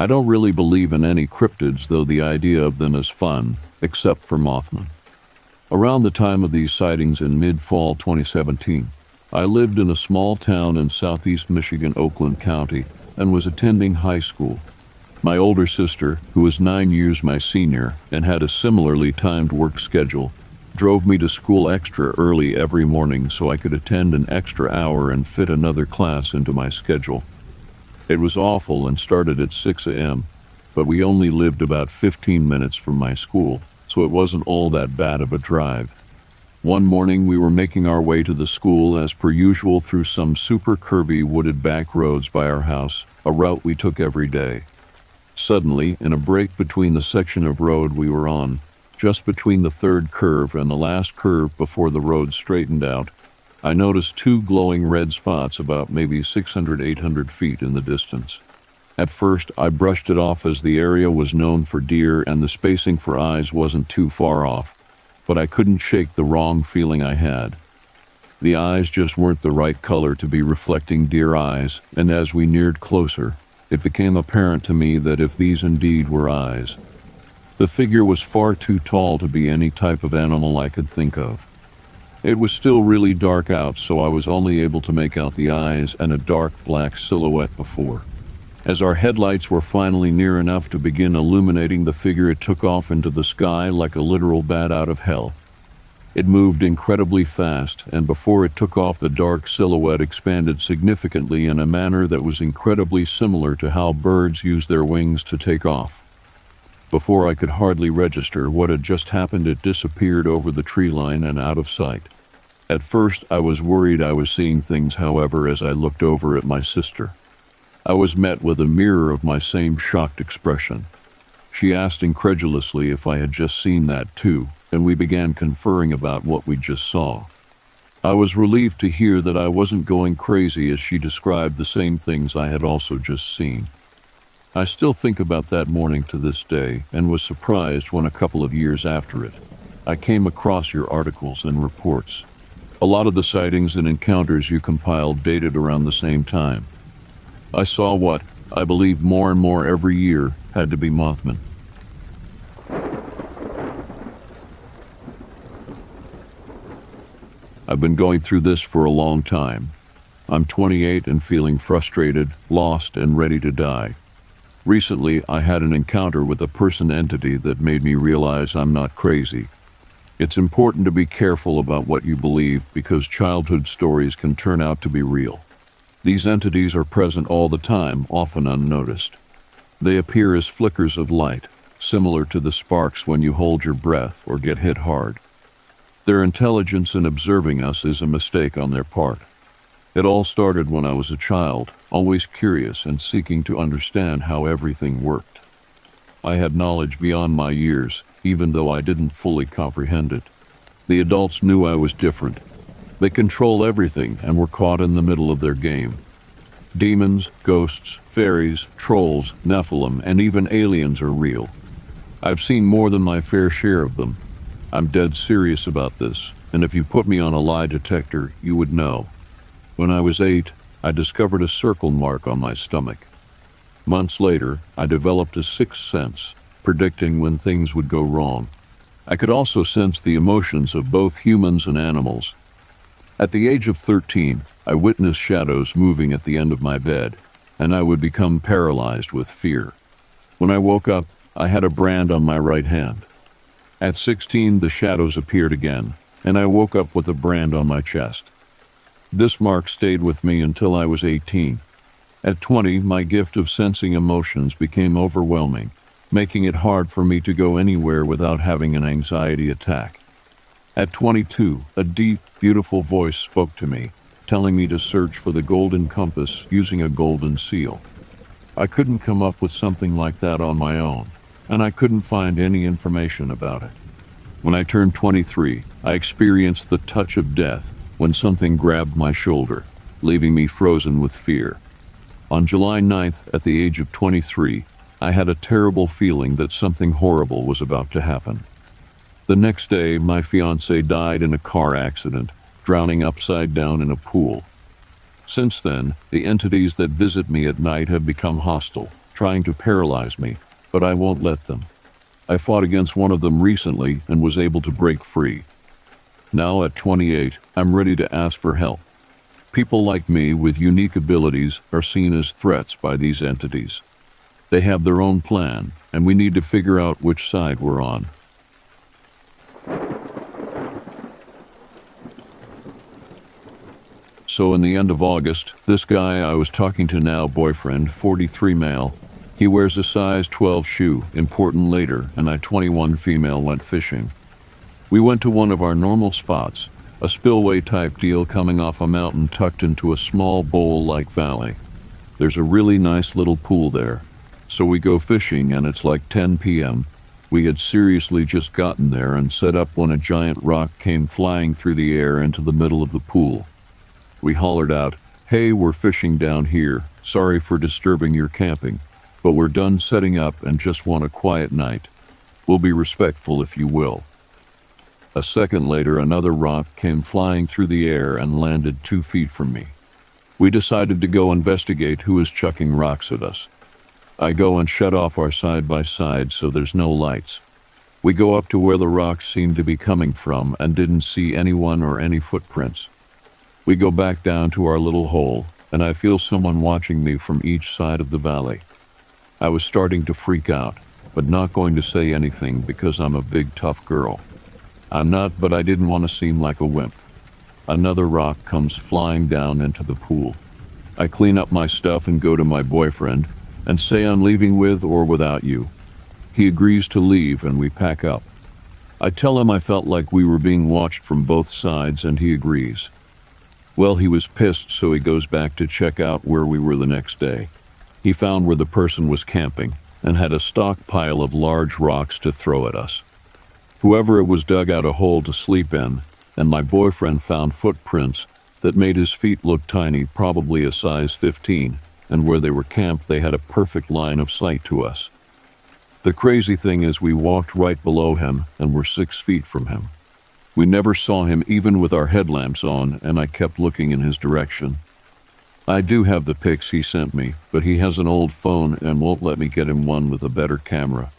I don't really believe in any cryptids, though the idea of them is fun, except for Mothman. Around the time of these sightings in mid-fall 2017, I lived in a small town in southeast Michigan, Oakland County, and was attending high school. My older sister, who was 9 years my senior and had a similarly timed work schedule, drove me to school extra early every morning so I could attend an extra hour and fit another class into my schedule. It was awful and started at 6 a.m., but we only lived about 15 minutes from my school, so it wasn't all that bad of a drive. One morning we were making our way to the school as per usual through some super curvy wooded back roads by our house, a route we took every day. Suddenly, in a break between the section of road we were on, just between the third curve and the last curve before the road straightened out, I noticed two glowing red spots about maybe 600, 800 feet in the distance. At first, I brushed it off as the area was known for deer and the spacing for eyes wasn't too far off, but I couldn't shake the wrong feeling I had. The eyes just weren't the right color to be reflecting deer eyes, and as we neared closer, it became apparent to me that if these indeed were eyes, the figure was far too tall to be any type of animal I could think of. It was still really dark out, so I was only able to make out the eyes and a dark black silhouette before. As our headlights were finally near enough to begin illuminating the figure, it took off into the sky like a literal bat out of hell. It moved incredibly fast, and before it took off, the dark silhouette expanded significantly in a manner that was incredibly similar to how birds use their wings to take off. Before I could hardly register what had just happened, it disappeared over the tree line and out of sight. At first, I was worried I was seeing things, however, as I looked over at my sister. I was met with a mirror of my same shocked expression. She asked incredulously if I had just seen that too, and we began conferring about what we just saw. I was relieved to hear that I wasn't going crazy, as she described the same things I had also just seen. I still think about that morning to this day and was surprised when a couple of years after it, I came across your articles and reports. A lot of the sightings and encounters you compiled dated around the same time. I saw what, I believe more and more every year, had to be Mothman. I've been going through this for a long time. I'm 28 and feeling frustrated, lost, and ready to die. Recently, I had an encounter with a person entity that made me realize I'm not crazy. It's important to be careful about what you believe because childhood stories can turn out to be real. These entities are present all the time, often unnoticed. They appear as flickers of light, similar to the sparks when you hold your breath or get hit hard. Their intelligence in observing us is a mistake on their part. It all started when I was a child, always curious and seeking to understand how everything worked. I had knowledge beyond my years, even though I didn't fully comprehend it. The adults knew I was different. They control everything and were caught in the middle of their game. Demons, ghosts, fairies, trolls, Nephilim, and even aliens are real. I've seen more than my fair share of them. I'm dead serious about this, and if you put me on a lie detector, you would know. When I was 8, I discovered a circle mark on my stomach. Months later, I developed a sixth sense, predicting when things would go wrong. I could also sense the emotions of both humans and animals. At the age of 13, I witnessed shadows moving at the end of my bed, and I would become paralyzed with fear. When I woke up, I had a brand on my right hand. At 16, the shadows appeared again, and I woke up with a brand on my chest. This mark stayed with me until I was 18. At 20, my gift of sensing emotions became overwhelming, making it hard for me to go anywhere without having an anxiety attack. At 22, a deep, beautiful voice spoke to me, telling me to search for the golden compass using a golden seal. I couldn't come up with something like that on my own, and I couldn't find any information about it. When I turned 23, I experienced the touch of death, when something grabbed my shoulder, leaving me frozen with fear. On July 9th, at the age of 23, I had a terrible feeling that something horrible was about to happen. The next day, my fiancée died in a car accident, drowning upside down in a pool. Since then, the entities that visit me at night have become hostile, trying to paralyze me, but I won't let them. I fought against one of them recently and was able to break free. Now at 28, I'm ready to ask for help. People like me with unique abilities are seen as threats by these entities. They have their own plan, and we need to figure out which side we're on. So in the end of August, this guy I was talking to now, boyfriend, 43 male, he wears a size 12 shoe, important later, and I 21 female went fishing. We went to one of our normal spots, a spillway type deal coming off a mountain tucked into a small bowl-like valley. There's a really nice little pool there. So we go fishing and it's like 10 p.m. We had seriously just gotten there and set up when a giant rock came flying through the air into the middle of the pool. We hollered out, "Hey, we're fishing down here. Sorry for disturbing your camping, but we're done setting up and just want a quiet night. We'll be respectful if you will." A second later, another rock came flying through the air and landed 2 feet from me. We decided to go investigate who is chucking rocks at us. I go and shut off our side-by-side so there's no lights. We go up to where the rocks seemed to be coming from and didn't see anyone or any footprints. We go back down to our little hole, and I feel someone watching me from each side of the valley. I was starting to freak out, but not going to say anything because I'm a big, tough girl. I'm not, but I didn't want to seem like a wimp. Another rock comes flying down into the pool. I clean up my stuff and go to my boyfriend and say I'm leaving with or without you. He agrees to leave and we pack up. I tell him I felt like we were being watched from both sides and he agrees. Well, he was pissed, so he goes back to check out where we were the next day. He found where the person was camping and had a stockpile of large rocks to throw at us. Whoever it was dug out a hole to sleep in, and my boyfriend found footprints that made his feet look tiny, probably a size 15, and where they were camped they had a perfect line of sight to us. The crazy thing is we walked right below him and were 6 feet from him. We never saw him even with our headlamps on, and I kept looking in his direction. I do have the pics he sent me, but he has an old phone and won't let me get him one with a better camera.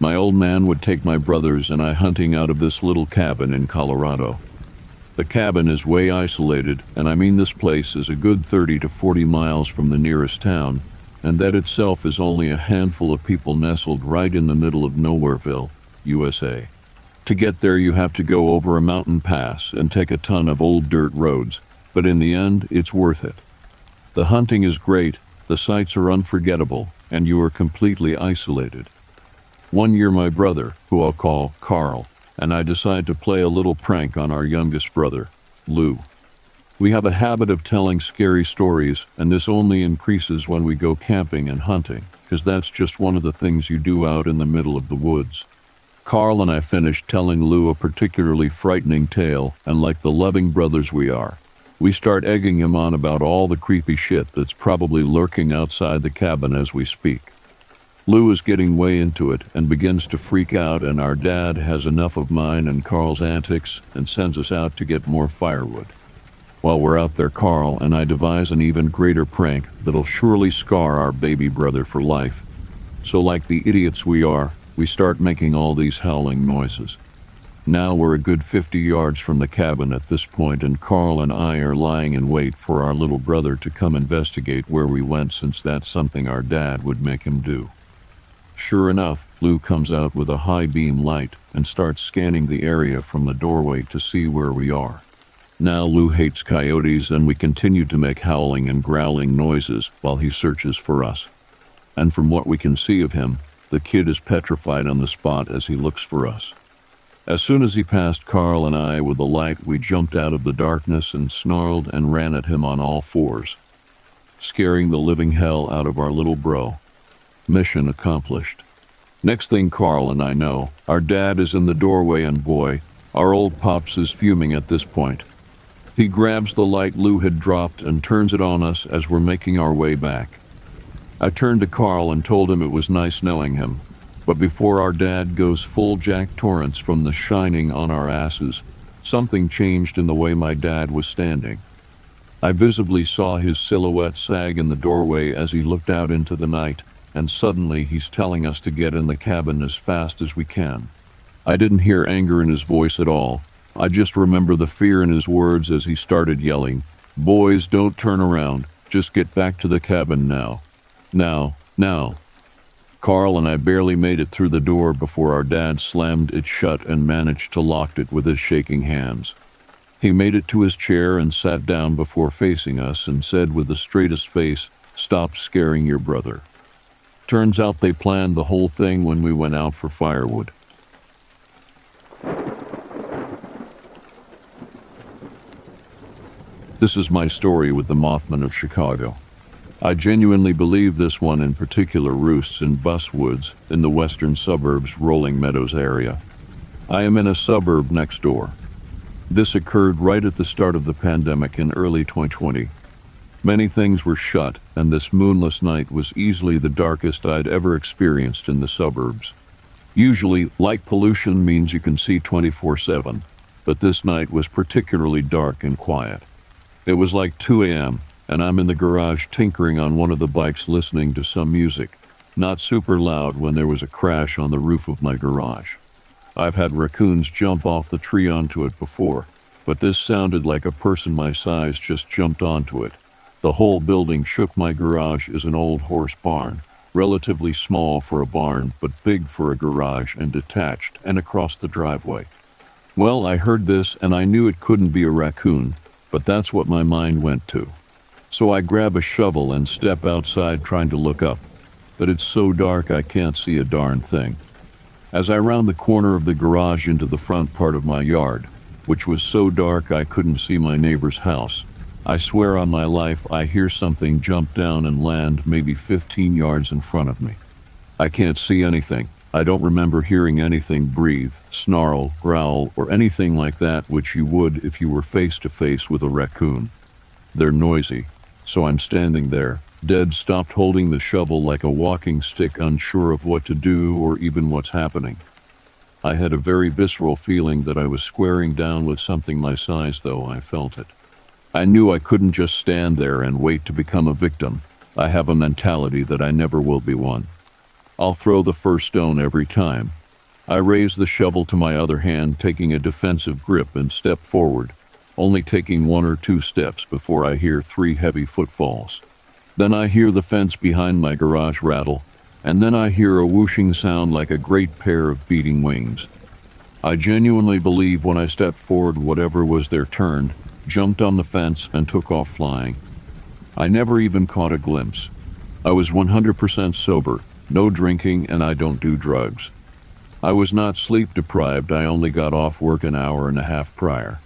My old man would take my brothers and I hunting out of this little cabin in Colorado. The cabin is way isolated, and I mean this place is a good 30 to 40 miles from the nearest town, and that itself is only a handful of people nestled right in the middle of Nowhereville, USA. To get there you have to go over a mountain pass and take a ton of old dirt roads, but in the end it's worth it. The hunting is great, the sights are unforgettable, and you are completely isolated. One year my brother, who I'll call Carl, and I decide to play a little prank on our youngest brother, Lou. We have a habit of telling scary stories, and this only increases when we go camping and hunting, because that's just one of the things you do out in the middle of the woods. Carl and I finished telling Lou a particularly frightening tale, and like the loving brothers we are, we start egging him on about all the creepy shit that's probably lurking outside the cabin as we speak. Lou is getting way into it and begins to freak out, and our dad has enough of mine and Carl's antics and sends us out to get more firewood. While we're out there, Carl and I devise an even greater prank that'll surely scar our baby brother for life. So like the idiots we are, we start making all these howling noises. Now we're a good 50 yards from the cabin at this point, and Carl and I are lying in wait for our little brother to come investigate where we went, since that's something our dad would make him do. Sure enough, Lou comes out with a high beam light and starts scanning the area from the doorway to see where we are. Now Lou hates coyotes, and we continue to make howling and growling noises while he searches for us. And from what we can see of him, the kid is petrified on the spot as he looks for us. As soon as he passed Carl and I with the light, we jumped out of the darkness and snarled and ran at him on all fours, scaring the living hell out of our little bro. Mission accomplished. Next thing Carl and I know, our dad is in the doorway, and boy, our old Pops is fuming at this point. He grabs the light Lou had dropped and turns it on us as we're making our way back. I turned to Carl and told him it was nice knowing him, but before our dad goes full Jack Torrance from The Shining on our asses, something changed in the way my dad was standing. I visibly saw his silhouette sag in the doorway as he looked out into the night, and suddenly he's telling us to get in the cabin as fast as we can. I didn't hear anger in his voice at all. I just remember the fear in his words as he started yelling, "Boys, don't turn around. Just get back to the cabin now. Now, now." Carl and I barely made it through the door before our dad slammed it shut and managed to lock it with his shaking hands. He made it to his chair and sat down before facing us and said with the straightest face, "Stop scaring your brother." Turns out they planned the whole thing when we went out for firewood. This is my story with the Mothman of Chicago. I genuinely believe this one in particular roosts in Bus Woods in the western suburbs, Rolling Meadows area. I am in a suburb next door. This occurred right at the start of the pandemic in early 2020. Many things were shut, and this moonless night was easily the darkest I'd ever experienced in the suburbs. Usually, light pollution means you can see 24/7, but this night was particularly dark and quiet. It was like 2 a.m., and I'm in the garage tinkering on one of the bikes listening to some music, not super loud, when there was a crash on the roof of my garage. I've had raccoons jump off the tree onto it before, but this sounded like a person my size just jumped onto it. The whole building shook. My garage is an old horse barn, relatively small for a barn, but big for a garage and detached and across the driveway. Well, I heard this and I knew it couldn't be a raccoon, but that's what my mind went to. So I grab a shovel and step outside trying to look up, but it's so dark I can't see a darn thing. As I round the corner of the garage into the front part of my yard, which was so dark I couldn't see my neighbor's house, I swear on my life I hear something jump down and land maybe 15 yards in front of me. I can't see anything. I don't remember hearing anything breathe, snarl, growl, or anything like that, which you would if you were face to face with a raccoon. They're noisy, so I'm standing there, dead stopped, holding the shovel like a walking stick, unsure of what to do or even what's happening. I had a very visceral feeling that I was squaring down with something my size, though I felt it. I knew I couldn't just stand there and wait to become a victim. I have a mentality that I never will be one. I'll throw the first stone every time. I raise the shovel to my other hand, taking a defensive grip, and step forward, only taking one or two steps before I hear 3 heavy footfalls. Then I hear the fence behind my garage rattle, and then I hear a whooshing sound like a great pair of beating wings. I genuinely believe when I stepped forward, whatever was there turned, jumped on the fence, and took off flying. I never even caught a glimpse. I was 100% sober, no drinking, and I don't do drugs. I was not sleep deprived. I only got off work an hour and a half prior.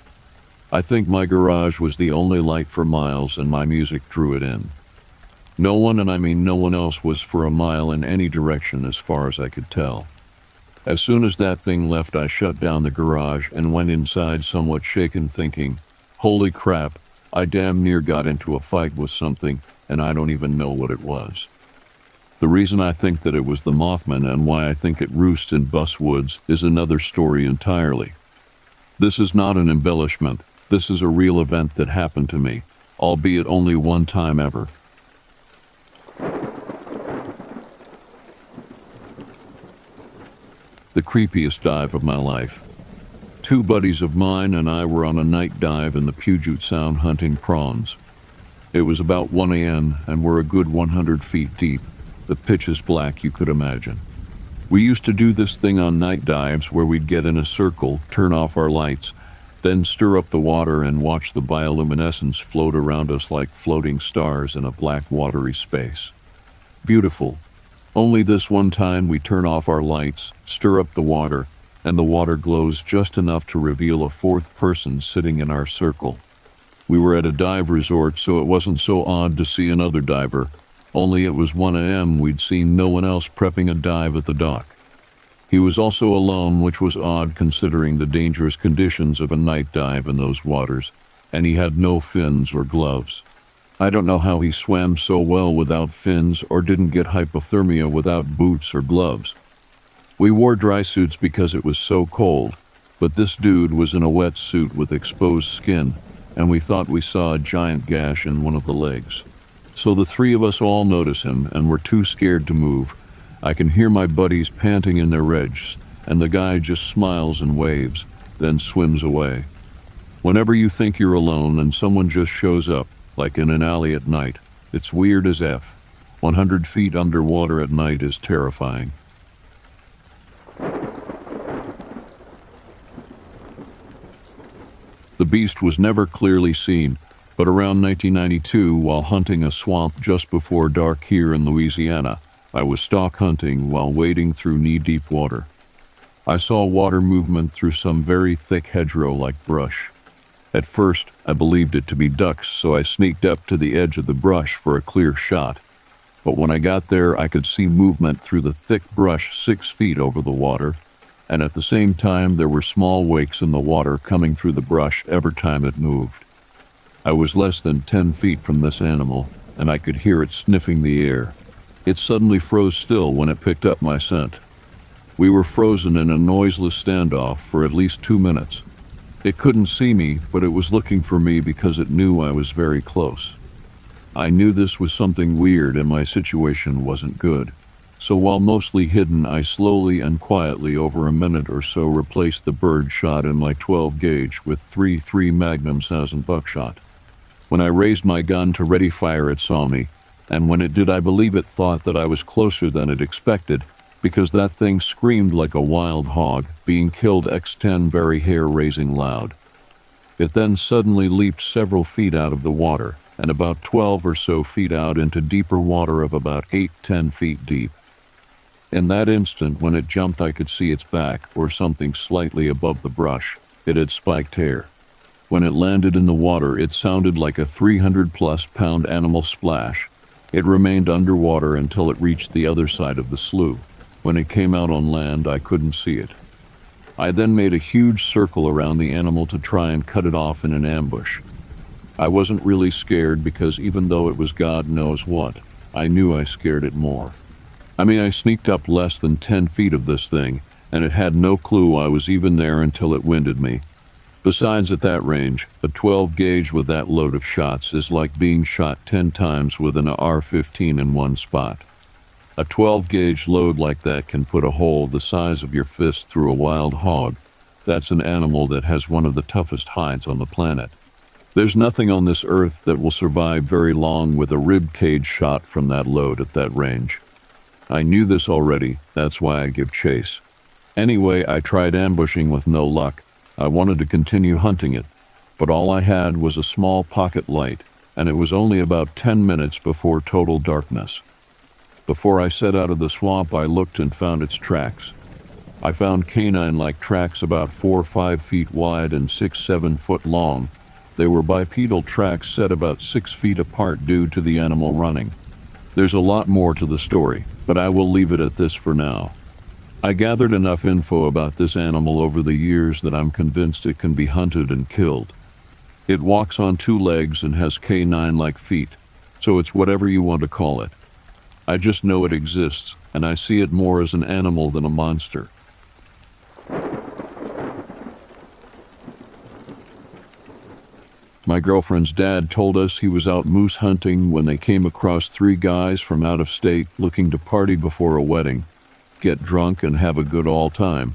I think my garage was the only light for miles, and my music drew it in. No one, and I mean no one else, was for a mile in any direction as far as I could tell. As soon as that thing left, I shut down the garage and went inside, somewhat shaken, thinking, holy crap, I damn near got into a fight with something, and I don't even know what it was. The reason I think that it was the Mothman and why I think it roosts in Bus Woods is another story entirely. This is not an embellishment. This is a real event that happened to me, albeit only one time ever. The creepiest dive of my life. 2 buddies of mine and I were on a night dive in the Puget Sound hunting prawns. It was about 1 a.m. and we're a good 100 feet deep, the pitch is black you could imagine. We used to do this thing on night dives where we'd get in a circle, turn off our lights, then stir up the water and watch the bioluminescence float around us like floating stars in a black watery space. Beautiful. Only this one time we turn off our lights, stir up the water, and the water glows just enough to reveal a 4th person sitting in our circle. We were at a dive resort, so it wasn't so odd to see another diver, only it was 1 a.m. We'd seen no one else prepping a dive at the dock. He was also alone, which was odd considering the dangerous conditions of a night dive in those waters, and he had no fins or gloves. I don't know how he swam so well without fins or didn't get hypothermia without boots or gloves. We wore dry suits because it was so cold, but this dude was in a wetsuit with exposed skin, and we thought we saw a giant gash in one of the legs. So the three of us all notice him and we're too scared to move. I can hear my buddies panting in their regs, and the guy just smiles and waves, then swims away. Whenever you think you're alone and someone just shows up, like in an alley at night, it's weird as F. 100 feet underwater at night is terrifying. The beast was never clearly seen, but around 1992, while hunting a swamp just before dark here in Louisiana, I was stock hunting while wading through knee-deep water. I saw water movement through some very thick hedgerow-like brush. At first, I believed it to be ducks, so I sneaked up to the edge of the brush for a clear shot. But when I got there, I could see movement through the thick brush 6 feet over the water, and at the same time, there were small wakes in the water coming through the brush every time it moved. I was less than 10 feet from this animal, and I could hear it sniffing the air. It suddenly froze still when it picked up my scent. We were frozen in a noiseless standoff for at least 2 minutes. It couldn't see me, but it was looking for me because it knew I was very close. I knew this was something weird and my situation wasn't good. So while mostly hidden, I slowly and quietly over a minute or so replaced the bird shot in my 12 gauge with 3.3 Magnum Southern buckshot. When I raised my gun to ready fire, it saw me, and when it did, I believe it thought that I was closer than it expected, because that thing screamed like a wild hog being killed x10 very hair-raising loud. It then suddenly leaped several feet out of the water, and about 12 or so feet out into deeper water of about 8-10 feet deep. In that instant when it jumped, I could see its back or something slightly above the brush. It had spiked hair. When it landed in the water, it sounded like a 300-plus-pound animal splash. It remained underwater until it reached the other side of the slough. When it came out on land, I couldn't see it. I then made a huge circle around the animal to try and cut it off in an ambush. I wasn't really scared because even though it was God knows what, I knew I scared it more. I sneaked up less than 10 feet of this thing, and it had no clue I was even there until it winded me. Besides, at that range, a 12 gauge with that load of shots is like being shot 10 times with an AR-15 in one spot. A 12 gauge load like that can put a hole the size of your fist through a wild hog. That's an animal that has one of the toughest hides on the planet. There's nothing on this earth that will survive very long with a rib cage shot from that load at that range. I knew this already, that's why I give chase. Anyway, I tried ambushing with no luck. I wanted to continue hunting it, but all I had was a small pocket light, and it was only about 10 minutes before total darkness. Before I set out of the swamp, I looked and found its tracks. I found canine-like tracks about 4 or 5 feet wide and 6-7 foot long. They were bipedal tracks set about 6 feet apart due to the animal running. There's a lot more to the story, but I will leave it at this for now. I gathered enough info about this animal over the years that I'm convinced it can be hunted and killed. It walks on 2 legs and has canine-like feet, so it's whatever you want to call it. I just know it exists, and I see it more as an animal than a monster. My girlfriend's dad told us he was out moose hunting when they came across 3 guys from out of state looking to party before a wedding, get drunk and have a good all time.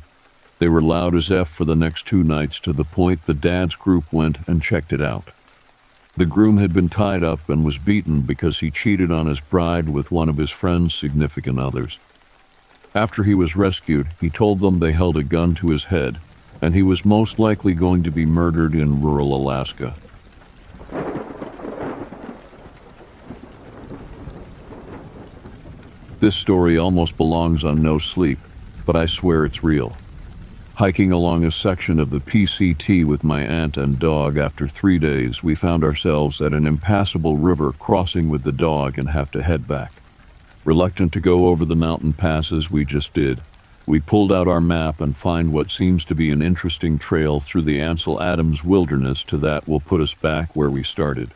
They were loud as F for the next 2 nights, to the point the dad's group went and checked it out. The groom had been tied up and was beaten because he cheated on his bride with one of his friend's significant others. After he was rescued, he told them they held a gun to his head and he was most likely going to be murdered in rural Alaska. This story almost belongs on No Sleep, but I swear it's real. Hiking along a section of the PCT with my aunt and dog, after 3 days, we found ourselves at an impassable river crossing with the dog and have to head back. Reluctant to go over the mountain passes, we just did. We pulled out our map and find what seems to be an interesting trail through the Ansel Adams Wilderness to that will put us back where we started.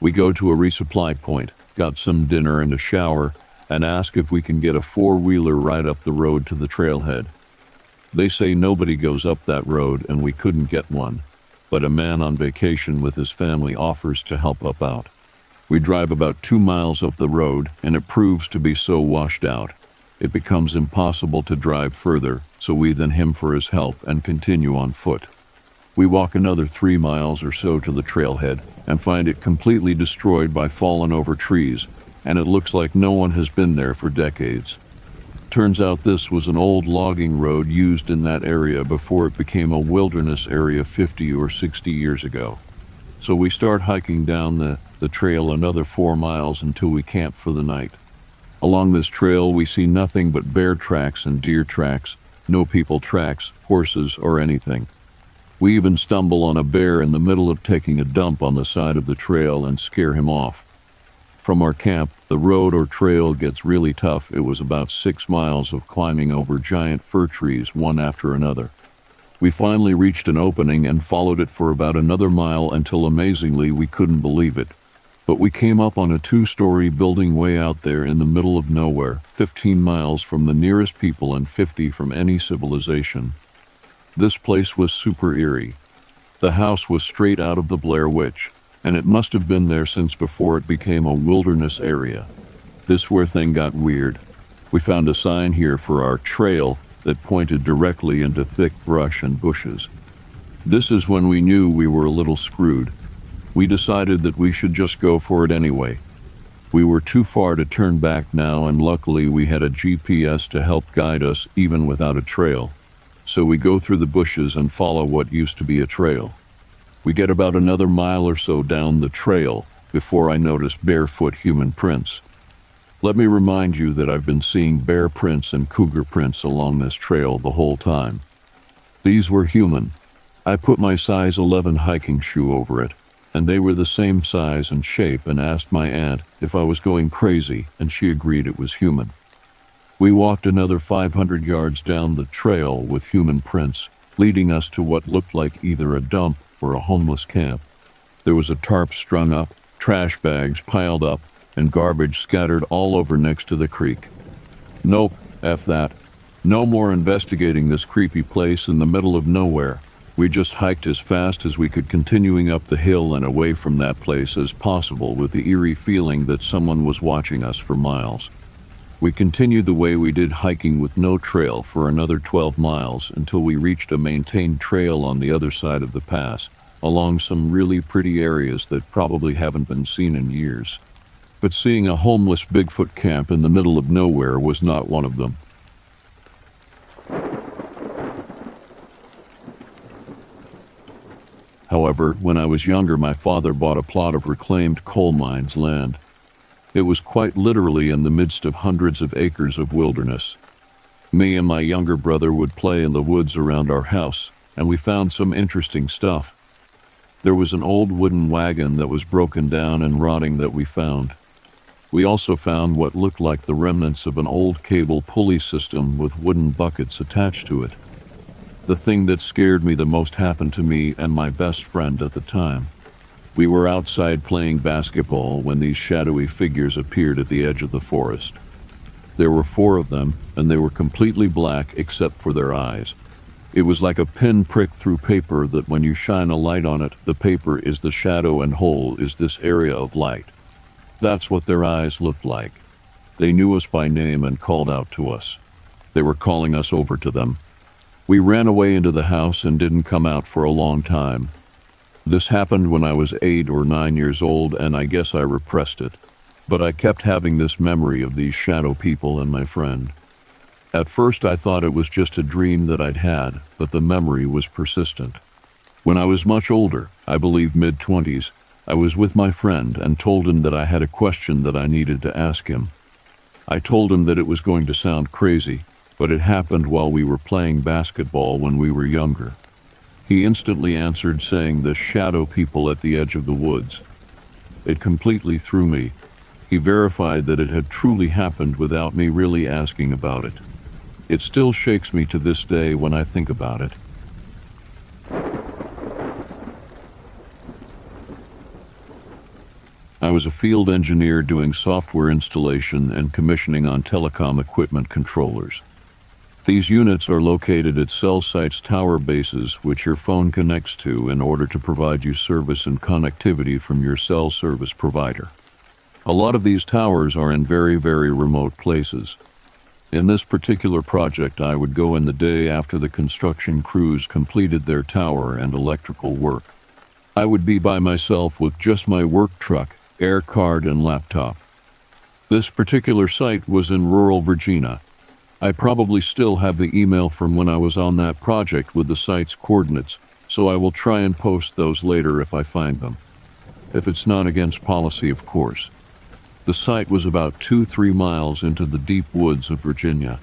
We go to a resupply point, got some dinner and a shower, and ask if we can get a 4-wheeler right up the road to the trailhead. They say nobody goes up that road and we couldn't get one, but a man on vacation with his family offers to help up out. We drive about 2 miles up the road, and it proves to be so washed out, it becomes impossible to drive further, so we thank him for his help and continue on foot. We walk another 3 miles or so to the trailhead and find it completely destroyed by fallen over trees, and it looks like no one has been there for decades. Turns out this was an old logging road used in that area before it became a wilderness area 50 or 60 years ago. So we start hiking down the trail another 4 miles until we camp for the night. Along this trail we see nothing but bear tracks and deer tracks, no people tracks, horses, or anything. We even stumble on a bear in the middle of taking a dump on the side of the trail and scare him off. From our camp, the road or trail gets really tough. It was about 6 miles of climbing over giant fir trees, one after another. We finally reached an opening and followed it for about another mile until amazingly we couldn't believe it. But we came up on a 2-story building way out there in the middle of nowhere, 15 miles from the nearest people and 50 from any civilization. This place was super eerie. The house was straight out of the Blair Witch, and it must have been there since before it became a wilderness area. This where thing got weird. We found a sign here for our trail that pointed directly into thick brush and bushes. This is when we knew we were a little screwed. We decided that we should just go for it anyway. We were too far to turn back now, and luckily we had a GPS to help guide us even without a trail. So we go through the bushes and follow what used to be a trail. We get about another mile or so down the trail before I notice barefoot human prints. Let me remind you that I've been seeing bear prints and cougar prints along this trail the whole time. These were human. I put my size 11 hiking shoe over it, and they were the same size and shape, and asked my aunt if I was going crazy, and she agreed it was human. We walked another 500 yards down the trail with human prints, leading us to what looked like either a dump or a homeless camp. There was a tarp strung up, trash bags piled up, and garbage scattered all over next to the creek. Nope, F that. No more investigating this creepy place in the middle of nowhere. We just hiked as fast as we could, continuing up the hill and away from that place as possible, with the eerie feeling that someone was watching us for miles. We continued the way we did hiking with no trail for another 12 miles until we reached a maintained trail on the other side of the pass, along some really pretty areas that probably haven't been seen in years. But seeing a homeless Bigfoot camp in the middle of nowhere was not one of them. However, when I was younger, my father bought a plot of reclaimed coal mines land. It was quite literally in the midst of hundreds of acres of wilderness. Me and my younger brother would play in the woods around our house, and we found some interesting stuff. There was an old wooden wagon that was broken down and rotting that we found. We also found what looked like the remnants of an old cable pulley system with wooden buckets attached to it. The thing that scared me the most happened to me and my best friend at the time. We were outside playing basketball when these shadowy figures appeared at the edge of the forest. There were 4 of them, and they were completely black except for their eyes. It was like a pin prick through paper that when you shine a light on it, the paper is the shadow and hole is this area of light. That's what their eyes looked like. They knew us by name and called out to us. They were calling us over to them. We ran away into the house and didn't come out for a long time. This happened when I was 8 or 9 years old, and I guess I repressed it, but I kept having this memory of these shadow people and my friend. At first I thought it was just a dream that I'd had, but the memory was persistent. When I was much older, I believe mid-20s, I was with my friend and told him that I had a question that I needed to ask him. I told him that it was going to sound crazy, but it happened while we were playing basketball when we were younger. He instantly answered, saying the shadow people at the edge of the woods. It completely threw me. He verified that it had truly happened without me really asking about it. It still shakes me to this day when I think about it. I was a field engineer doing software installation and commissioning on telecom equipment controllers. These units are located at cell sites' tower bases, which your phone connects to in order to provide you service and connectivity from your cell service provider. A lot of these towers are in very, very remote places. In this particular project, I would go in the day after the construction crews completed their tower and electrical work. I would be by myself with just my work truck, air card, and laptop. This particular site was in rural Virginia. I probably still have the email from when I was on that project with the site's coordinates, so I will try and post those later if I find them. If it's not against policy, of course. The site was about 2-3 miles into the deep woods of Virginia.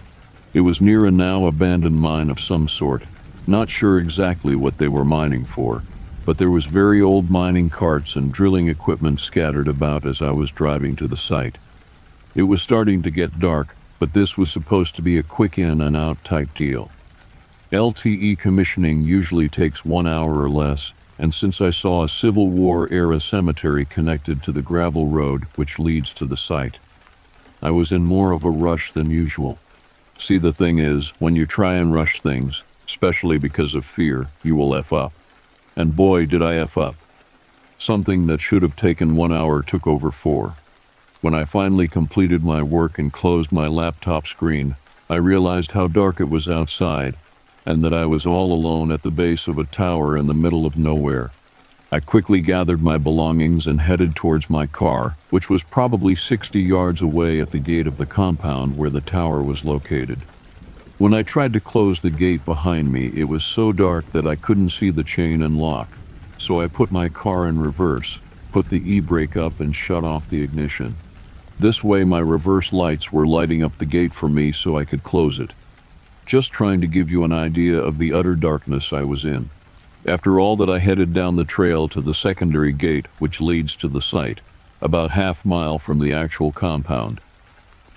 It was near a now abandoned mine of some sort. Not sure exactly what they were mining for, but there was very old mining carts and drilling equipment scattered about as I was driving to the site. It was starting to get dark, but this was supposed to be a quick in and out type deal. LTE commissioning usually takes 1 hour or less, and since I saw a Civil War era cemetery connected to the gravel road which leads to the site, I was in more of a rush than usual. See, the thing is, when you try and rush things, especially because of fear, you will F up. And boy, did I F up. Something that should have taken 1 hour took over 4. When I finally completed my work and closed my laptop screen, I realized how dark it was outside and that I was all alone at the base of a tower in the middle of nowhere. I quickly gathered my belongings and headed towards my car, which was probably 60 yards away at the gate of the compound where the tower was located. When I tried to close the gate behind me, it was so dark that I couldn't see the chain and lock, so I put my car in reverse, put the e-brake up, and shut off the ignition. This way, my reverse lights were lighting up the gate for me so I could close it. Just trying to give you an idea of the utter darkness I was in. After all that, I headed down the trail to the secondary gate, which leads to the site, about half-mile from the actual compound.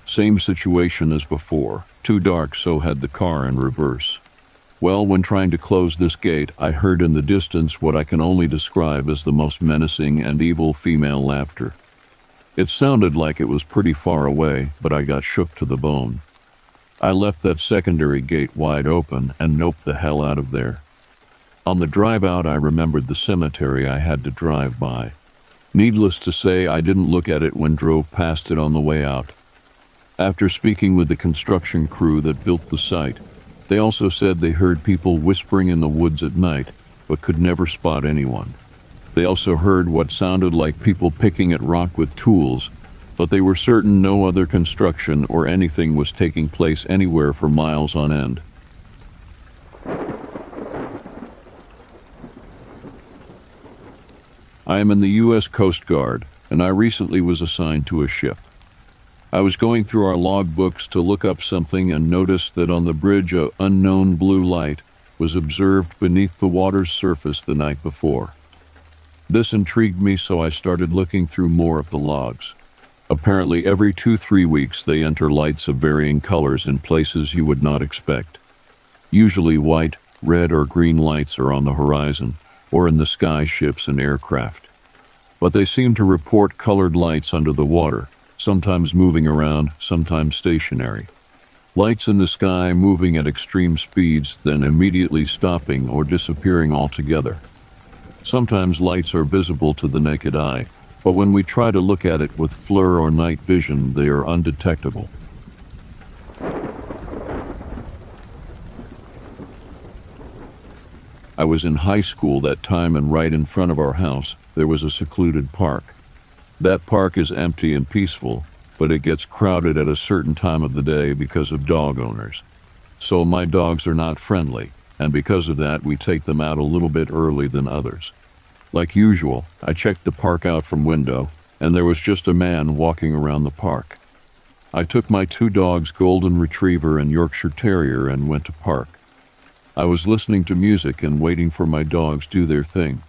Same situation as before, too dark, so had the car in reverse. Well, when trying to close this gate, I heard in the distance what I can only describe as the most menacing and evil female laughter. It sounded like it was pretty far away, but I got shook to the bone. I left that secondary gate wide open and noped the hell out of there. On the drive out, I remembered the cemetery I had to drive by. Needless to say, I didn't look at it when drove past it on the way out. After speaking with the construction crew that built the site, they also said they heard people whispering in the woods at night, but could never spot anyone. They also heard what sounded like people picking at rock with tools, but they were certain no other construction or anything was taking place anywhere for miles on end. I am in the U.S. Coast Guard, and I recently was assigned to a ship. I was going through our log books to look up something and noticed that on the bridge an unknown blue light was observed beneath the water's surface the night before. This intrigued me, so I started looking through more of the logs. Apparently every 2-3 weeks they enter lights of varying colors in places you would not expect. Usually white, red, or green lights are on the horizon or in the sky ships and aircraft. But they seem to report colored lights under the water, sometimes moving around, sometimes stationary. Lights in the sky moving at extreme speeds, then immediately stopping or disappearing altogether. Sometimes lights are visible to the naked eye, but when we try to look at it with FLIR or night vision, they are undetectable. I was in high school that time, and right in front of our house, there was a secluded park. That park is empty and peaceful, but it gets crowded at a certain time of the day because of dog owners. So my dogs are not friendly, and because of that, we take them out a little bit early than others. Like usual, I checked the park out from window, and there was just a man walking around the park. I took my 2 dogs, Golden Retriever and Yorkshire Terrier, and went to park. I was listening to music and waiting for my dogs do their thing.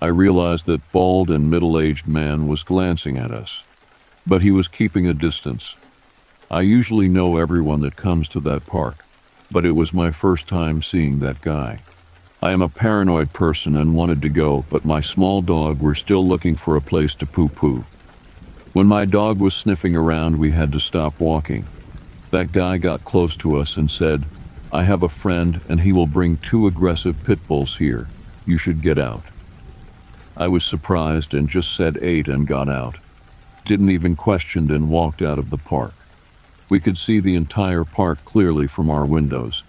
I realized that bald and middle-aged man was glancing at us, but he was keeping a distance. I usually know everyone that comes to that park, but it was my first time seeing that guy. I am a paranoid person and wanted to go, but my small dog were still looking for a place to poo-poo. When my dog was sniffing around, we had to stop walking. That guy got close to us and said, I have a friend and he will bring 2 aggressive pit bulls here. You should get out. I was surprised and just said 8 and got out. Didn't even question and walked out of the park. We could see the entire park clearly from our windows.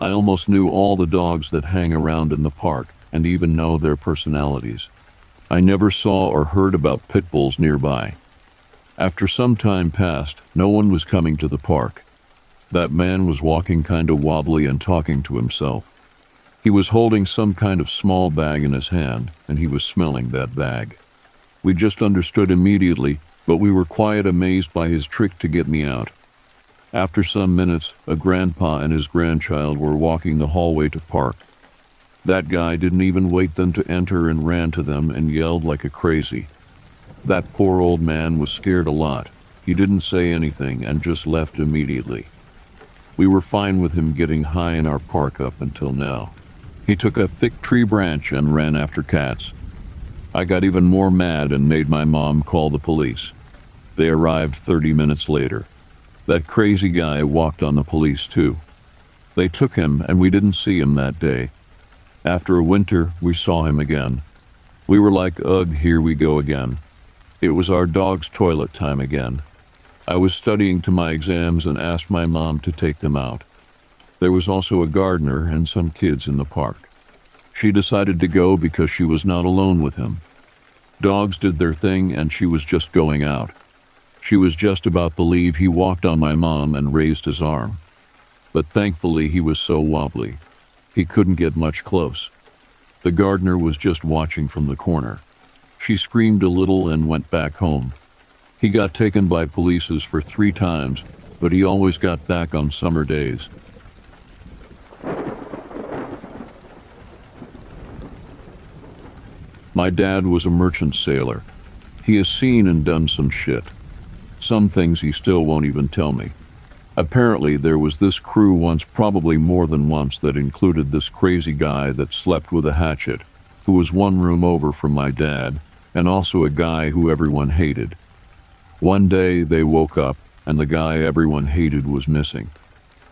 I almost knew all the dogs that hang around in the park and even know their personalities. I never saw or heard about pit bulls nearby. After some time passed, no one was coming to the park. That man was walking kind of wobbly and talking to himself. He was holding some kind of small bag in his hand, and he was smelling that bag. We just understood immediately, but we were quite amazed by his trick to get me out. After some minutes, a grandpa and his grandchild were walking the hallway to park. That guy didn't even wait them to enter and ran to them and yelled like a crazy. That poor old man was scared a lot. He didn't say anything and just left immediately. We were fine with him getting high in our park up until now. He took a thick tree branch and ran after cats. I got even more mad and made my mom call the police. They arrived 30 minutes later. That crazy guy walked on the police too. They took him and we didn't see him that day. After a winter, we saw him again. We were like, ugh, here we go again. It was our dog's toilet time again. I was studying to my exams and asked my mom to take them out. There was also a gardener and some kids in the park. She decided to go because she was not alone with him. Dogs did their thing and she was just going out. She was just about to leave. He walked on my mom and raised his arm. But thankfully he was so wobbly. He couldn't get much close. The gardener was just watching from the corner. She screamed a little and went back home. He got taken by police for 3 times, but he always got back on summer days. My dad was a merchant sailor. He has seen and done some shit. Some things he still won't even tell me. Apparently, there was this crew once, probably more than once, that included this crazy guy that slept with a hatchet, who was one room over from my dad, and also a guy who everyone hated. One day, they woke up, and the guy everyone hated was missing.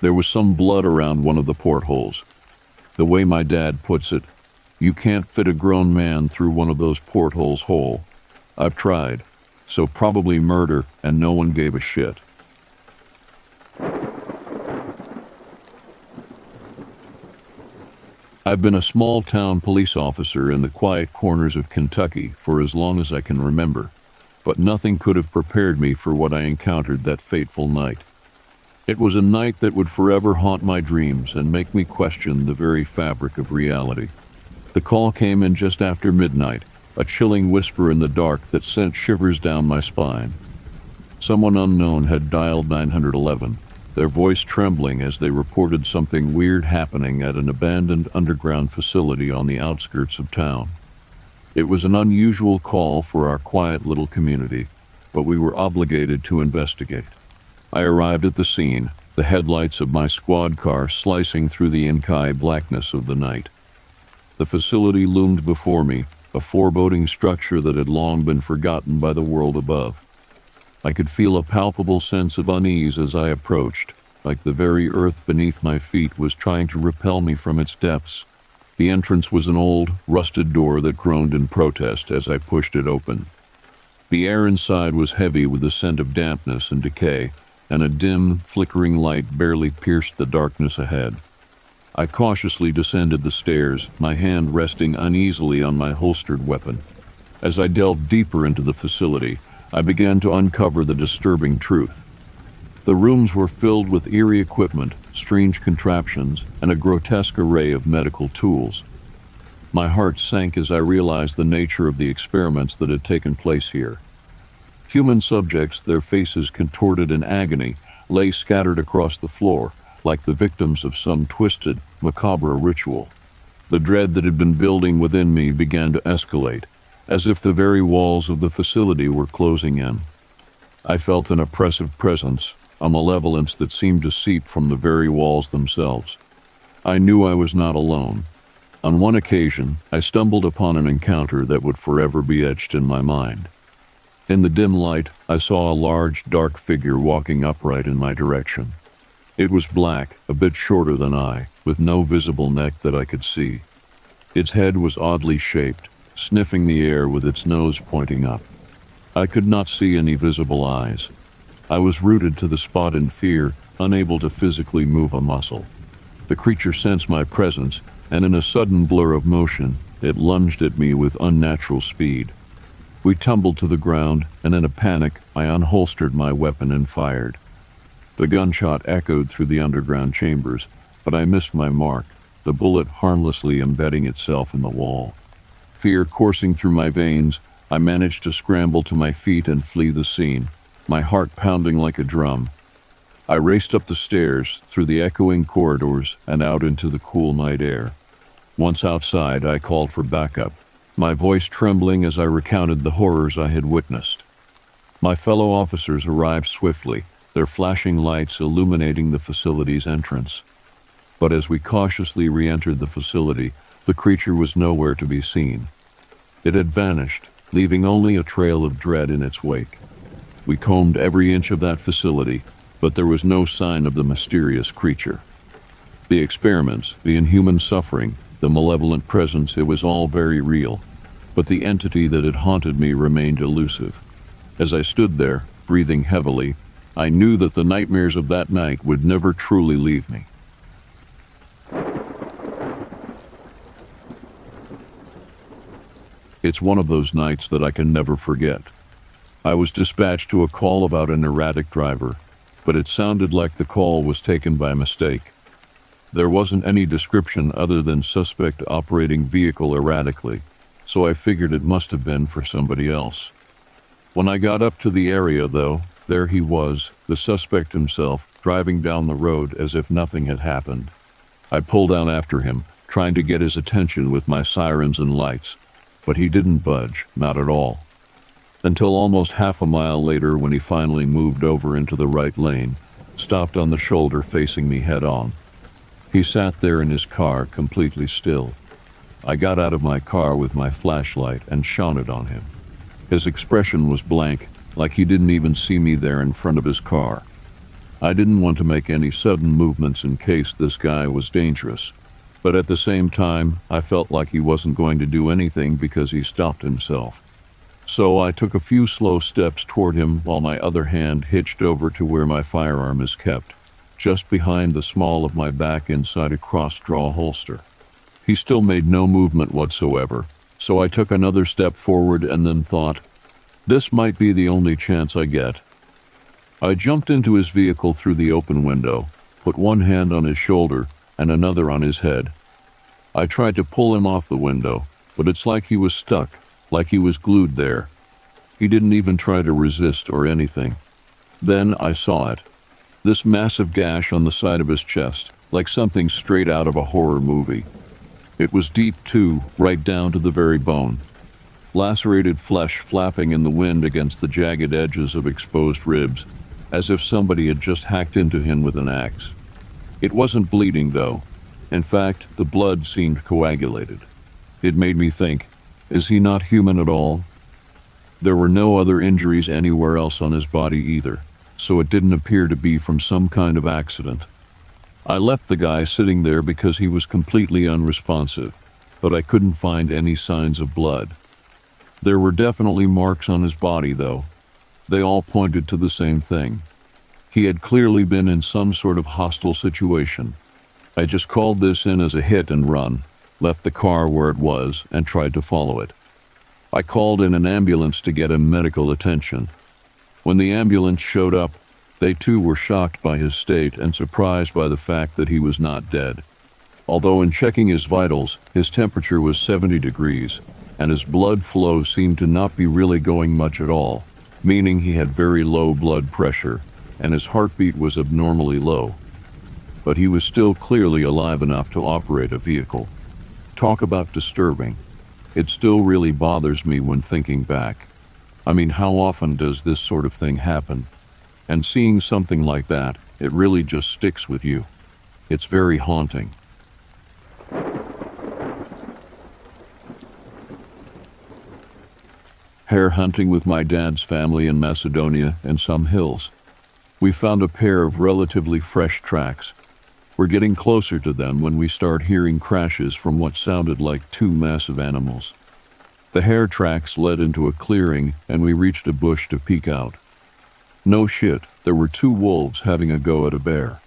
There was some blood around one of the portholes. The way my dad puts it, you can't fit a grown man through one of those portholes whole. I've tried, so probably murder, and no one gave a shit. I've been a small-town police officer in the quiet corners of Kentucky for as long as I can remember, but nothing could have prepared me for what I encountered that fateful night. It was a night that would forever haunt my dreams and make me question the very fabric of reality. The call came in just after midnight, a chilling whisper in the dark that sent shivers down my spine. Someone unknown had dialed 911. Their voice trembling as they reported something weird happening at an abandoned underground facility on the outskirts of town. It was an unusual call for our quiet little community, but we were obligated to investigate. I arrived at the scene, the headlights of my squad car slicing through the inky blackness of the night. The facility loomed before me, a foreboding structure that had long been forgotten by the world above. I could feel a palpable sense of unease as I approached, like the very earth beneath my feet was trying to repel me from its depths. The entrance was an old, rusted door that groaned in protest as I pushed it open. The air inside was heavy with the scent of dampness and decay, and a dim, flickering light barely pierced the darkness ahead. I cautiously descended the stairs, my hand resting uneasily on my holstered weapon. As I delved deeper into the facility, I began to uncover the disturbing truth. The rooms were filled with eerie equipment, strange contraptions, and a grotesque array of medical tools. My heart sank as I realized the nature of the experiments that had taken place here. Human subjects, their faces contorted in agony, lay scattered across the floor, like the victims of some twisted, macabre ritual. The dread that had been building within me began to escalate, as if the very walls of the facility were closing in. I felt an oppressive presence, a malevolence that seemed to seep from the very walls themselves. I knew I was not alone. On one occasion, I stumbled upon an encounter that would forever be etched in my mind. In the dim light, I saw a large, dark figure walking upright in my direction. It was black, a bit shorter than I, with no visible neck that I could see. Its head was oddly shaped, sniffing the air with its nose pointing up. I could not see any visible eyes. I was rooted to the spot in fear, unable to physically move a muscle. The creature sensed my presence, and in a sudden blur of motion, it lunged at me with unnatural speed. We tumbled to the ground, and in a panic, I unholstered my weapon and fired. The gunshot echoed through the underground chambers, but I missed my mark, the bullet harmlessly embedding itself in the wall. Fear coursing through my veins, I managed to scramble to my feet and flee the scene, my heart pounding like a drum. I raced up the stairs, through the echoing corridors, and out into the cool night air. Once outside, I called for backup, my voice trembling as I recounted the horrors I had witnessed. My fellow officers arrived swiftly, their flashing lights illuminating the facility's entrance. But as we cautiously re-entered the facility, the creature was nowhere to be seen. It had vanished, leaving only a trail of dread in its wake. We combed every inch of that facility, but there was no sign of the mysterious creature. The experiments, the inhuman suffering, the malevolent presence, it was all very real, but the entity that had haunted me remained elusive. As I stood there, breathing heavily, I knew that the nightmares of that night would never truly leave me. It's one of those nights that I can never forget. I was dispatched to a call about an erratic driver, but it sounded like the call was taken by mistake. There wasn't any description other than suspect operating vehicle erratically, so I figured it must have been for somebody else. When I got up to the area though, there he was, the suspect himself, driving down the road as if nothing had happened. I pulled out after him, trying to get his attention with my sirens and lights, but he didn't budge, not at all. Until almost half a mile later when he finally moved over into the right lane, stopped on the shoulder facing me head on. He sat there in his car, completely still. I got out of my car with my flashlight and shone it on him. His expression was blank, like he didn't even see me there in front of his car. I didn't want to make any sudden movements in case this guy was dangerous, but at the same time, I felt like he wasn't going to do anything because he stopped himself. So I took a few slow steps toward him while my other hand hitched over to where my firearm is kept, just behind the small of my back inside a cross-draw holster. He still made no movement whatsoever, so I took another step forward and then thought, this might be the only chance I get. I jumped into his vehicle through the open window, put one hand on his shoulder and another on his head. I tried to pull him off the window, but it's like he was stuck. Like he was glued there. He didn't even try to resist or anything. Then I saw it. This massive gash on the side of his chest, like something straight out of a horror movie. It was deep too, right down to the very bone. Lacerated flesh flapping in the wind against the jagged edges of exposed ribs, as if somebody had just hacked into him with an axe. It wasn't bleeding though. In fact, the blood seemed coagulated. It made me think, is he not human at all? There were no other injuries anywhere else on his body either, so it didn't appear to be from some kind of accident. I left the guy sitting there because he was completely unresponsive, but I couldn't find any signs of blood. There were definitely marks on his body though. They all pointed to the same thing. He had clearly been in some sort of hostile situation. I just called this in as a hit and run. Left the car where it was and tried to follow it. I called in an ambulance to get him medical attention. When the ambulance showed up, they too were shocked by his state and surprised by the fact that he was not dead. Although in checking his vitals, his temperature was 70 degrees, and his blood flow seemed to not be really going much at all, meaning he had very low blood pressure, and his heartbeat was abnormally low. But he was still clearly alive enough to operate a vehicle. Talk about disturbing. It still really bothers me when thinking back. I mean, how often does this sort of thing happen? And seeing something like that, it really just sticks with you. It's very haunting. Hare hunting with my dad's family in Macedonia in some hills. We found a pair of relatively fresh tracks. We're getting closer to them when we start hearing crashes from what sounded like two massive animals. The hare tracks led into a clearing, and we reached a bush to peek out. No shit, there were two wolves having a go at a bear.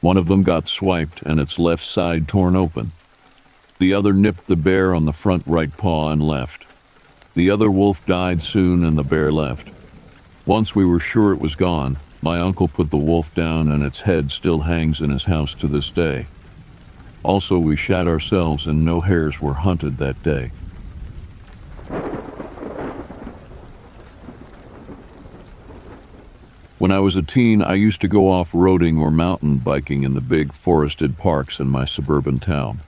One of them got swiped and its left side torn open. The other nipped the bear on the front right paw and left. The other wolf died soon and the bear left. Once we were sure it was gone, my uncle put the wolf down and its head still hangs in his house to this day. Also, we shat ourselves and no hares were hunted that day. When I was a teen, I used to go off-roading or mountain biking in the big forested parks in my suburban town.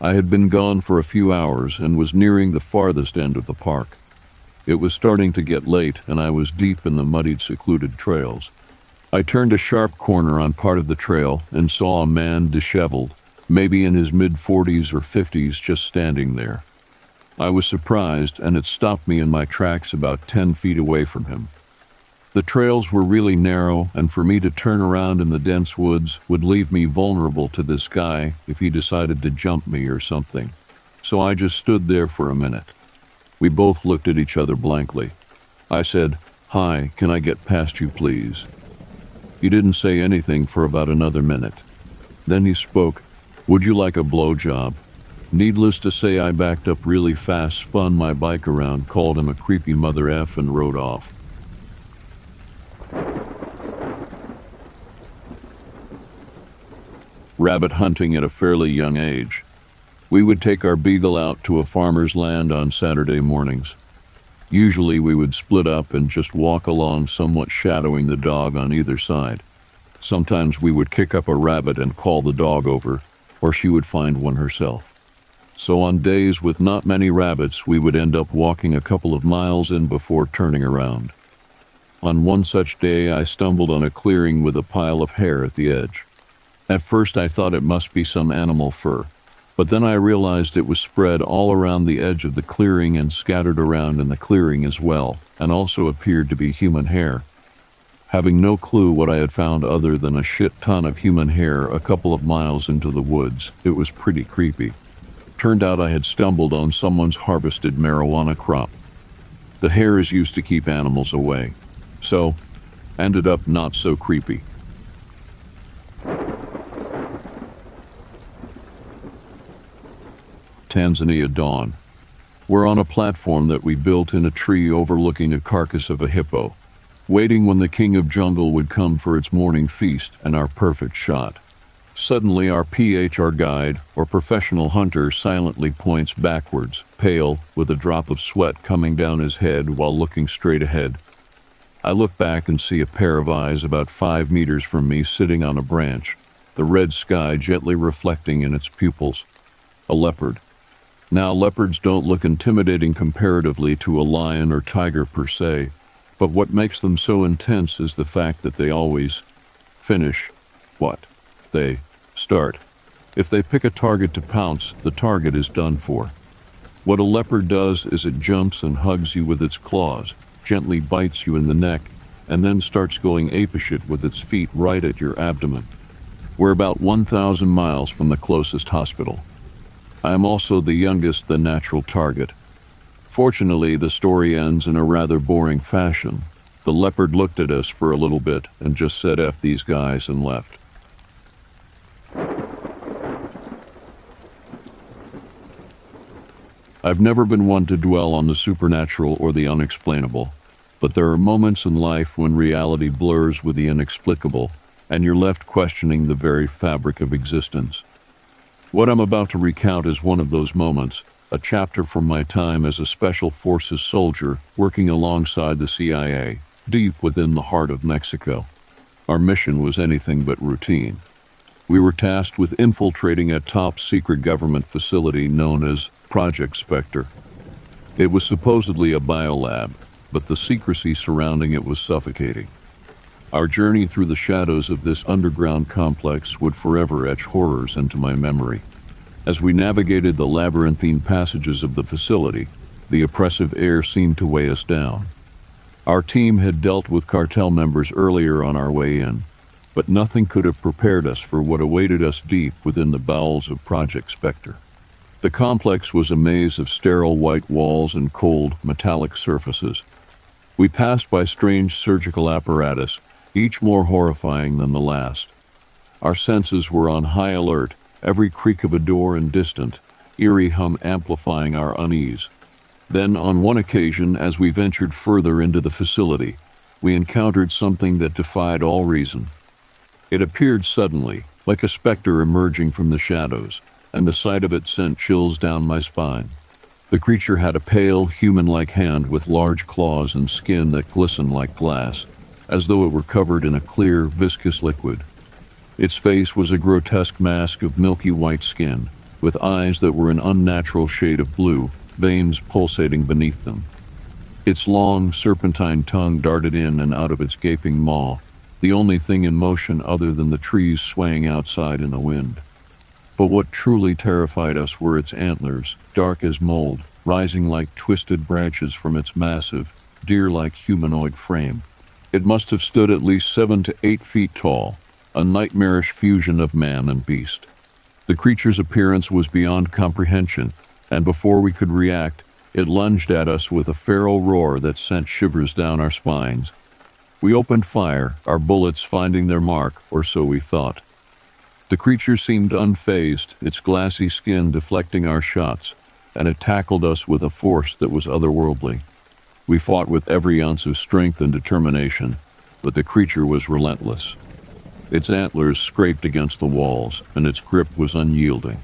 I had been gone for a few hours and was nearing the farthest end of the park. It was starting to get late, and I was deep in the muddied, secluded trails. I turned a sharp corner on part of the trail and saw a man disheveled, maybe in his mid-40s or 50s, just standing there. I was surprised, and it stopped me in my tracks about 10 feet away from him. The trails were really narrow, and for me to turn around in the dense woods would leave me vulnerable to this guy if he decided to jump me or something. So I just stood there for a minute. We both looked at each other blankly. I said, "Hi, can I get past you, please?" He didn't say anything for about another minute. Then he spoke, "Would you like a blowjob?" Needless to say, I backed up really fast, spun my bike around, called him a creepy mother F, and rode off. Rabbit hunting at a fairly young age. We would take our beagle out to a farmer's land on Saturday mornings. Usually we would split up and just walk along, somewhat shadowing the dog on either side. Sometimes we would kick up a rabbit and call the dog over, or she would find one herself. So on days with not many rabbits, we would end up walking a couple of miles in before turning around. On one such day, I stumbled on a clearing with a pile of hair at the edge. At first I thought it must be some animal fur, but then I realized it was spread all around the edge of the clearing and scattered around in the clearing as well, and also appeared to be human hair. Having no clue what I had found other than a shit ton of human hair a couple of miles into the woods, it was pretty creepy. Turned out I had stumbled on someone's harvested marijuana crop. The hair is used to keep animals away, so ended up not so creepy. Tanzania dawn. We're on a platform that we built in a tree overlooking a carcass of a hippo, waiting when the king of jungle would come for its morning feast and our perfect shot. Suddenly our PHR guide, or professional hunter, silently points backwards, pale, with a drop of sweat coming down his head while looking straight ahead. I look back and see a pair of eyes about 5 meters from me sitting on a branch, the red sky gently reflecting in its pupils. A leopard. Now, leopards don't look intimidating comparatively to a lion or tiger per se, but what makes them so intense is the fact that they always finish what they start. If they pick a target to pounce, the target is done for. What a leopard does is it jumps and hugs you with its claws, gently bites you in the neck, and then starts going apeshit with its feet right at your abdomen. We're about 1,000 miles from the closest hospital. I am also the youngest, the natural target. Fortunately, the story ends in a rather boring fashion. The leopard looked at us for a little bit and just said, "F these guys," and left. I've never been one to dwell on the supernatural or the unexplainable, but there are moments in life when reality blurs with the inexplicable, and you're left questioning the very fabric of existence. What I'm about to recount is one of those moments, a chapter from my time as a Special Forces soldier working alongside the CIA, deep within the heart of Mexico. Our mission was anything but routine. We were tasked with infiltrating a top-secret government facility known as Project Spectre. It was supposedly a biolab, but the secrecy surrounding it was suffocating. Our journey through the shadows of this underground complex would forever etch horrors into my memory. As we navigated the labyrinthine passages of the facility, the oppressive air seemed to weigh us down. Our team had dealt with cartel members earlier on our way in, but nothing could have prepared us for what awaited us deep within the bowels of Project Spectre. The complex was a maze of sterile white walls and cold, metallic surfaces. We passed by strange surgical apparatus, each more horrifying than the last. Our senses were on high alert, every creak of a door and distant, eerie hum amplifying our unease. Then, on one occasion, as we ventured further into the facility, we encountered something that defied all reason. It appeared suddenly, like a specter emerging from the shadows, and the sight of it sent chills down my spine. The creature had a pale, human-like hand with large claws and skin that glistened like glass, as though it were covered in a clear, viscous liquid. Its face was a grotesque mask of milky white skin, with eyes that were an unnatural shade of blue, veins pulsating beneath them. Its long, serpentine tongue darted in and out of its gaping maw, the only thing in motion other than the trees swaying outside in the wind. But what truly terrified us were its antlers, dark as mold, rising like twisted branches from its massive, deer-like humanoid frame. It must have stood at least 7 to 8 feet tall, a nightmarish fusion of man and beast. The creature's appearance was beyond comprehension, and before we could react, it lunged at us with a feral roar that sent shivers down our spines. We opened fire, our bullets finding their mark, or so we thought. The creature seemed unfazed, its glassy skin deflecting our shots, and it tackled us with a force that was otherworldly. We fought with every ounce of strength and determination, but the creature was relentless. Its antlers scraped against the walls, and its grip was unyielding.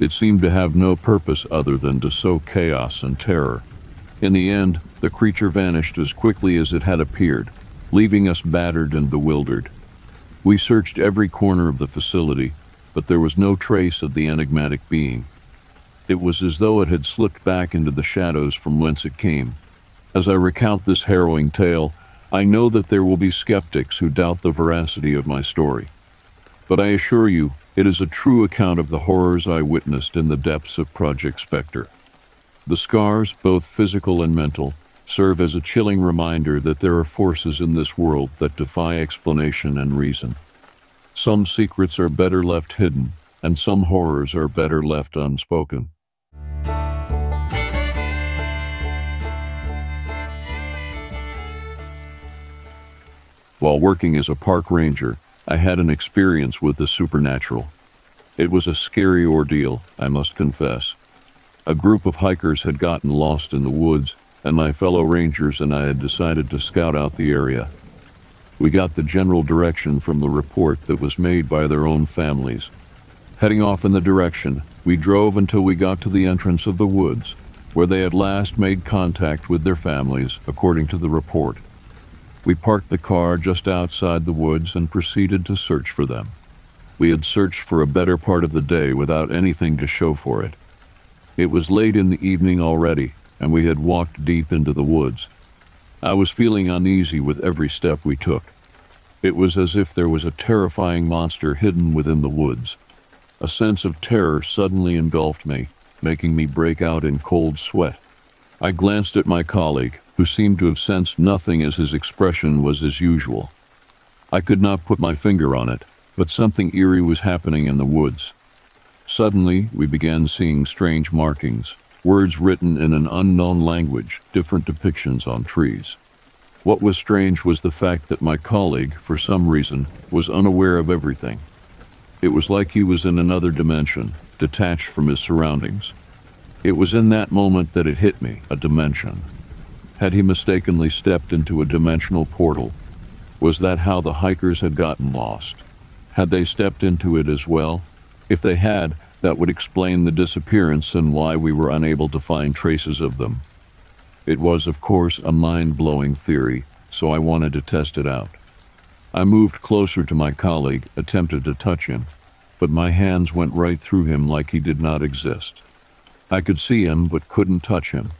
It seemed to have no purpose other than to sow chaos and terror. In the end, the creature vanished as quickly as it had appeared, leaving us battered and bewildered. We searched every corner of the facility, but there was no trace of the enigmatic being. It was as though it had slipped back into the shadows from whence it came. As I recount this harrowing tale, I know that there will be skeptics who doubt the veracity of my story. But I assure you, it is a true account of the horrors I witnessed in the depths of Project Spectre. The scars, both physical and mental, serve as a chilling reminder that there are forces in this world that defy explanation and reason. Some secrets are better left hidden, and some horrors are better left unspoken. While working as a park ranger, I had an experience with the supernatural. It was a scary ordeal, I must confess. A group of hikers had gotten lost in the woods, and my fellow rangers and I had decided to scout out the area. We got the general direction from the report that was made by their own families. Heading off in the direction, we drove until we got to the entrance of the woods, where they at last made contact with their families, according to the report. We parked the car just outside the woods and proceeded to search for them. We had searched for a better part of the day without anything to show for it. It was late in the evening already, and we had walked deep into the woods. I was feeling uneasy with every step we took. It was as if there was a terrifying monster hidden within the woods. A sense of terror suddenly engulfed me, making me break out in cold sweat. I glanced at my colleague, who seemed to have sensed nothing as his expression was as usual. I could not put my finger on it, but something eerie was happening in the woods. Suddenly, we began seeing strange markings, words written in an unknown language, different depictions on trees. What was strange was the fact that my colleague, for some reason, was unaware of everything. It was like he was in another dimension, detached from his surroundings. It was in that moment that it hit me, a dimension. Had he mistakenly stepped into a dimensional portal? Was that how the hikers had gotten lost? Had they stepped into it as well? If they had, that would explain the disappearance and why we were unable to find traces of them. It was, of course, a mind-blowing theory, so I wanted to test it out. I moved closer to my colleague, attempted to touch him, but my hands went right through him like he did not exist. I could see him, but couldn't touch him.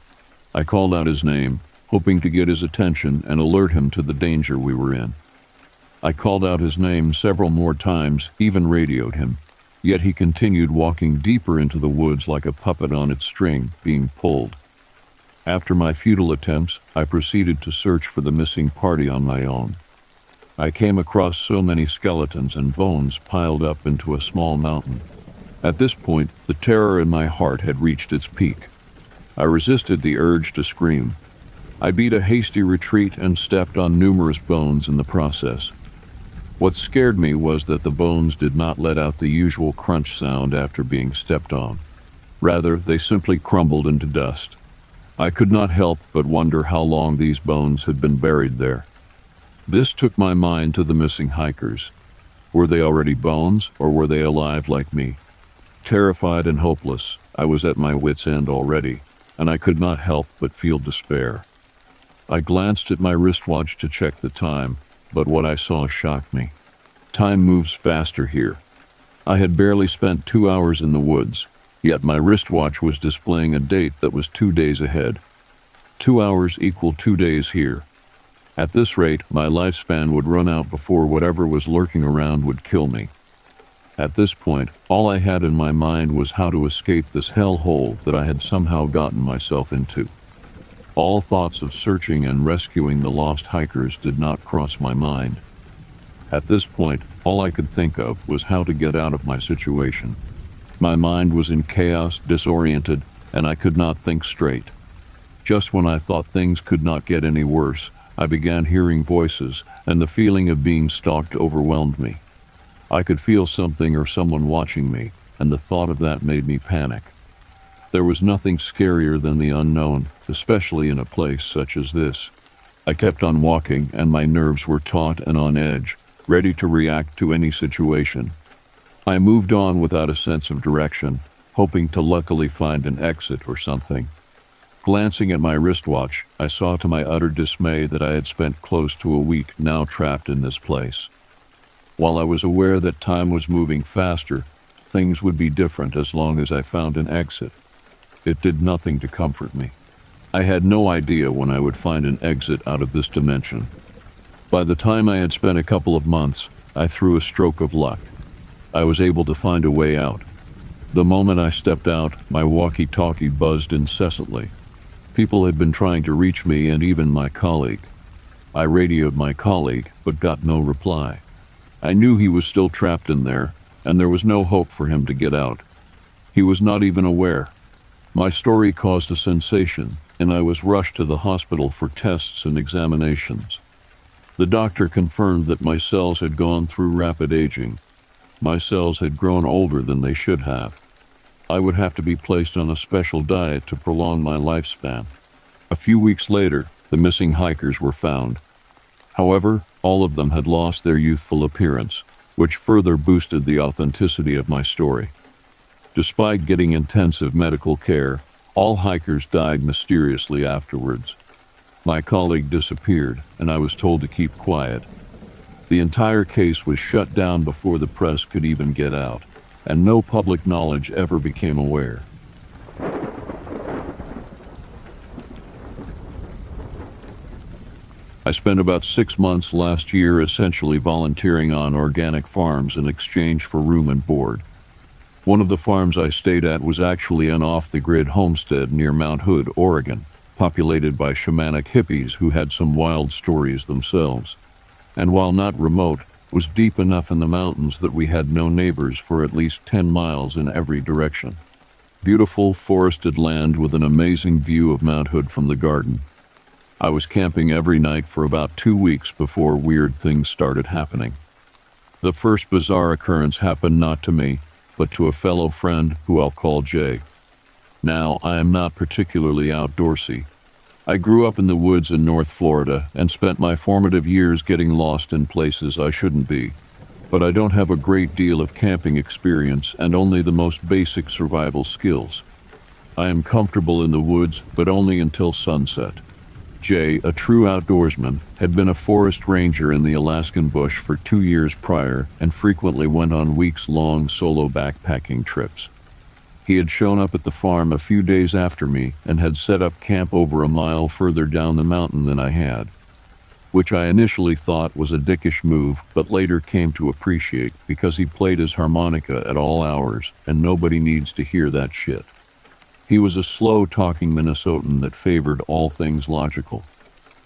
I called out his name, hoping to get his attention and alert him to the danger we were in. I called out his name several more times, even radioed him. Yet he continued walking deeper into the woods like a puppet on its string, being pulled. After my futile attempts, I proceeded to search for the missing party on my own. I came across so many skeletons and bones piled up into a small mountain. At this point, the terror in my heart had reached its peak. I resisted the urge to scream. I beat a hasty retreat and stepped on numerous bones in the process. What scared me was that the bones did not let out the usual crunch sound after being stepped on. Rather, they simply crumbled into dust. I could not help but wonder how long these bones had been buried there. This took my mind to the missing hikers. Were they already bones, or were they alive like me? Terrified and hopeless, I was at my wits' end already, and I could not help but feel despair. I glanced at my wristwatch to check the time, but what I saw shocked me. Time moves faster here. I had barely spent 2 hours in the woods, yet my wristwatch was displaying a date that was 2 days ahead. 2 hours equal 2 days here. At this rate, my lifespan would run out before whatever was lurking around would kill me. At this point, all I had in my mind was how to escape this hellhole that I had somehow gotten myself into. All thoughts of searching and rescuing the lost hikers did not cross my mind. At this point, all I could think of was how to get out of my situation. My mind was in chaos, disoriented, and I could not think straight. Just when I thought things could not get any worse, I began hearing voices, and the feeling of being stalked overwhelmed me. I could feel something or someone watching me, and the thought of that made me panic. There was nothing scarier than the unknown, especially in a place such as this. I kept on walking, and my nerves were taut and on edge, ready to react to any situation. I moved on without a sense of direction, hoping to luckily find an exit or something. Glancing at my wristwatch, I saw to my utter dismay that I had spent close to a week now trapped in this place. While I was aware that time was moving faster, things would be different as long as I found an exit. It did nothing to comfort me. I had no idea when I would find an exit out of this dimension. By the time I had spent a couple of months, I threw a stroke of luck. I was able to find a way out. The moment I stepped out, my walkie-talkie buzzed incessantly. People had been trying to reach me and even my colleague. I radioed my colleague, but got no reply. I knew he was still trapped in there, and there was no hope for him to get out. He was not even aware. My story caused a sensation, and I was rushed to the hospital for tests and examinations. The doctor confirmed that my cells had gone through rapid aging. My cells had grown older than they should have. I would have to be placed on a special diet to prolong my lifespan. A few weeks later, the missing hikers were found. However, all of them had lost their youthful appearance, which further boosted the authenticity of my story. Despite getting intensive medical care, all hikers died mysteriously afterwards. My colleague disappeared, and I was told to keep quiet. The entire case was shut down before the press could even get out, and no public knowledge ever became aware. I spent about 6 months last year essentially volunteering on organic farms in exchange for room and board. One of the farms I stayed at was actually an off-the-grid homestead near Mount Hood, Oregon, populated by shamanic hippies who had some wild stories themselves, and while not remote, was deep enough in the mountains that we had no neighbors for at least 10 miles in every direction. Beautiful, forested land with an amazing view of Mount Hood from the garden. I was camping every night for about 2 weeks before weird things started happening. The first bizarre occurrence happened not to me, but to a fellow friend who I'll call Jay. Now, I am not particularly outdoorsy. I grew up in the woods in North Florida and spent my formative years getting lost in places I shouldn't be, but I don't have a great deal of camping experience and only the most basic survival skills. I am comfortable in the woods, but only until sunset. Jay, a true outdoorsman, had been a forest ranger in the Alaskan bush for 2 years prior and frequently went on weeks-long solo backpacking trips. He had shown up at the farm a few days after me and had set up camp over a mile further down the mountain than I had, which I initially thought was a dickish move but later came to appreciate because he played his harmonica at all hours and nobody needs to hear that shit. He was a slow-talking Minnesotan that favored all things logical.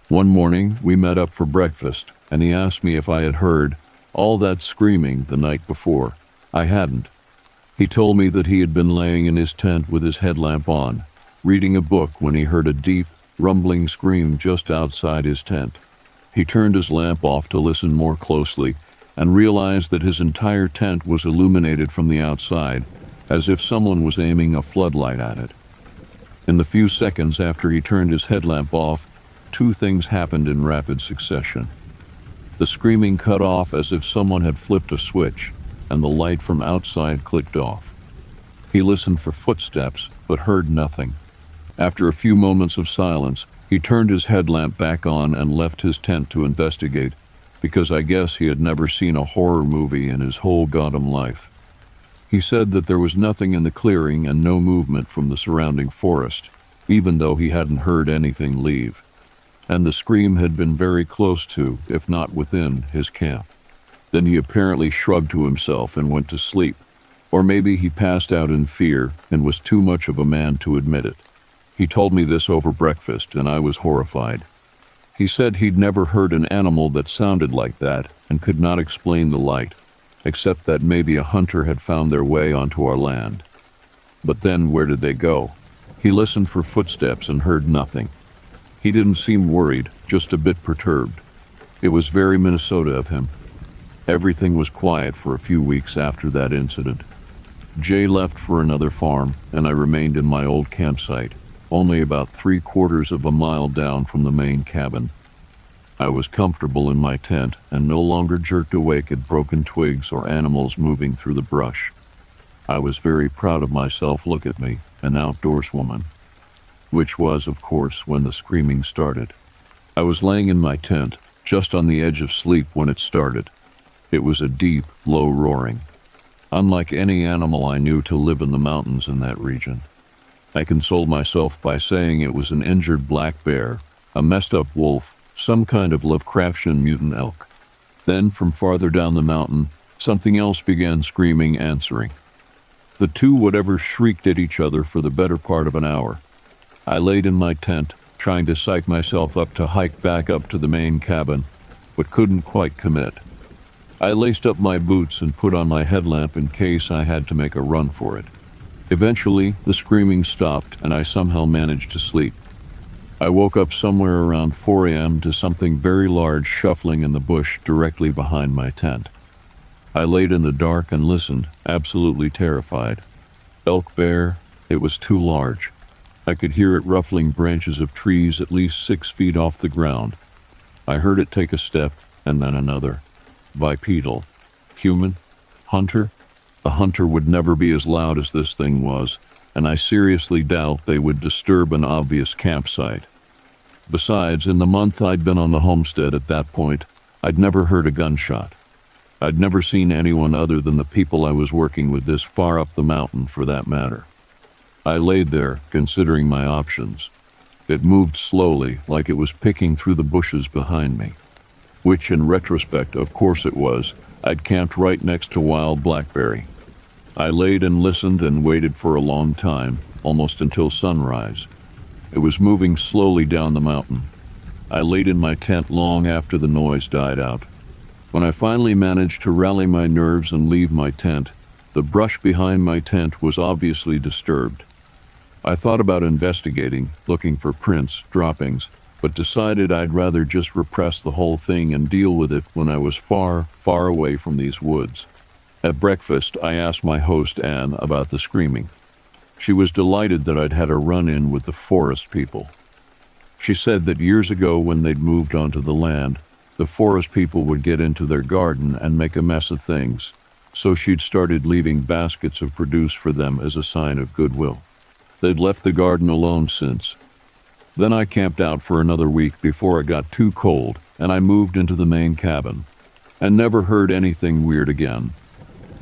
One morning, we met up for breakfast, and he asked me if I had heard all that screaming the night before. I hadn't. He told me that he had been laying in his tent with his headlamp on, reading a book when he heard a deep, rumbling scream just outside his tent. He turned his lamp off to listen more closely and realized that his entire tent was illuminated from the outside, as if someone was aiming a floodlight at it. In the few seconds after he turned his headlamp off, two things happened in rapid succession. The screaming cut off as if someone had flipped a switch, and the light from outside clicked off. He listened for footsteps, but heard nothing. After a few moments of silence, he turned his headlamp back on and left his tent to investigate, because I guess he had never seen a horror movie in his whole goddamn life. He said that there was nothing in the clearing and no movement from the surrounding forest, even though he hadn't heard anything leave. And the scream had been very close to, if not within, his camp. Then he apparently shrugged to himself and went to sleep, or maybe he passed out in fear and was too much of a man to admit it. He told me this over breakfast, and I was horrified. He said he'd never heard an animal that sounded like that and could not explain the light, except that maybe a hunter had found their way onto our land. But then where did they go? He listened for footsteps and heard nothing. He didn't seem worried, just a bit perturbed. It was very Minnesota of him. Everything was quiet for a few weeks after that incident. Jay left for another farm, and I remained in my old campsite, only about 3/4 of a mile down from the main cabin. I was comfortable in my tent and no longer jerked awake at broken twigs or animals moving through the brush. I was very proud of myself. Look at me, an outdoors woman. Which was, of course, when the screaming started. I was laying in my tent, just on the edge of sleep when it started. It was a deep, low roaring, unlike any animal I knew to live in the mountains in that region. I consoled myself by saying it was an injured black bear, a messed up wolf, some kind of Lovecraftian mutant elk. Then, from farther down the mountain, something else began screaming, answering. The two whatever shrieked at each other for the better part of an hour. I laid in my tent, trying to psych myself up to hike back up to the main cabin, but couldn't quite commit. I laced up my boots and put on my headlamp in case I had to make a run for it. Eventually, the screaming stopped, and I somehow managed to sleep. I woke up somewhere around 4 a.m. to something very large shuffling in the bush directly behind my tent. I laid in the dark and listened, absolutely terrified. Elk bear, it was too large. I could hear it ruffling branches of trees at least 6 feet off the ground. I heard it take a step, and then another. Bipedal. Human? Hunter? The hunter would never be as loud as this thing was, and I seriously doubt they would disturb an obvious campsite. Besides, in the month I'd been on the homestead at that point, I'd never heard a gunshot. I'd never seen anyone other than the people I was working with this far up the mountain, for that matter. I laid there, considering my options. It moved slowly, like it was picking through the bushes behind me. Which, in retrospect, of course it was. I'd camped right next to wild blackberry. I laid and listened and waited for a long time, almost until sunrise. It was moving slowly down the mountain. I laid in my tent long after the noise died out. When I finally managed to rally my nerves and leave my tent, the brush behind my tent was obviously disturbed. I thought about investigating, looking for prints, droppings, but decided I'd rather just repress the whole thing and deal with it when I was far, far away from these woods. At breakfast, I asked my host, Anne, about the screaming. She was delighted that I'd had a run-in with the forest people. She said that years ago, when they'd moved onto the land, the forest people would get into their garden and make a mess of things, so she'd started leaving baskets of produce for them as a sign of goodwill. They'd left the garden alone since. Then I camped out for another week before it got too cold, and I moved into the main cabin, and never heard anything weird again.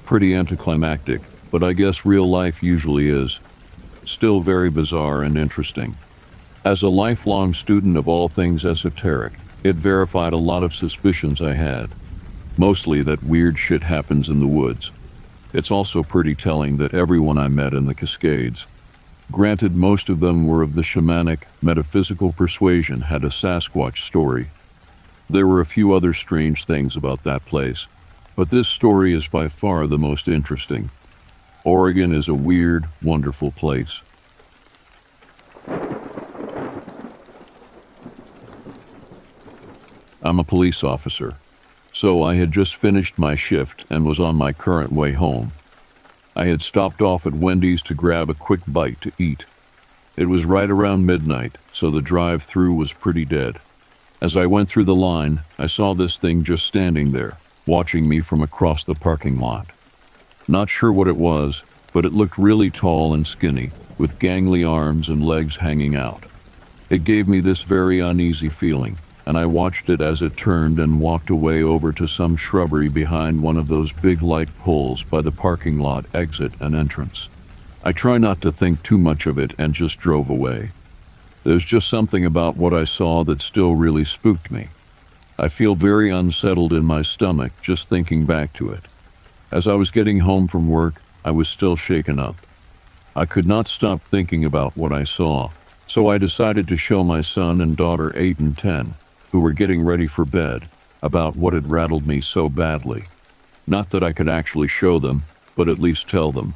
Pretty anticlimactic, but I guess real life usually is. Still very bizarre and interesting. As a lifelong student of all things esoteric, it verified a lot of suspicions I had. Mostly that weird shit happens in the woods. It's also pretty telling that everyone I met in the Cascades, Granted, most of them were of the shamanic, metaphysical persuasion, had a Sasquatch story. There were a few other strange things about that place, but this story is by far the most interesting. Oregon is a weird, wonderful place. I'm a police officer, so I had just finished my shift and was on my current way home. I had stopped off at Wendy's to grab a quick bite to eat. It was right around midnight, so the drive-through was pretty dead. As I went through the line, I saw this thing just standing there, watching me from across the parking lot. Not sure what it was, but it looked really tall and skinny, with gangly arms and legs hanging out. It gave me this very uneasy feeling, and I watched it as it turned and walked away over to some shrubbery behind one of those big light poles by the parking lot exit and entrance. I try not to think too much of it and just drove away. There's just something about what I saw that still really spooked me. I feel very unsettled in my stomach just thinking back to it. As I was getting home from work, I was still shaken up. I could not stop thinking about what I saw, so I decided to show my son and daughter 8 and 10, who were getting ready for bed, about what had rattled me so badly. Not that I could actually show them, but at least tell them.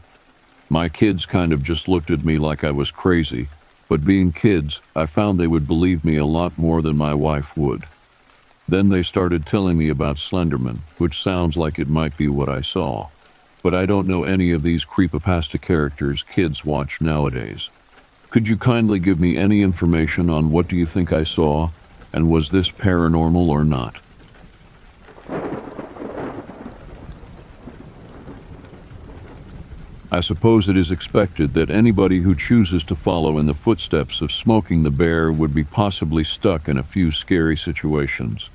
My kids kind of just looked at me like I was crazy, but being kids, I found they would believe me a lot more than my wife would. Then they started telling me about Slenderman, which sounds like it might be what I saw, but I don't know any of these creepypasta characters kids watch nowadays. Could you kindly give me any information on what do you think I saw? And was this paranormal or not? I suppose it is expected that anybody who chooses to follow in the footsteps of Smoking the Bear would be possibly stuck in a few scary situations.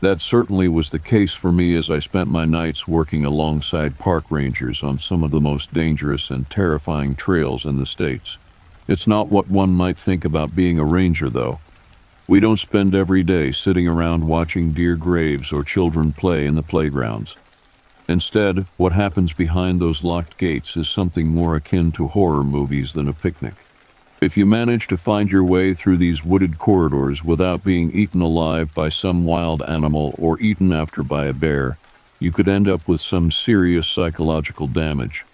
That certainly was the case for me as I spent my nights working alongside park rangers on some of the most dangerous and terrifying trails in the States. It's not what one might think about being a ranger, though. We don't spend every day sitting around watching deer graves or children play in the playgrounds. Instead, what happens behind those locked gates is something more akin to horror movies than a picnic. If you manage to find your way through these wooded corridors without being eaten alive by some wild animal or eaten after by a bear, you could end up with some serious psychological damage.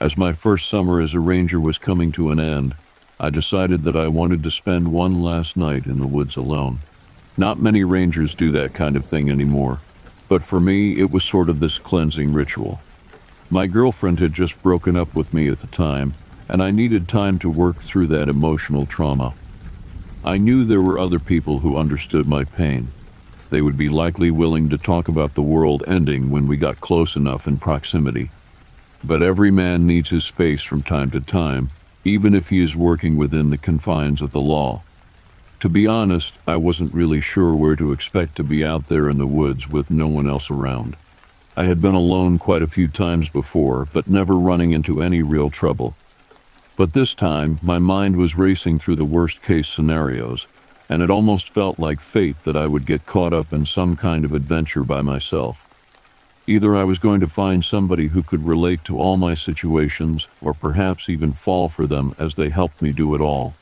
As my first summer as a ranger was coming to an end, I decided that I wanted to spend one last night in the woods alone. Not many rangers do that kind of thing anymore, but for me, it was sort of this cleansing ritual. My girlfriend had just broken up with me at the time, and I needed time to work through that emotional trauma. I knew there were other people who understood my pain. They would be likely willing to talk about the world ending when we got close enough in proximity. But every man needs his space from time to time, even if he is working within the confines of the law. To be honest, I wasn't really sure where to expect to be out there in the woods with no one else around. I had been alone quite a few times before, but never running into any real trouble. But this time, my mind was racing through the worst-case scenarios, and it almost felt like fate that I would get caught up in some kind of adventure by myself. Either I was going to find somebody who could relate to all my situations, or perhaps even fall for them as they helped me do it all.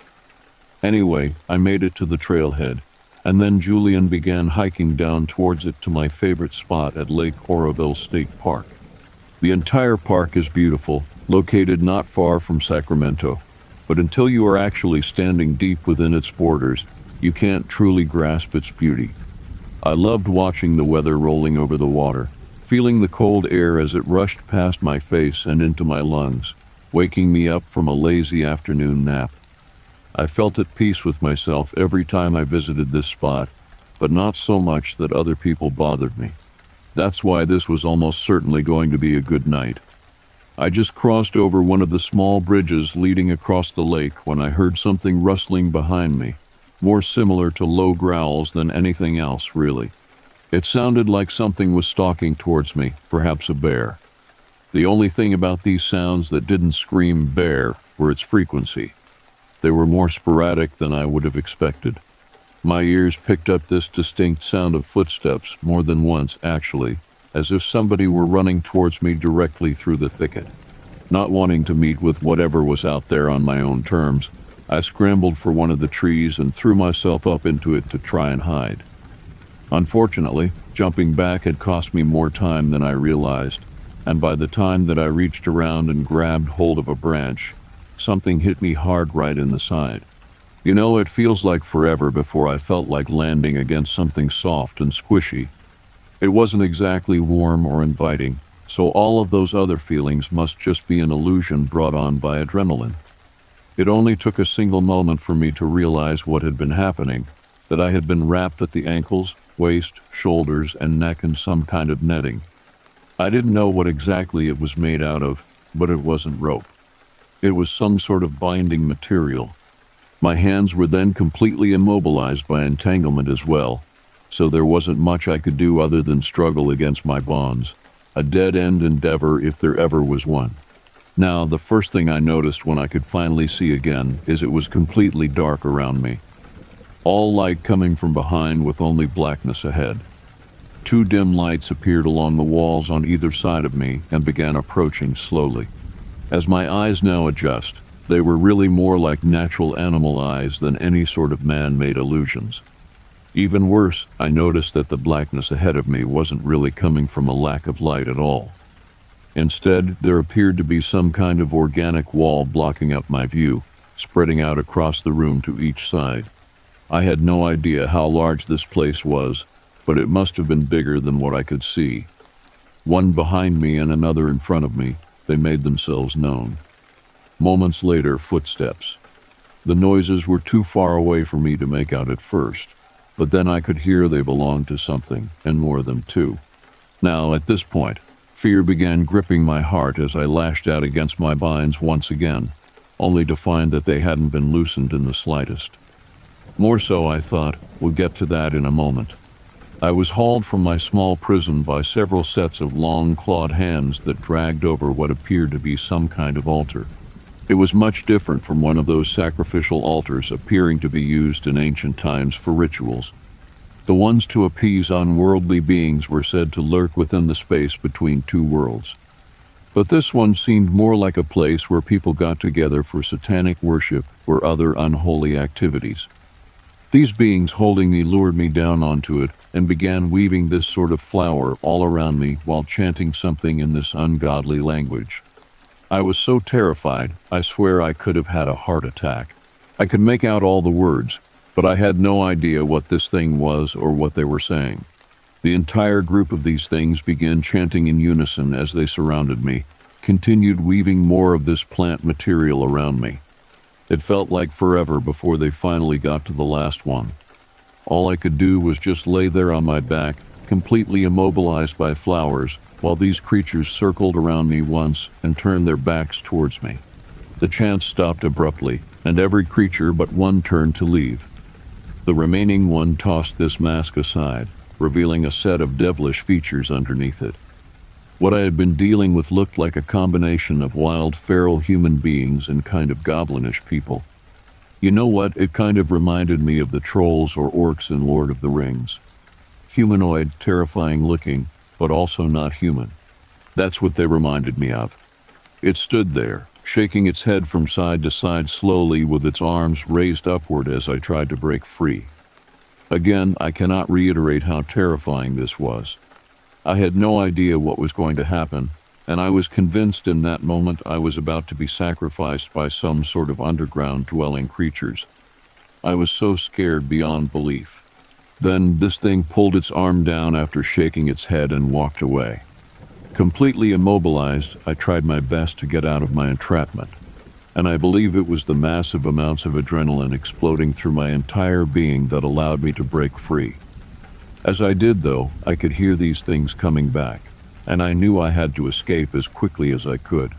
Anyway, I made it to the trailhead, and then Julian began hiking down towards it to my favorite spot at Lake Oroville State Park. The entire park is beautiful, located not far from Sacramento, but until you are actually standing deep within its borders, you can't truly grasp its beauty. I loved watching the weather rolling over the water, feeling the cold air as it rushed past my face and into my lungs, waking me up from a lazy afternoon nap. I felt at peace with myself every time I visited this spot, but not so much that other people bothered me. That's why this was almost certainly going to be a good night. I just crossed over one of the small bridges leading across the lake when I heard something rustling behind me, more similar to low growls than anything else, really. It sounded like something was stalking towards me, perhaps a bear. The only thing about these sounds that didn't scream bear were its frequency. They were more sporadic than I would have expected. My ears picked up this distinct sound of footsteps more than once, actually, as if somebody were running towards me directly through the thicket. Not wanting to meet with whatever was out there on my own terms, I scrambled for one of the trees and threw myself up into it to try and hide. Unfortunately, jumping back had cost me more time than I realized, and by the time that I reached around and grabbed hold of a branch, something hit me hard right in the side. You know, it feels like forever before I felt like landing against something soft and squishy. It wasn't exactly warm or inviting, so all of those other feelings must just be an illusion brought on by adrenaline. It only took a single moment for me to realize what had been happening, that I had been wrapped at the ankles, waist, shoulders, and neck in some kind of netting. I didn't know what exactly it was made out of, but it wasn't rope. It was some sort of binding material. My hands were then completely immobilized by entanglement as well, so there wasn't much I could do other than struggle against my bonds. A dead-end endeavor if there ever was one. Now, the first thing I noticed when I could finally see again is it was completely dark around me. All light coming from behind with only blackness ahead. Two dim lights appeared along the walls on either side of me and began approaching slowly. As my eyes now adjust, they were really more like natural animal eyes than any sort of man-made illusions. Even worse, I noticed that the blackness ahead of me wasn't really coming from a lack of light at all. Instead, there appeared to be some kind of organic wall blocking up my view, spreading out across the room to each side. I had no idea how large this place was, but it must have been bigger than what I could see. One behind me and another in front of me, they made themselves known. Moments later, footsteps. The noises were too far away for me to make out at first, but then I could hear they belonged to something, and more than two. Now, at this point, fear began gripping my heart as I lashed out against my binds once again, only to find that they hadn't been loosened in the slightest. More so, I thought, we'll get to that in a moment. I was hauled from my small prison by several sets of long, clawed hands that dragged over what appeared to be some kind of altar. It was much different from one of those sacrificial altars appearing to be used in ancient times for rituals. The ones to appease unworldly beings were said to lurk within the space between two worlds. But this one seemed more like a place where people got together for satanic worship or other unholy activities. These beings holding me lured me down onto it and began weaving this sort of flower all around me while chanting something in this ungodly language. I was so terrified, I swear I could have had a heart attack. I could make out all the words, but I had no idea what this thing was or what they were saying. The entire group of these things began chanting in unison as they surrounded me, continued weaving more of this plant material around me. It felt like forever before they finally got to the last one. All I could do was just lay there on my back, completely immobilized by flowers, while these creatures circled around me once and turned their backs towards me. The chant stopped abruptly, and every creature but one turned to leave. The remaining one tossed this mask aside, revealing a set of devilish features underneath it. What I had been dealing with looked like a combination of wild, feral human beings and kind of goblinish people. You know what? It kind of reminded me of the trolls or orcs in Lord of the Rings. Humanoid, terrifying looking, but also not human. That's what they reminded me of. It stood there, shaking its head from side to side slowly with its arms raised upward as I tried to break free. Again, I cannot reiterate how terrifying this was. I had no idea what was going to happen, and I was convinced in that moment I was about to be sacrificed by some sort of underground dwelling creatures. I was so scared beyond belief. Then this thing pulled its arm down after shaking its head and walked away. Completely immobilized, I tried my best to get out of my entrapment, and I believe it was the massive amounts of adrenaline exploding through my entire being that allowed me to break free. As I did, though, I could hear these things coming back, and I knew I had to escape as quickly as I could.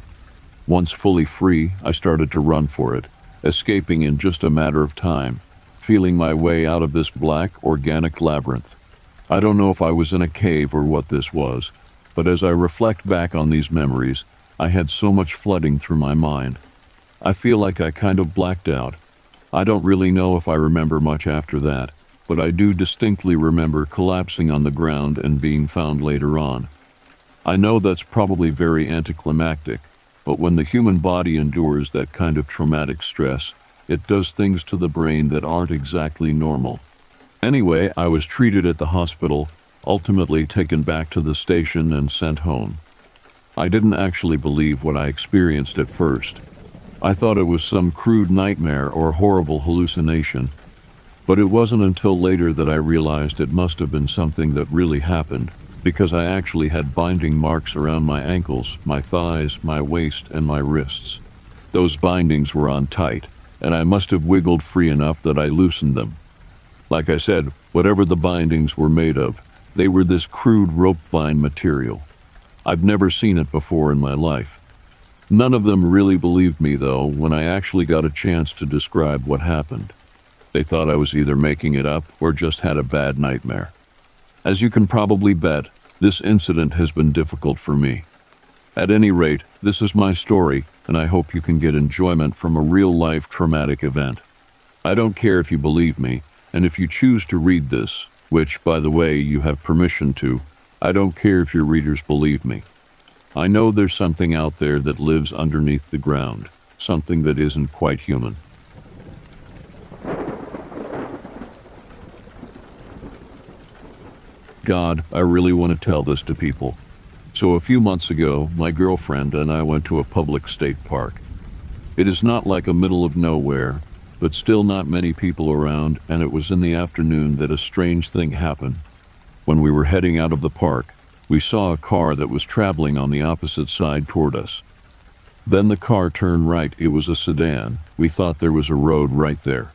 Once fully free, I started to run for it, escaping in just a matter of time, feeling my way out of this black, organic labyrinth. I don't know if I was in a cave or what this was, but as I reflect back on these memories, I had so much flooding through my mind. I feel like I kind of blacked out. I don't really know if I remember much after that, but I do distinctly remember collapsing on the ground and being found later on. I know that's probably very anticlimactic, But when the human body endures that kind of traumatic stress, it does things to the brain that aren't exactly normal. Anyway, I was treated at the hospital, ultimately taken back to the station and sent home. I didn't actually believe what I experienced at first. I thought it was some crude nightmare or horrible hallucination. But it wasn't until later that I realized it must have been something that really happened, because I actually had binding marks around my ankles, my thighs, my waist, and my wrists. Those bindings were on tight, and I must have wiggled free enough that I loosened them. Like I said, whatever the bindings were made of, they were this crude rope vine material. I've never seen it before in my life. None of them really believed me, though, when I actually got a chance to describe what happened. They thought I was either making it up or just had a bad nightmare. As you can probably bet, this incident has been difficult for me. At any rate, this is my story, and I hope you can get enjoyment from a real-life traumatic event. I don't care if you believe me, and if you choose to read this, which, by the way, you have permission to, I don't care if your readers believe me. I know there's something out there that lives underneath the ground, something that isn't quite human. God, I really want to tell this to people. So a few months ago, my girlfriend and I went to a public state park. It is not like a middle of nowhere, but still not many people around, and it was in the afternoon that a strange thing happened. When we were heading out of the park, we saw a car that was traveling on the opposite side toward us. Then the car turned right. It was a sedan. We thought there was a road right there.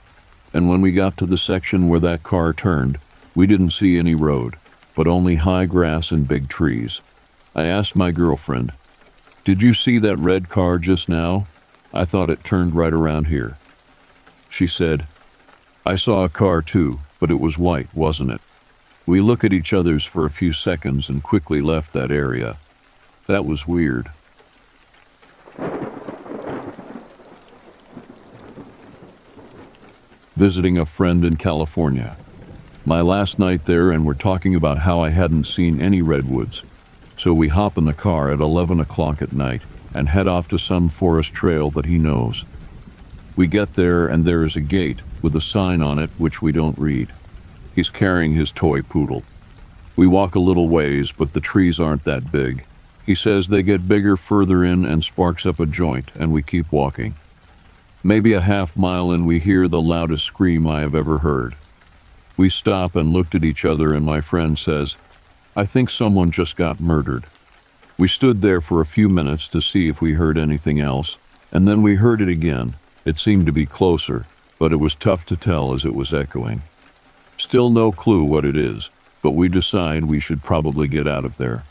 And when we got to the section where that car turned, we didn't see any road, but only high grass and big trees. I asked my girlfriend, "Did you see that red car just now? I thought it turned right around here." She said, "I saw a car too, but it was white, wasn't it?" We looked at each other for a few seconds and quickly left that area. That was weird. Visiting a friend in California. My last night there, and we're talking about how I hadn't seen any redwoods. So we hop in the car at 11 o'clock at night and head off to some forest trail that he knows. We get there and there is a gate with a sign on it which we don't read. He's carrying his toy poodle. We walk a little ways, but the trees aren't that big. He says they get bigger further in and sparks up a joint, and we keep walking. Maybe a half mile in, we hear the loudest scream I have ever heard. We stop and looked at each other, and my friend says, "I think someone just got murdered." We stood there for a few minutes to see if we heard anything else, and then we heard it again. It seemed to be closer, but it was tough to tell as it was echoing. Still no clue what it is, but we decide we should probably get out of there.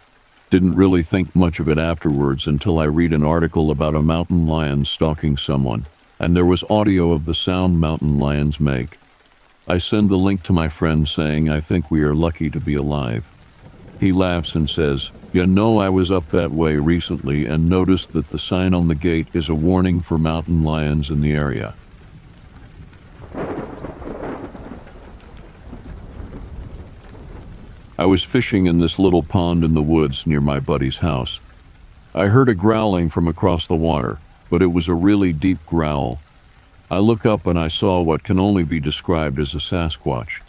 Didn't really think much of it afterwards until I read an article about a mountain lion stalking someone, and there was audio of the sound mountain lions make. I send the link to my friend saying, "I think we are lucky to be alive." He laughs and says, "You know, I was up that way recently and noticed that the sign on the gate is a warning for mountain lions in the area." I was fishing in this little pond in the woods near my buddy's house. I heard a growling from across the water, but it was a really deep growl. I look up and I saw what can only be described as a Sasquatch.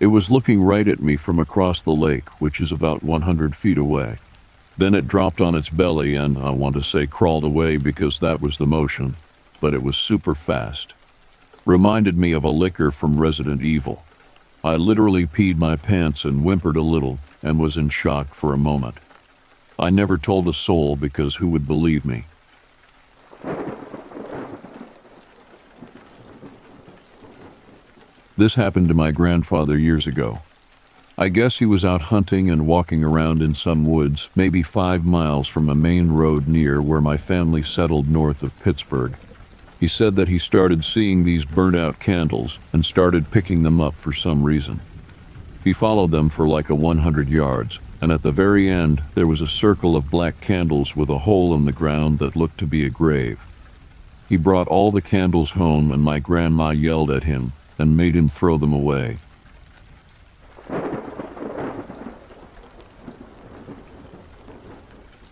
It was looking right at me from across the lake, which is about 100 feet away. Then it dropped on its belly and, I want to say, crawled away because that was the motion, but it was super fast. Reminded me of a licker from Resident Evil. I literally peed my pants and whimpered a little and was in shock for a moment. I never told a soul because who would believe me? This happened to my grandfather years ago. I guess he was out hunting and walking around in some woods, maybe 5 miles from a main road near where my family settled north of Pittsburgh. He said that he started seeing these burnt-out candles and started picking them up for some reason. He followed them for like 100 yards, and at the very end, there was a circle of black candles with a hole in the ground that looked to be a grave. He brought all the candles home, and my grandma yelled at him and made him throw them away.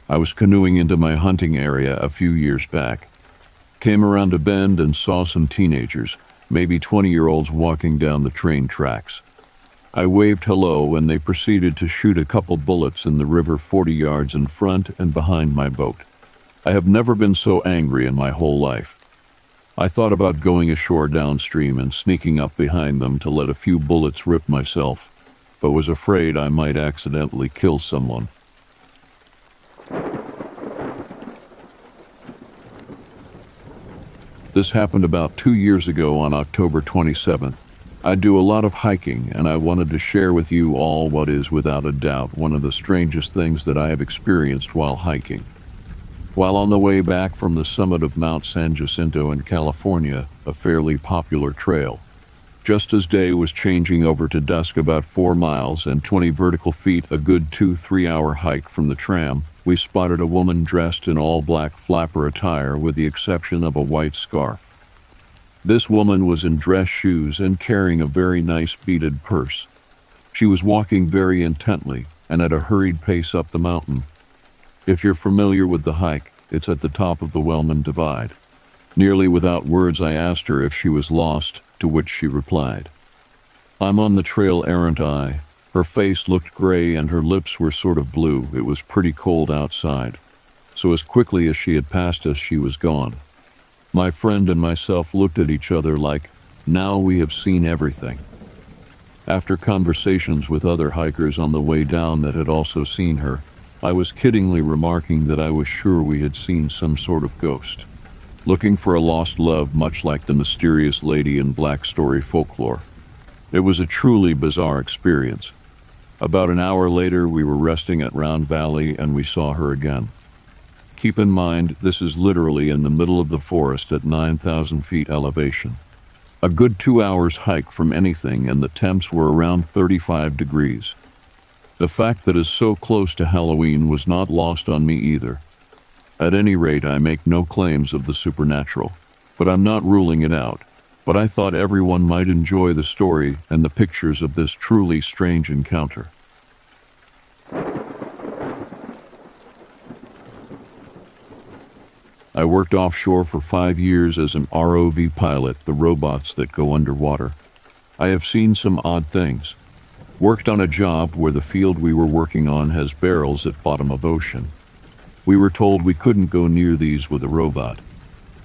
I I was canoeing into my hunting area a few years back. Came around a bend and saw some teenagers, maybe 20-year-olds walking down the train tracks. I waved hello and they proceeded to shoot a couple bullets in the river 40 yards in front and behind my boat. I have never been so angry in my whole life. I thought about going ashore downstream and sneaking up behind them to let a few bullets rip myself, but was afraid I might accidentally kill someone. This happened about 2 years ago on October 27th. I do a lot of hiking, and I wanted to share with you all what is, without a doubt, one of the strangest things that I have experienced while hiking. While on the way back from the summit of Mount San Jacinto in California, a fairly popular trail, just as day was changing over to dusk, about 4 miles and 20 vertical feet, a good 2-3 hour hike from the tram, we spotted a woman dressed in all black flapper attire with the exception of a white scarf. This woman was in dress shoes and carrying a very nice beaded purse. She was walking very intently and at a hurried pace up the mountain. If you're familiar with the hike, it's at the top of the Wellman Divide. Nearly without words, I asked her if she was lost, to which she replied, "I'm on the trail, aren't I?" Her face looked gray and her lips were sort of blue. It was pretty cold outside, so as quickly as she had passed us, she was gone. My friend and myself looked at each other like, now we have seen everything. After conversations with other hikers on the way down that had also seen her, I was kiddingly remarking that I was sure we had seen some sort of ghost, looking for a lost love, much like the mysterious lady in black story folklore. It was a truly bizarre experience. About an hour later, we were resting at Round Valley and we saw her again. Keep in mind, this is literally in the middle of the forest at 9,000 feet elevation. A good 2 hours hike from anything, and the temps were around 35 degrees. The fact that it's so close to Halloween was not lost on me either. At any rate, I make no claims of the supernatural, but I'm not ruling it out. But I thought everyone might enjoy the story and the pictures of this truly strange encounter. I worked offshore for 5 years as an ROV pilot, the robots that go underwater. I have seen some odd things. Worked on a job where the field we were working on has barrels at bottom of ocean. We were told we couldn't go near these with a robot.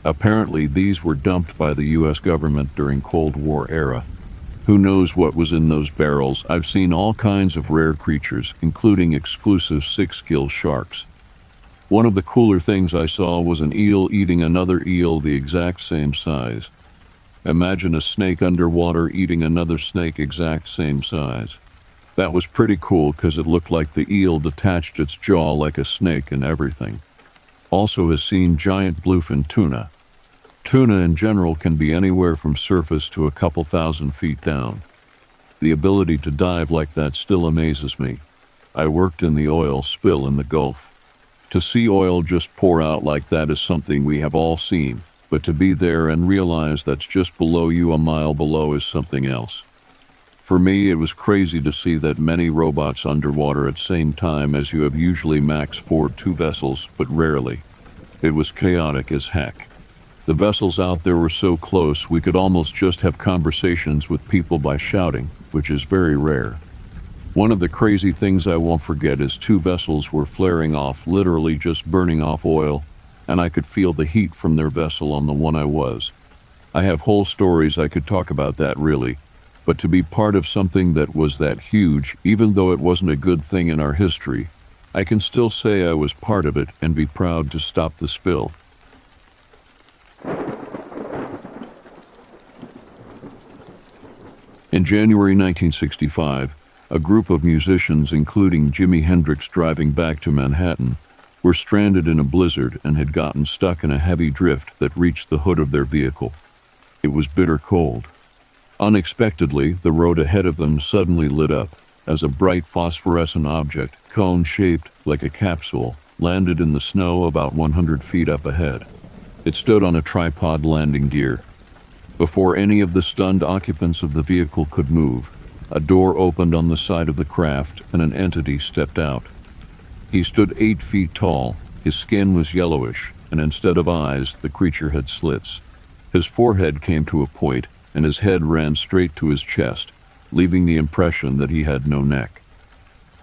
Apparently, these were dumped by the U.S. government during Cold War era. Who knows what was in those barrels? I've seen all kinds of rare creatures, including exclusive six-gill sharks. One of the cooler things I saw was an eel eating another eel the exact same size. Imagine a snake underwater eating another snake exact same size. That was pretty cool because it looked like the eel detached its jaw like a snake and everything. Also has seen giant bluefin tuna. Tuna in general can be anywhere from surface to a couple thousand feet down. The ability to dive like that still amazes me. I worked in the oil spill in the Gulf. To see oil just pour out like that is something we have all seen, but to be there and realize that's just below you, a mile below, is something else. For me, it was crazy to see that many robots underwater at the same time, as you have usually max 4-2 vessels, but rarely. It was chaotic as heck. The vessels out there were so close we could almost just have conversations with people by shouting, which is very rare. One of the crazy things I won't forget is 2 vessels were flaring off, literally just burning off oil, and I could feel the heat from their vessel on the one I was. I have whole stories I could talk about that, really. But to be part of something that was that huge, even though it wasn't a good thing in our history, I can still say I was part of it and be proud to stop the spill. In January 1965, a group of musicians, including Jimi Hendrix, driving back to Manhattan, were stranded in a blizzard and had gotten stuck in a heavy drift that reached the hood of their vehicle. It was bitter cold. Unexpectedly, the road ahead of them suddenly lit up as a bright phosphorescent object, cone-shaped like a capsule, landed in the snow about 100 feet up ahead. It stood on a tripod landing gear. Before any of the stunned occupants of the vehicle could move, a door opened on the side of the craft and an entity stepped out. He stood 8 feet tall. His skin was yellowish, and instead of eyes, the creature had slits. His forehead came to a point, and his head ran straight to his chest, leaving the impression that he had no neck.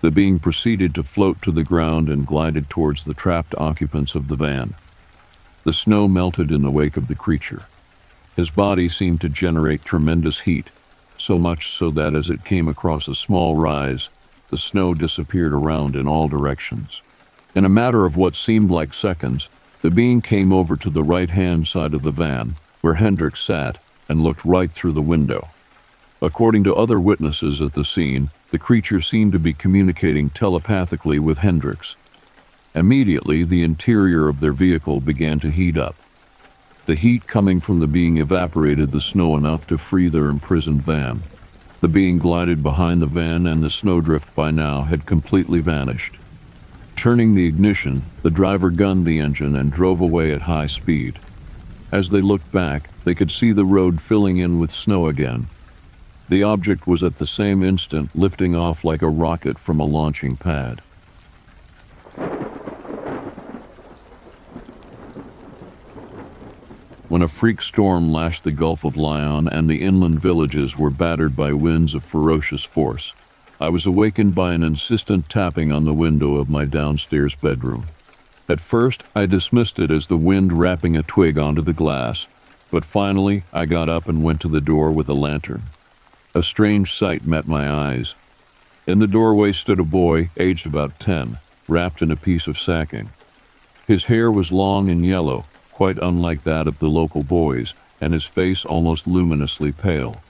The being proceeded to float to the ground and glided towards the trapped occupants of the van. The snow melted in the wake of the creature. His body seemed to generate tremendous heat, so much so that as it came across a small rise, the snow disappeared around in all directions. In a matter of what seemed like seconds, the being came over to the right-hand side of the van, where Hendrick sat, and looked right through the window. According to other witnesses at the scene, the creature seemed to be communicating telepathically with Hendricks. Immediately, the interior of their vehicle began to heat up. The heat coming from the being evaporated the snow enough to free their imprisoned van. The being glided behind the van, and the snowdrift by now had completely vanished. Turning the ignition, the driver gunned the engine and drove away at high speed. As they looked back, they could see the road filling in with snow again. The object was at the same instant lifting off like a rocket from a launching pad. When a freak storm lashed the Gulf of Lyon and the inland villages were battered by winds of ferocious force, I was awakened by an insistent tapping on the window of my downstairs bedroom. At first, I dismissed it as the wind rapping a twig onto the glass, but finally, I got up and went to the door with a lantern. A strange sight met my eyes. In the doorway stood a boy, aged about 10, wrapped in a piece of sacking. His hair was long and yellow, quite unlike that of the local boys, and his face almost luminously pale.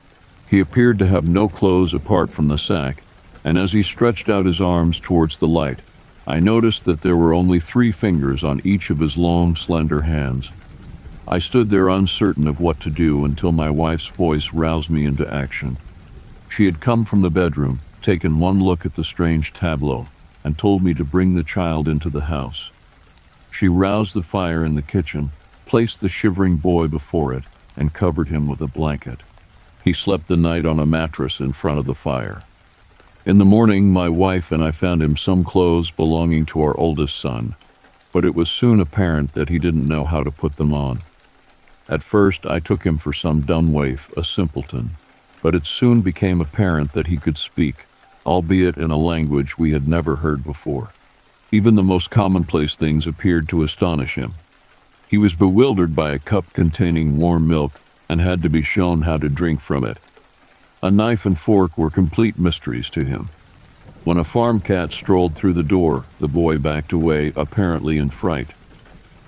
He appeared to have no clothes apart from the sack, and as he stretched out his arms towards the light, I noticed that there were only 3 fingers on each of his long, slender hands. I stood there uncertain of what to do until my wife's voice roused me into action. She had come from the bedroom, taken one look at the strange tableau, and told me to bring the child into the house. She roused the fire in the kitchen, placed the shivering boy before it, and covered him with a blanket. He slept the night on a mattress in front of the fire. In the morning, my wife and I found him some clothes belonging to our oldest son, but it was soon apparent that he didn't know how to put them on. At first, I took him for some dumb waif, a simpleton, but it soon became apparent that he could speak, albeit in a language we had never heard before. Even the most commonplace things appeared to astonish him. He was bewildered by a cup containing warm milk and had to be shown how to drink from it. A knife and fork were complete mysteries to him. When a farm cat strolled through the door, the boy backed away, apparently in fright.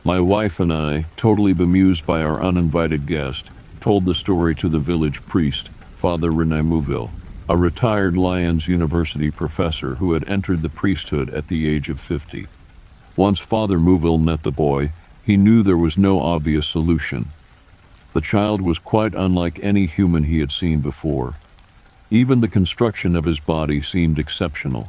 My wife and I, totally bemused by our uninvited guest, told the story to the village priest, Father Rene Mouville, a retired Lyons University professor who had entered the priesthood at the age of 50. Once Father Mouville met the boy, he knew there was no obvious solution. The child was quite unlike any human he had seen before. Even the construction of his body seemed exceptional.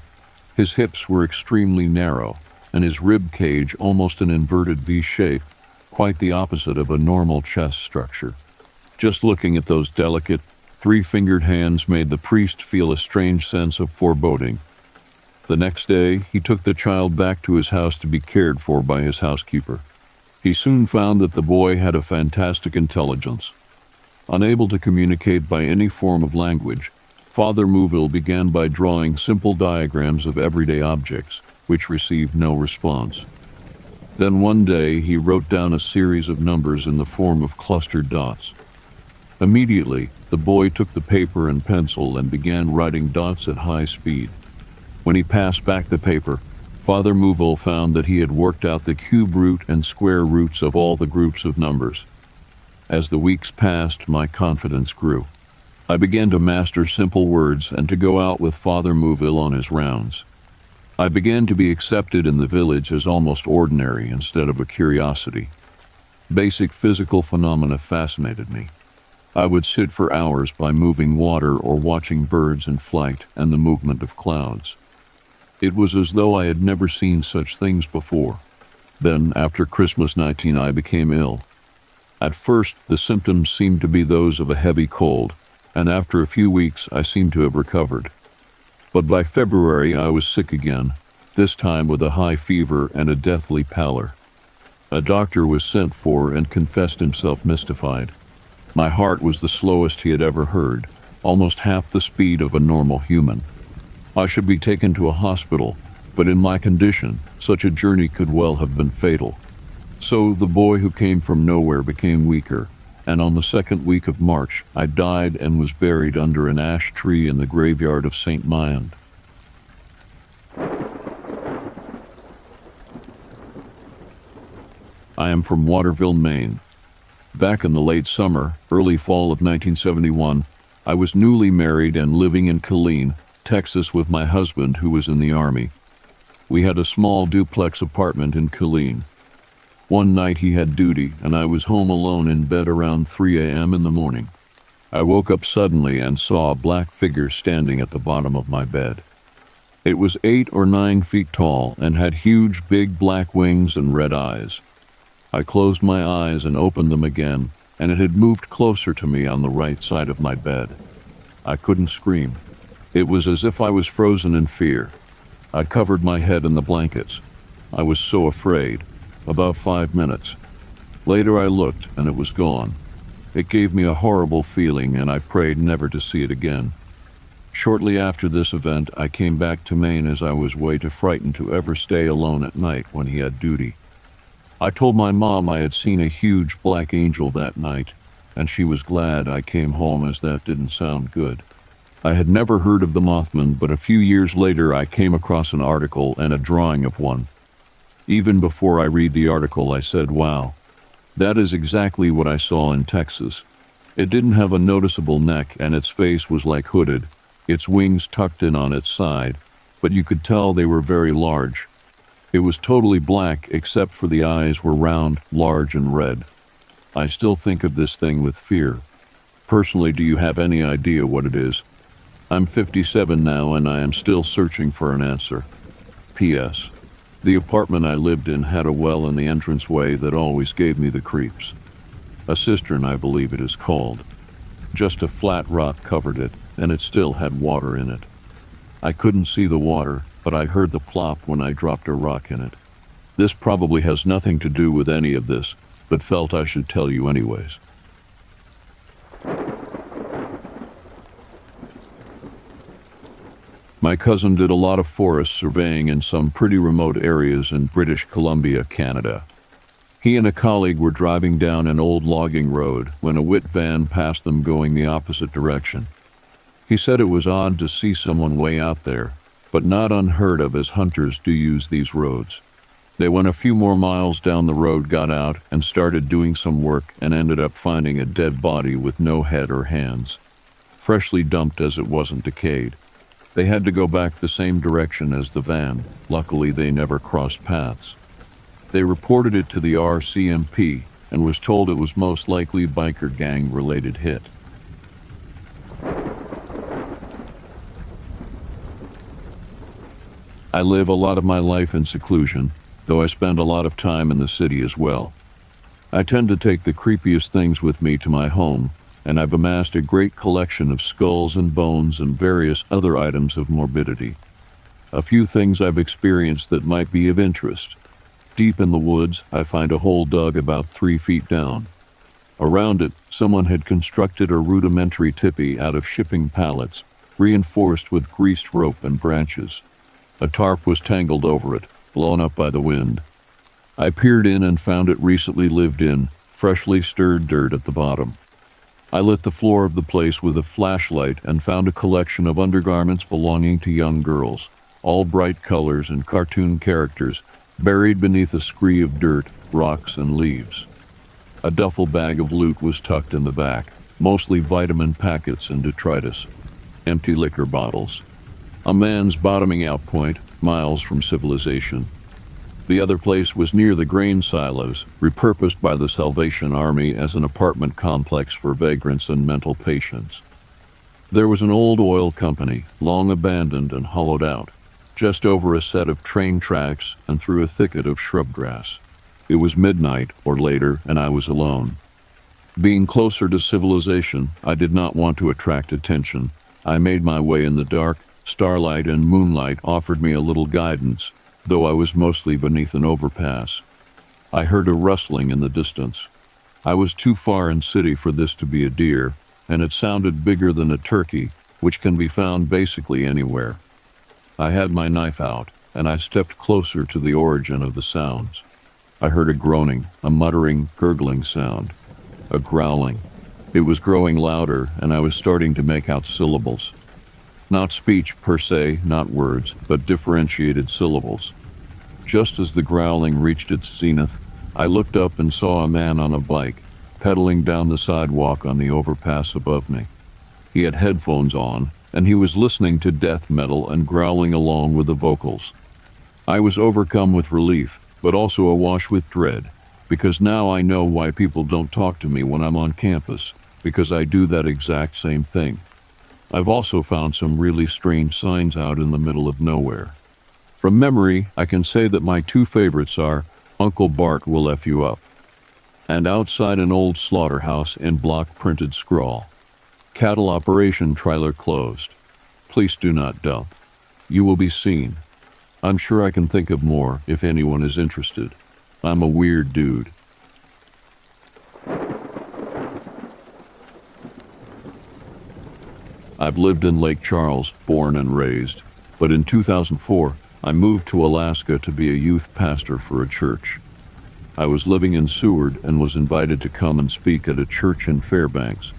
His hips were extremely narrow, and his rib cage almost an inverted V shape, quite the opposite of a normal chest structure. Just looking at those delicate, 3-fingered hands made the priest feel a strange sense of foreboding. The next day, he took the child back to his house to be cared for by his housekeeper. He soon found that the boy had a fantastic intelligence. Unable to communicate by any form of language, Father Mouville began by drawing simple diagrams of everyday objects, which received no response. Then one day, he wrote down a series of numbers in the form of clustered dots. Immediately, the boy took the paper and pencil and began writing dots at high speed. When he passed back the paper, Father Mouville found that he had worked out the cube root and square roots of all the groups of numbers. As the weeks passed, my confidence grew. I began to master simple words and to go out with Father Mouville on his rounds. I began to be accepted in the village as almost ordinary instead of a curiosity. Basic physical phenomena fascinated me. I would sit for hours by moving water or watching birds in flight and the movement of clouds. It was as though I had never seen such things before. Then, after Christmas 19, I became ill. At first, the symptoms seemed to be those of a heavy cold, and after a few weeks, I seemed to have recovered. But by February, I was sick again, this time with a high fever and a deathly pallor. A doctor was sent for and confessed himself mystified. My heart was the slowest he had ever heard, almost half the speed of a normal human. I should be taken to a hospital, but in my condition, such a journey could well have been fatal. So the boy who came from nowhere became weaker, and on the second week of March, I died and was buried under an ash tree in the graveyard of St. Myond. I am from Waterville, Maine. Back in the late summer, early fall of 1971, I was newly married and living in Killeen, Texas with my husband who was in the Army. We had a small duplex apartment in Killeen. One night he had duty and I was home alone in bed around 3 a.m. in the morning. I woke up suddenly and saw a black figure standing at the bottom of my bed. It was 8 or 9 feet tall and had huge big black wings and red eyes. I closed my eyes and opened them again, and it had moved closer to me on the right side of my bed. I couldn't scream. It was as if I was frozen in fear. I covered my head in the blankets. I was so afraid. About 5 minutes. Later I looked and it was gone. It gave me a horrible feeling and I prayed never to see it again. Shortly after this event, I came back to Maine as I was way too frightened to ever stay alone at night when he had duty. I told my mom I had seen a huge black angel that night, and she was glad I came home as that didn't sound good. I had never heard of the Mothman, but a few years later I came across an article and a drawing of one. Even before I read the article, I said, wow, that is exactly what I saw in Texas. It didn't have a noticeable neck and its face was like hooded, its wings tucked in on its side, but you could tell they were very large. It was totally black except for the eyes were round, large and red. I still think of this thing with fear. Personally, do you have any idea what it is? I'm 57 now and I am still searching for an answer. P.S. The apartment I lived in had a well in the entranceway that always gave me the creeps. A cistern, I believe it is called. Just a flat rock covered it, and it still had water in it. I couldn't see the water, but I heard the plop when I dropped a rock in it. This probably has nothing to do with any of this, but felt I should tell you anyways. My cousin did a lot of forest surveying in some pretty remote areas in British Columbia, Canada. He and a colleague were driving down an old logging road when a whit van passed them going the opposite direction. He said it was odd to see someone way out there, but not unheard of as hunters do use these roads. They went a few more miles down the road, got out, and started doing some work and ended up finding a dead body with no head or hands, freshly dumped as it wasn't decayed. They had to go back the same direction as the van. Luckily, they never crossed paths. They reported it to the RCMP and was told it was most likely biker gang-related hit. I live a lot of my life in seclusion, though I spend a lot of time in the city as well. I tend to take the creepiest things with me to my home, and I've amassed a great collection of skulls and bones and various other items of morbidity. A few things I've experienced that might be of interest. Deep in the woods, I find a hole dug about 3 feet down. Around it, someone had constructed a rudimentary tipi out of shipping pallets, reinforced with greased rope and branches. A tarp was tangled over it, blown up by the wind. I peered in and found it recently lived in, freshly stirred dirt at the bottom. I lit the floor of the place with a flashlight and found a collection of undergarments belonging to young girls, all bright colors and cartoon characters, buried beneath a scree of dirt, rocks, and leaves. A duffel bag of loot was tucked in the back, mostly vitamin packets and detritus, empty liquor bottles. A man's bottoming out point, miles from civilization. The other place was near the grain silos, repurposed by the Salvation Army as an apartment complex for vagrants and mental patients. There was an old oil company, long abandoned and hollowed out, just over a set of train tracks and through a thicket of shrub grass. It was midnight or later, and I was alone. Being closer to civilization, I did not want to attract attention. I made my way in the dark. Starlight and moonlight offered me a little guidance, though I was mostly beneath an overpass. I heard a rustling in the distance. I was too far in city for this to be a deer, and it sounded bigger than a turkey, which can be found basically anywhere. I had my knife out, and I stepped closer to the origin of the sounds. I heard a groaning, a muttering, gurgling sound, a growling. It was growing louder, and I was starting to make out syllables. Not speech per se, not words, but differentiated syllables. Just as the growling reached its zenith, I looked up and saw a man on a bike, pedaling down the sidewalk on the overpass above me. He had headphones on, and he was listening to death metal and growling along with the vocals. I was overcome with relief, but also awash with dread, because now I know why people don't talk to me when I'm on campus, because I do that exact same thing. I've also found some really strange signs out in the middle of nowhere. From memory, I can say that my two favorites are Uncle Bart Will F You Up and Outside an Old Slaughterhouse in block printed scrawl. Cattle operation trailer closed. Please do not dump. You will be seen. I'm sure I can think of more if anyone is interested. I'm a weird dude. I've lived in Lake Charles, born and raised, but in 2004, I moved to Alaska to be a youth pastor for a church. I was living in Seward and was invited to come and speak at a church in Fairbanks,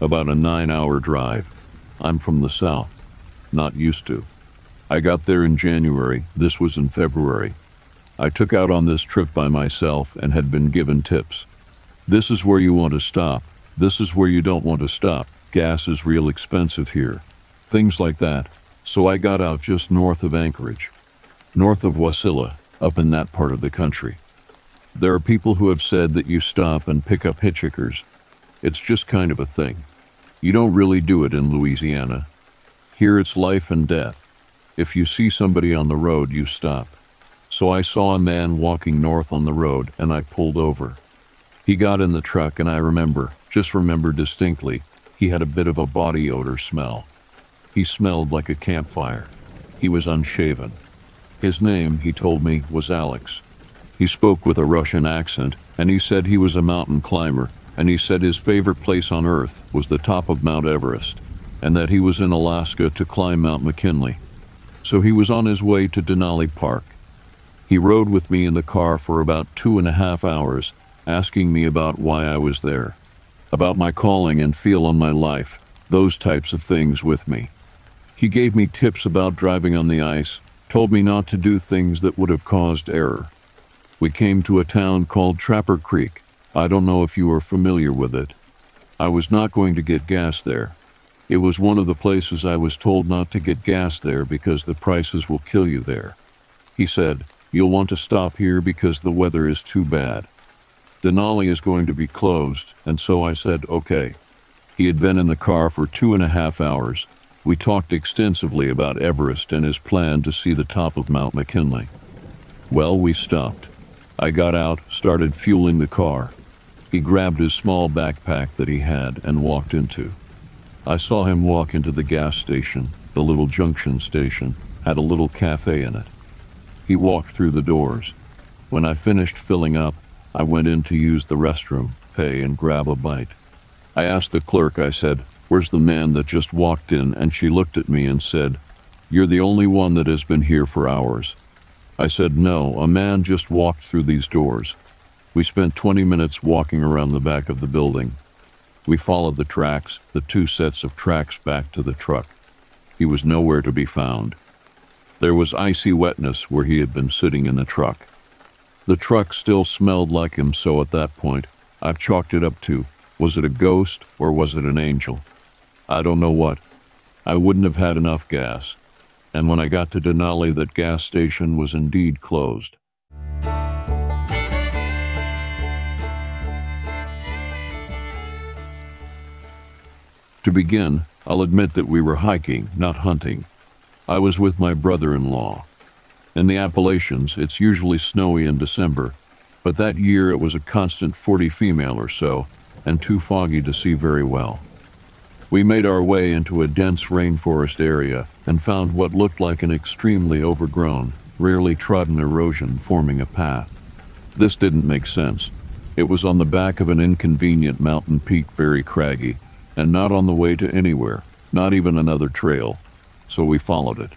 about a 9-hour drive. I'm from the South, not used to. I got there in January, this was in February. I took out on this trip by myself and had been given tips. This is where you want to stop, this is where you don't want to stop. Gas is real expensive here, things like that. So I got out just north of Anchorage, north of Wasilla, up in that part of the country. There are people who have said that you stop and pick up hitchhikers. It's just kind of a thing. You don't really do it in Louisiana. Here it's life and death. If you see somebody on the road, you stop. So I saw a man walking north on the road and I pulled over. He got in the truck and I remember distinctly, he had a bit of a body odor smell. He smelled like a campfire. He was unshaven. His name, he told me, was Alex. He spoke with a Russian accent, and he said he was a mountain climber, and he said his favorite place on earth was the top of Mount Everest, and that he was in Alaska to climb Mount McKinley. So he was on his way to Denali Park. He rode with me in the car for about 2.5 hours, asking me about why I was there, about my calling and feel on my life, those types of things with me. He gave me tips about driving on the ice, told me not to do things that would have caused error. We came to a town called Trapper Creek. I don't know if you are familiar with it. I was not going to get gas there. It was one of the places I was told not to get gas there because the prices will kill you there. He said, "You'll want to stop here because the weather is too bad. Denali is going to be closed," and so I said, okay. He had been in the car for 2.5 hours. We talked extensively about Everest and his plan to see the top of Mount McKinley. Well, we stopped. I got out, started fueling the car. He grabbed his small backpack that he had and walked into. I saw him walk into the gas station, the little junction station, had a little cafe in it. He walked through the doors. When I finished filling up, I went in to use the restroom, pay and grab a bite. I asked the clerk, I said, "Where's the man that just walked in?" And she looked at me and said, "You're the only one that has been here for hours." I said, "No, a man just walked through these doors." We spent 20 minutes walking around the back of the building. We followed the tracks, the two sets of tracks back to the truck. He was nowhere to be found. There was icy wetness where he had been sitting in the truck. The truck still smelled like him, so at that point, I've chalked it up to, was it a ghost or was it an angel? I don't know what. I wouldn't have had enough gas. And when I got to Denali, that gas station was indeed closed. To begin, I'll admit that we were hiking, not hunting. I was with my brother-in-law. In the Appalachians, it's usually snowy in December, but that year it was a constant 40 female or so, and too foggy to see very well. We made our way into a dense rainforest area and found what looked like an extremely overgrown, rarely trodden erosion forming a path. This didn't make sense. It was on the back of an inconvenient mountain peak, very craggy, and not on the way to anywhere, not even another trail, so we followed it.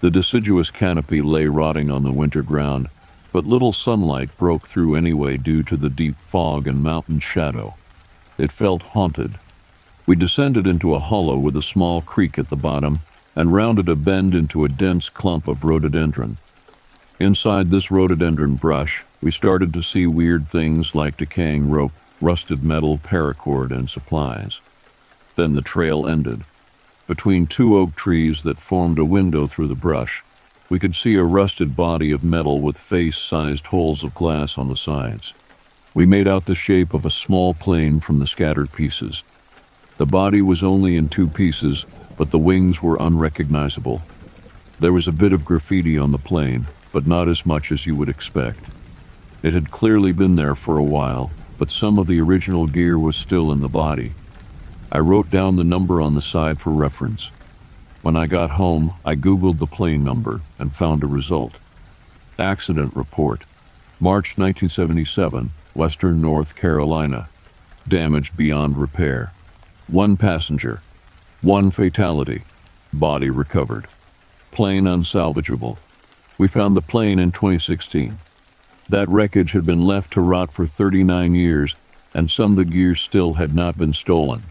The deciduous canopy lay rotting on the winter ground, but little sunlight broke through anyway due to the deep fog and mountain shadow. It felt haunted. We descended into a hollow with a small creek at the bottom and rounded a bend into a dense clump of rhododendron. Inside this rhododendron brush, we started to see weird things like decaying rope, rusted metal, paracord, and supplies. Then the trail ended. Between two oak trees that formed a window through the brush, we could see a rusted body of metal with face-sized holes of glass on the sides. We made out the shape of a small plane from the scattered pieces. The body was only in two pieces, but the wings were unrecognizable. There was a bit of graffiti on the plane, but not as much as you would expect. It had clearly been there for a while, but some of the original gear was still in the body. I wrote down the number on the side for reference. When I got home, I Googled the plane number and found a result. Accident report, March 1977, Western North Carolina. Damage beyond repair. 1 passenger. 1 fatality. Body recovered. Plane unsalvageable. We found the plane in 2016. That wreckage had been left to rot for 39 years, and some of the gear still had not been stolen.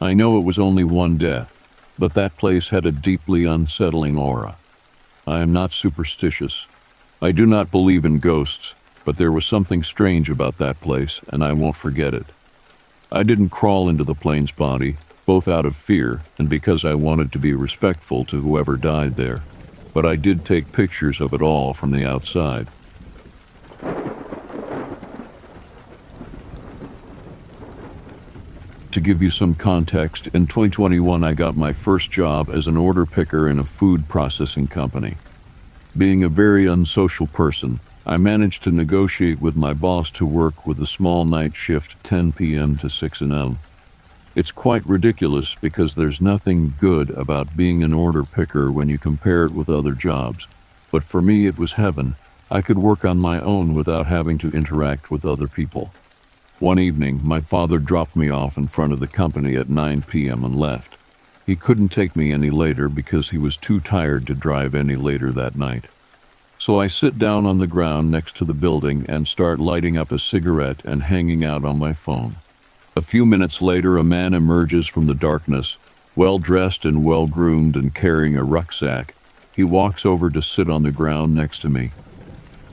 I know it was only one death, but that place had a deeply unsettling aura. I am not superstitious. I do not believe in ghosts, but there was something strange about that place, and I won't forget it. I didn't crawl into the plane's body, both out of fear and because I wanted to be respectful to whoever died there, but I did take pictures of it all from the outside. To give you some context, in 2021 I got my first job as an order picker in a food processing company. Being a very unsocial person, I managed to negotiate with my boss to work with a small night shift, 10 p.m. to 6 a.m. It's quite ridiculous because there's nothing good about being an order picker when you compare it with other jobs, but for me it was heaven. I could work on my own without having to interact with other people. One evening, my father dropped me off in front of the company at 9 p.m. and left. He couldn't take me any later because he was too tired to drive any later that night. So I sit down on the ground next to the building and start lighting up a cigarette and hanging out on my phone. A few minutes later, a man emerges from the darkness, well-dressed and well-groomed and carrying a rucksack. He walks over to sit on the ground next to me.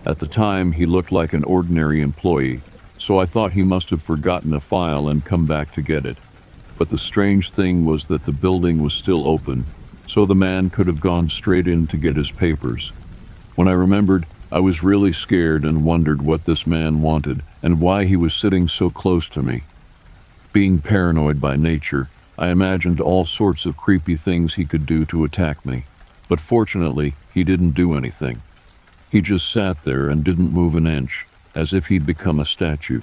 At the time, he looked like an ordinary employee, so I thought he must have forgotten a file and come back to get it. But the strange thing was that the building was still open, so the man could have gone straight in to get his papers. When I remembered, I was really scared and wondered what this man wanted and why he was sitting so close to me. Being paranoid by nature, I imagined all sorts of creepy things he could do to attack me, but fortunately, he didn't do anything. He just sat there and didn't move an inch, as if he'd become a statue.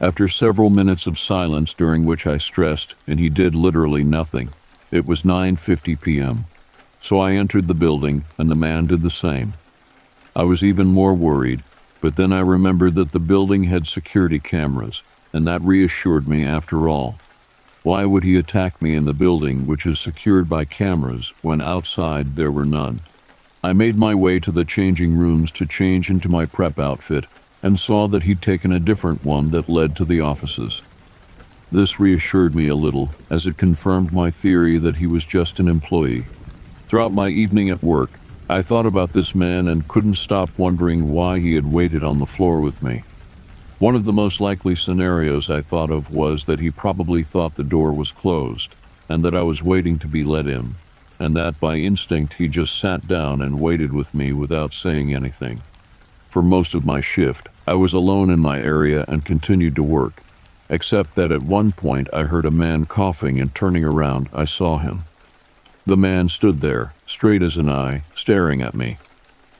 After several minutes of silence during which I stressed, and he did literally nothing, it was 9:50 p.m. So I entered the building, and the man did the same. I was even more worried, but then I remembered that the building had security cameras, and that reassured me after all. Why would he attack me in the building, which is secured by cameras, when outside there were none? I made my way to the changing rooms to change into my prep outfit, and saw that he'd taken a different one that led to the offices. This reassured me a little, as it confirmed my theory that he was just an employee. Throughout my evening at work, I thought about this man and couldn't stop wondering why he had waited on the floor with me. One of the most likely scenarios I thought of was that he probably thought the door was closed, and that I was waiting to be let in, and that by instinct he just sat down and waited with me without saying anything. For most of my shift, I was alone in my area and continued to work, except that at one point I heard a man coughing, and turning around, I saw him. The man stood there, straight as an eye, staring at me.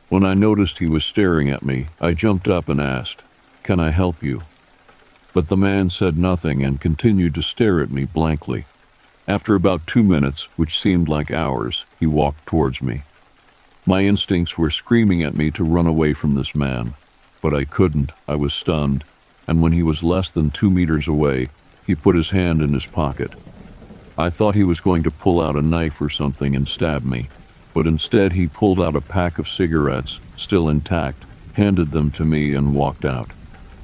When I noticed he was staring at me, I jumped up and asked, "Can I help you?" But the man said nothing and continued to stare at me blankly. After about 2 minutes, which seemed like hours, he walked towards me. My instincts were screaming at me to run away from this man, but I couldn't. I was stunned, and when he was less than 2 meters away, he put his hand in his pocket. I thought he was going to pull out a knife or something and stab me, but instead he pulled out a pack of cigarettes, still intact, handed them to me and walked out.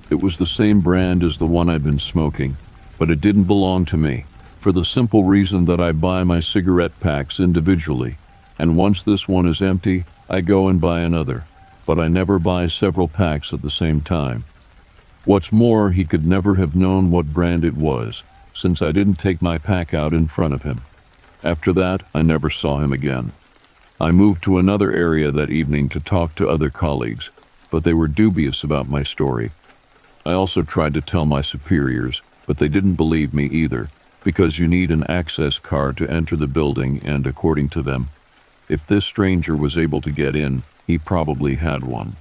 It was the same brand as the one I'd been smoking, but it didn't belong to me, for the simple reason that I buy my cigarette packs individually, and once this one is empty, I go and buy another, but I never buy several packs at the same time. What's more, he could never have known what brand it was, since I didn't take my pack out in front of him. After that, I never saw him again. I moved to another area that evening to talk to other colleagues, but they were dubious about my story. I also tried to tell my superiors, but they didn't believe me either, because you need an access card to enter the building, and according to them, if this stranger was able to get in, he probably had one.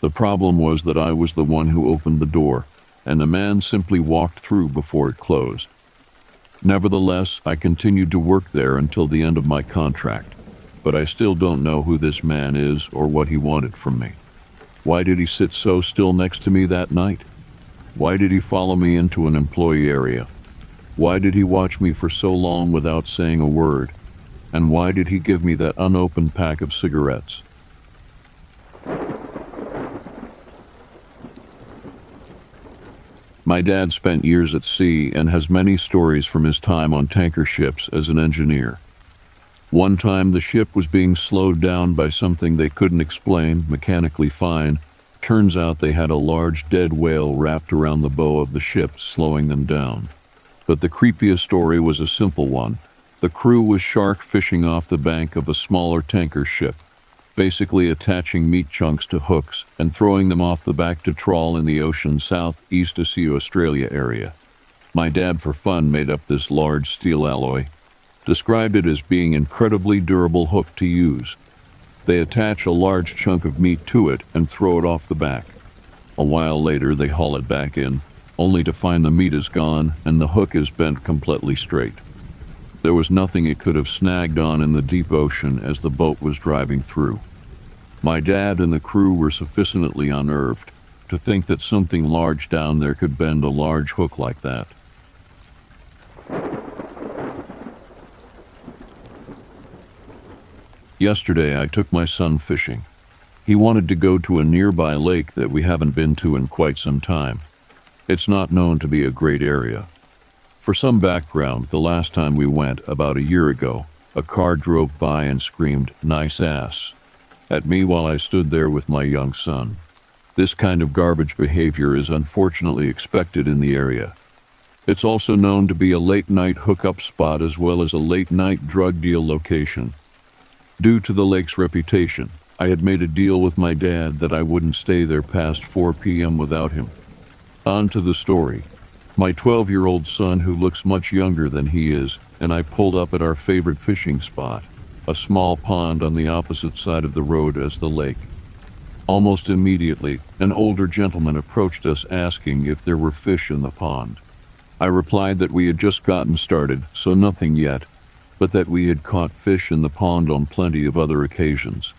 The problem was that I was the one who opened the door, and the man simply walked through before it closed. Nevertheless, I continued to work there until the end of my contract, but I still don't know who this man is or what he wanted from me. Why did he sit so still next to me that night? Why did he follow me into an employee area? Why did he watch me for so long without saying a word? And why did he give me that unopened pack of cigarettes? My dad spent years at sea and has many stories from his time on tanker ships as an engineer. One time the ship was being slowed down by something they couldn't explain, mechanically fine. Turns out they had a large dead whale wrapped around the bow of the ship, slowing them down. But the creepiest story was a simple one. The crew was shark fishing off the bank of a smaller tanker ship, basically attaching meat chunks to hooks and throwing them off the back to trawl in the ocean southeast of the Australia area. My dad, for fun, made up this large steel alloy, described it as being incredibly durable hook to use. They attach a large chunk of meat to it and throw it off the back. A while later, they haul it back in, only to find the meat is gone and the hook is bent completely straight. There was nothing it could have snagged on in the deep ocean as the boat was driving through. My dad and the crew were sufficiently unnerved to think that something large down there could bend a large hook like that. Yesterday, I took my son fishing. He wanted to go to a nearby lake that we haven't been to in quite some time. It's not known to be a great area. For some background, the last time we went, about a year ago, a car drove by and screamed, "Nice ass," at me while I stood there with my young son. This kind of garbage behavior is unfortunately expected in the area. It's also known to be a late-night hookup spot as well as a late-night drug deal location. Due to the lake's reputation, I had made a deal with my dad that I wouldn't stay there past 4 p.m. without him. On to the story. My 12-year-old son, who looks much younger than he is, and I pulled up at our favorite fishing spot, a small pond on the opposite side of the road as the lake. Almost immediately, an older gentleman approached us asking if there were fish in the pond. I replied that we had just gotten started, so nothing yet, but that we had caught fish in the pond on plenty of other occasions.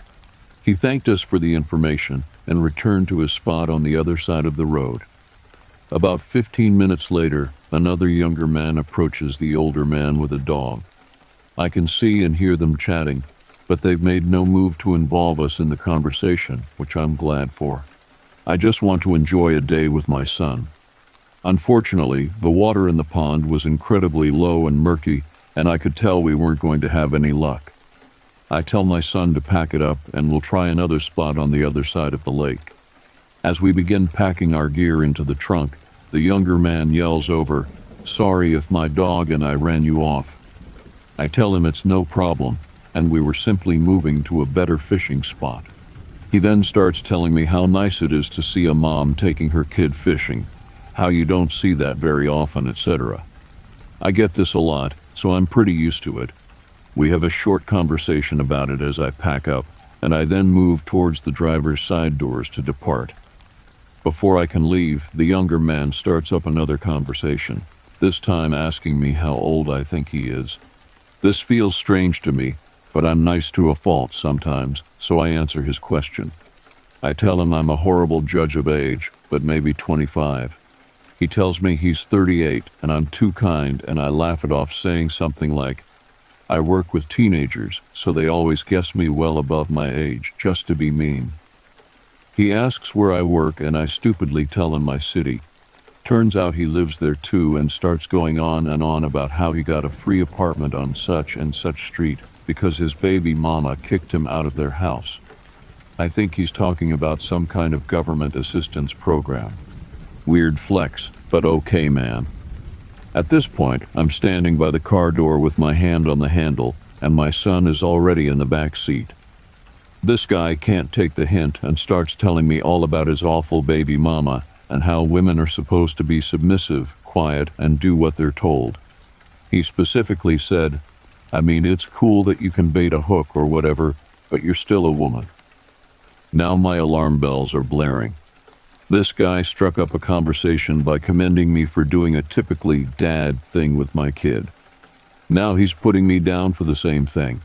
He thanked us for the information and returned to his spot on the other side of the road. About 15 minutes later, another younger man approaches the older man with a dog. I can see and hear them chatting, but they've made no move to involve us in the conversation, which I'm glad for. I just want to enjoy a day with my son. Unfortunately, the water in the pond was incredibly low and murky, and I could tell we weren't going to have any luck. I tell my son to pack it up and we'll try another spot on the other side of the lake. As we begin packing our gear into the trunk, the younger man yells over, "Sorry if my dog and I ran you off." I tell him it's no problem, and we were simply moving to a better fishing spot. He then starts telling me how nice it is to see a mom taking her kid fishing, how you don't see that very often, etc. I get this a lot, so I'm pretty used to it. We have a short conversation about it as I pack up, and I then move towards the driver's side doors to depart. Before I can leave, the younger man starts up another conversation, this time asking me how old I think he is. This feels strange to me, but I'm nice to a fault sometimes, so I answer his question. I tell him I'm a horrible judge of age, but maybe 25. He tells me he's 38, and I'm too kind, and I laugh it off, saying something like, I work with teenagers, so they always guess me well above my age, just to be mean. He asks where I work, and I stupidly tell him my city. Turns out he lives there too, and starts going on and on about how he got a free apartment on such and such street because his baby mama kicked him out of their house. I think he's talking about some kind of government assistance program. Weird flex, but okay, man. At this point, I'm standing by the car door with my hand on the handle, and my son is already in the back seat. This guy can't take the hint and starts telling me all about his awful baby mama and how women are supposed to be submissive, quiet, and do what they're told. He specifically said, I mean, it's cool that you can bait a hook or whatever, but you're still a woman. Now my alarm bells are blaring. This guy struck up a conversation by commending me for doing a typically dad thing with my kid. Now he's putting me down for the same thing.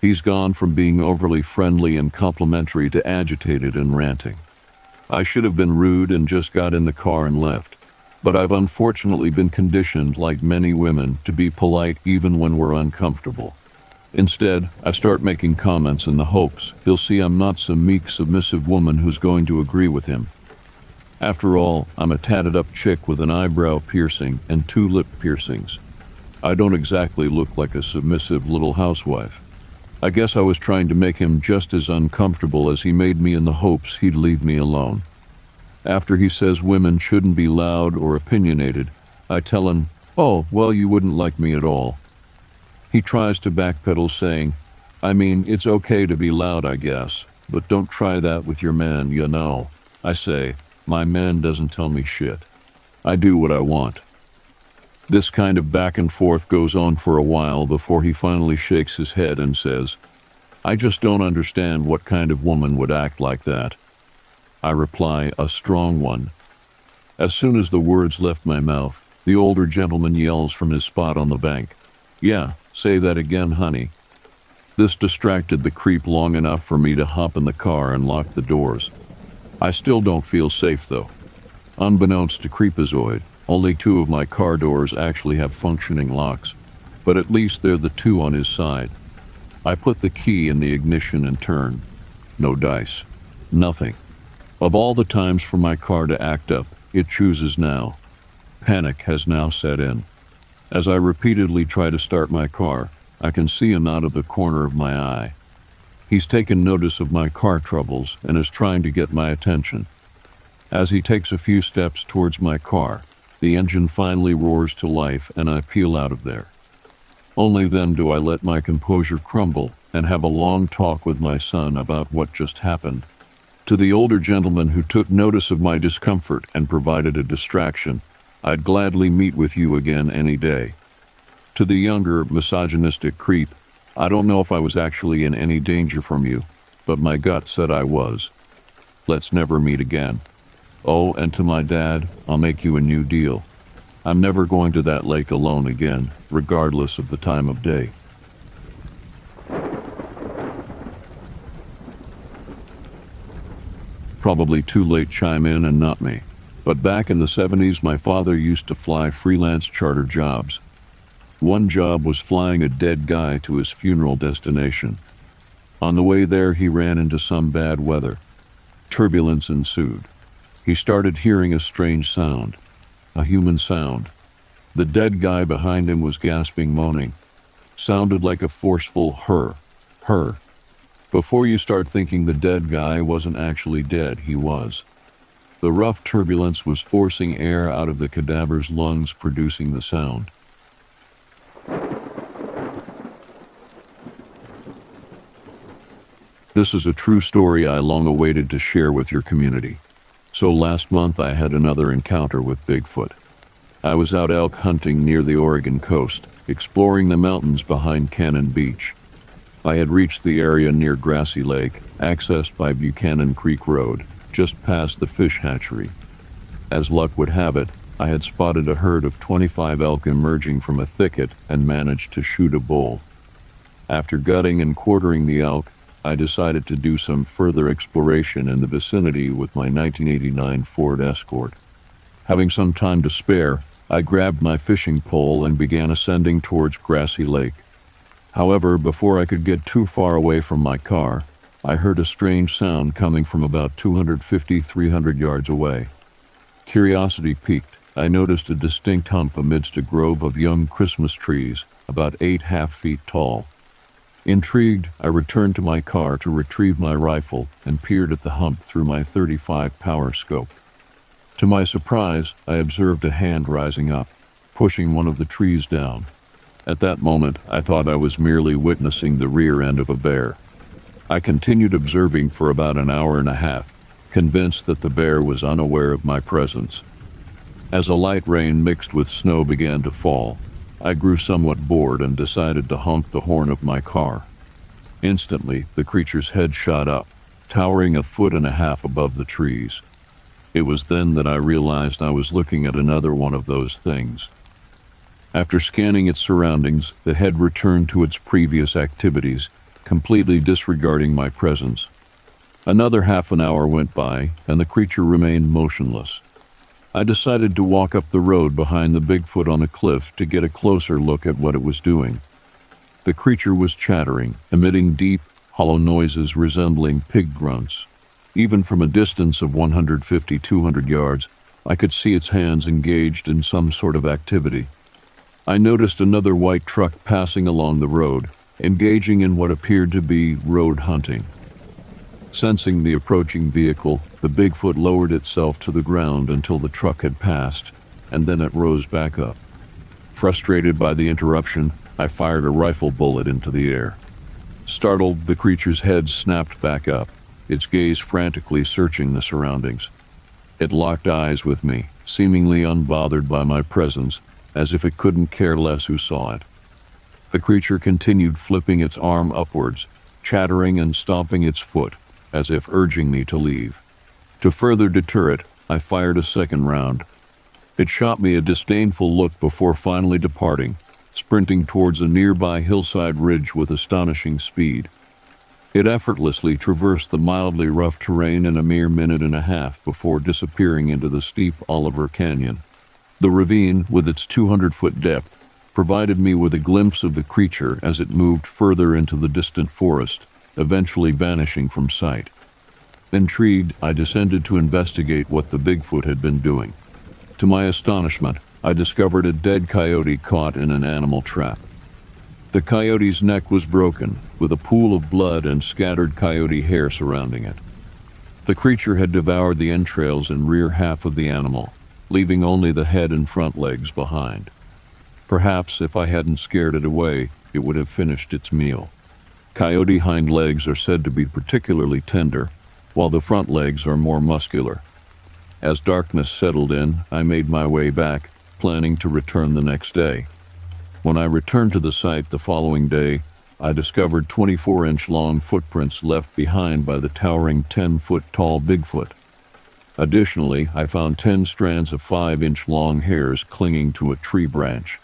He's gone from being overly friendly and complimentary to agitated and ranting. I should have been rude and just got in the car and left, but I've unfortunately been conditioned, like many women, to be polite even when we're uncomfortable. Instead, I start making comments in the hopes he'll see I'm not some meek, submissive woman who's going to agree with him. After all, I'm a tatted-up chick with an eyebrow piercing and 2 lip piercings. I don't exactly look like a submissive little housewife. I guess I was trying to make him just as uncomfortable as he made me in the hopes he'd leave me alone. After he says women shouldn't be loud or opinionated, I tell him, oh, well, you wouldn't like me at all. He tries to backpedal, saying, I mean, it's okay to be loud, I guess, but don't try that with your man, you know. I say, my man doesn't tell me shit. I do what I want. This kind of back and forth goes on for a while before he finally shakes his head and says, I just don't understand what kind of woman would act like that. I reply, a strong one. As soon as the words left my mouth, the older gentleman yells from his spot on the bank, yeah, say that again, honey. This distracted the creep long enough for me to hop in the car and lock the doors. I still don't feel safe, though. Unbeknownst to Creepazoid, only 2 of my car doors actually have functioning locks, but at least they're the 2 on his side. I put the key in the ignition and turn. No dice. Nothing. Of all the times for my car to act up, it chooses now. Panic has now set in. As I repeatedly try to start my car, I can see him out of the corner of my eye. He's taken notice of my car troubles and is trying to get my attention. As he takes a few steps towards my car, the engine finally roars to life and I peel out of there. Only then do I let my composure crumble and have a long talk with my son about what just happened. To the older gentleman who took notice of my discomfort and provided a distraction, I'd gladly meet with you again any day. To the younger, misogynistic creep, I don't know if I was actually in any danger from you, but my gut said I was. Let's never meet again. Oh, and to my dad, I'll make you a new deal. I'm never going to that lake alone again, regardless of the time of day. Probably too late chime in and not me, but back in the 70s, my father used to fly freelance charter jobs. One job was flying a dead guy to his funeral destination. On the way there, he ran into some bad weather. Turbulence ensued. He started hearing a strange sound, a human sound. The dead guy behind him was gasping, moaning. Sounded like a forceful her. Before you start thinking the dead guy wasn't actually dead, he was. The rough turbulence was forcing air out of the cadaver's lungs, producing the sound. This is a true story I long awaited to share with your community. So last month I had another encounter with Bigfoot. I was out elk hunting near the Oregon coast, exploring the mountains behind Cannon Beach. I had reached the area near Grassy Lake, accessed by Buchanan Creek Road, just past the fish hatchery. As luck would have it, I had spotted a herd of 25 elk emerging from a thicket and managed to shoot a bull. After gutting and quartering the elk, I decided to do some further exploration in the vicinity with my 1989 Ford Escort. Having some time to spare, I grabbed my fishing pole and began ascending towards Grassy Lake. However, before I could get too far away from my car, I heard a strange sound coming from about 250-300 yards away. Curiosity piqued, I noticed a distinct hump amidst a grove of young Christmas trees, about 8.5 feet tall. Intrigued, I returned to my car to retrieve my rifle and peered at the hump through my .35 power scope. To my surprise, I observed a hand rising up, pushing one of the trees down. At that moment, I thought I was merely witnessing the rear end of a bear. I continued observing for about an hour and a half, convinced that the bear was unaware of my presence. As a light rain mixed with snow began to fall, I grew somewhat bored and decided to honk the horn of my car. Instantly, the creature's head shot up, towering 1.5 feet above the trees. It was then that I realized I was looking at another one of those things. After scanning its surroundings, the head returned to its previous activities, completely disregarding my presence. Another half an hour went by, and the creature remained motionless. I decided to walk up the road behind the Bigfoot on a cliff to get a closer look at what it was doing. The creature was chattering, emitting deep, hollow noises resembling pig grunts. Even from a distance of 150-200 yards, I could see its hands engaged in some sort of activity. I noticed another white truck passing along the road, engaging in what appeared to be road hunting. Sensing the approaching vehicle, the Bigfoot lowered itself to the ground until the truck had passed, and then it rose back up. Frustrated by the interruption, I fired a rifle bullet into the air. Startled, the creature's head snapped back up, its gaze frantically searching the surroundings. It locked eyes with me, seemingly unbothered by my presence, as if it couldn't care less who saw it. The creature continued flipping its arm upwards, chattering and stomping its foot, as if urging me to leave. To further deter it, I fired a second round. It shot me a disdainful look before finally departing, sprinting towards a nearby hillside ridge with astonishing speed. It effortlessly traversed the mildly rough terrain in a mere 1.5 minutes before disappearing into the steep Oliver Canyon. The ravine, with its 200-foot depth, provided me with a glimpse of the creature as it moved further into the distant forest, eventually vanishing from sight. Intrigued, I descended to investigate what the Bigfoot had been doing. To my astonishment, I discovered a dead coyote caught in an animal trap. The coyote's neck was broken, with a pool of blood and scattered coyote hair surrounding it. The creature had devoured the entrails and rear half of the animal, leaving only the head and front legs behind. Perhaps if I hadn't scared it away, it would have finished its meal. Coyote hind legs are said to be particularly tender, while the front legs are more muscular. As darkness settled in, I made my way back, planning to return the next day. When I returned to the site the following day, I discovered 24-inch long footprints left behind by the towering 10-foot tall Bigfoot. Additionally, I found 10 strands of 5-inch long hairs clinging to a tree branch.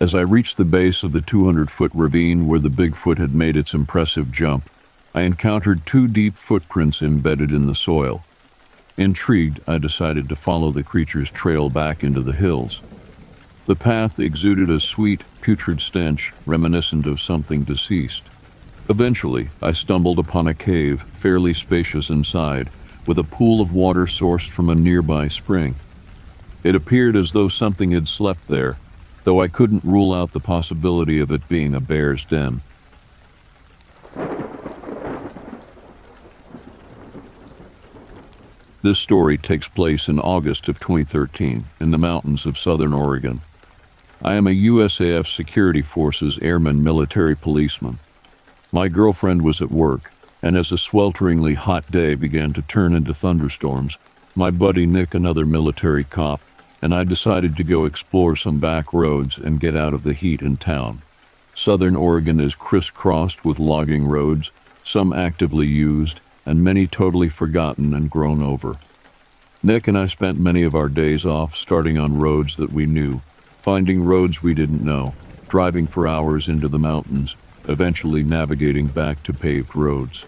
As I reached the base of the 200-foot ravine where the Bigfoot had made its impressive jump, I encountered 2 deep footprints embedded in the soil. Intrigued, I decided to follow the creature's trail back into the hills. The path exuded a sweet, putrid stench reminiscent of something deceased. Eventually, I stumbled upon a cave, fairly spacious inside, with a pool of water sourced from a nearby spring. It appeared as though something had slept there, though I couldn't rule out the possibility of it being a bear's den. This story takes place in August of 2013 in the mountains of Southern Oregon. I am a USAF Security Forces Airman Military Policeman. My girlfriend was at work, and as a swelteringly hot day began to turn into thunderstorms, my buddy Nick, another military cop, and I decided to go explore some back roads and get out of the heat in town. Southern Oregon is crisscrossed with logging roads, some actively used, and many totally forgotten and grown over. Nick and I spent many of our days off starting on roads that we knew, finding roads we didn't know, driving for hours into the mountains, eventually navigating back to paved roads.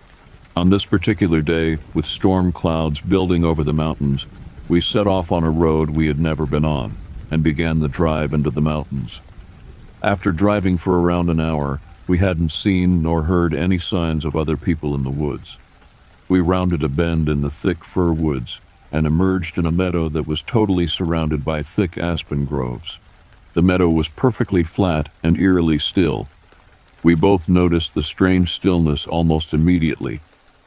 On this particular day, with storm clouds building over the mountains, we set off on a road we had never been on and began the drive into the mountains. After driving for around an hour, we hadn't seen nor heard any signs of other people in the woods. We rounded a bend in the thick fir woods and emerged in a meadow that was totally surrounded by thick aspen groves. The meadow was perfectly flat and eerily still. We both noticed the strange stillness almost immediately.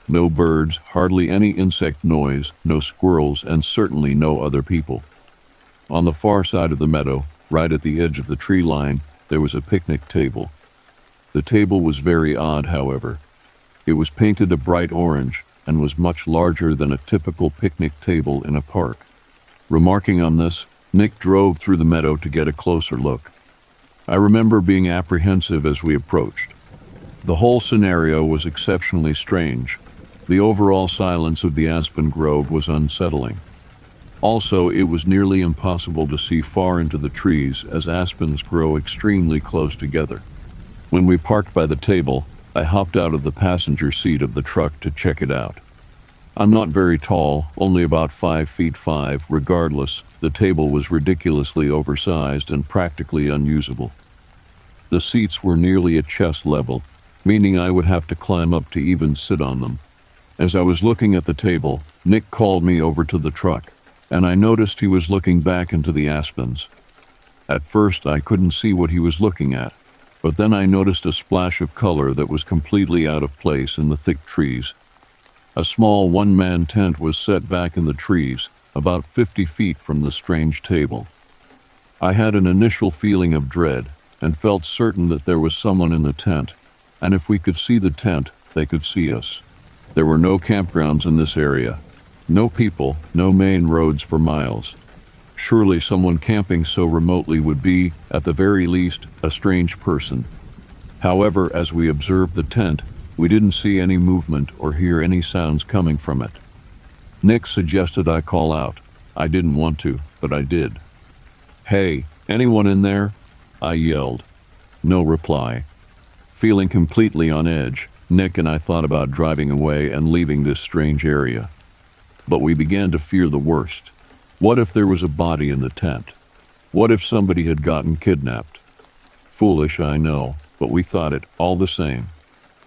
No birds, hardly any insect noise, no squirrels, and certainly no other people. On the far side of the meadow, right at the edge of the tree line, there was a picnic table. The table was very odd, however. It was painted a bright orange and was much larger than a typical picnic table in a park. Remarking on this, Nick drove through the meadow to get a closer look. I remember being apprehensive as we approached. The whole scenario was exceptionally strange. The overall silence of the aspen grove was unsettling. Also, it was nearly impossible to see far into the trees as aspens grow extremely close together. When we parked by the table, I hopped out of the passenger seat of the truck to check it out. I'm not very tall, only about 5'5". Regardless, the table was ridiculously oversized and practically unusable. The seats were nearly at chest level, meaning I would have to climb up to even sit on them. As I was looking at the table, Nick called me over to the truck, and I noticed he was looking back into the aspens. At first, I couldn't see what he was looking at. But then I noticed a splash of color that was completely out of place in the thick trees. A small one-man tent was set back in the trees, about 50 feet from the strange table. I had an initial feeling of dread and felt certain that there was someone in the tent, and if we could see the tent, they could see us. There were no campgrounds in this area, no people, no main roads for miles. Surely someone camping so remotely would be, at the very least, a strange person. However, as we observed the tent, we didn't see any movement or hear any sounds coming from it. Nick suggested I call out. I didn't want to, but I did. "Hey, anyone in there?" I yelled. No reply. Feeling completely on edge, Nick and I thought about driving away and leaving this strange area. But we began to fear the worst. What if there was a body in the tent? What if somebody had gotten kidnapped? Foolish, I know, but we thought it all the same.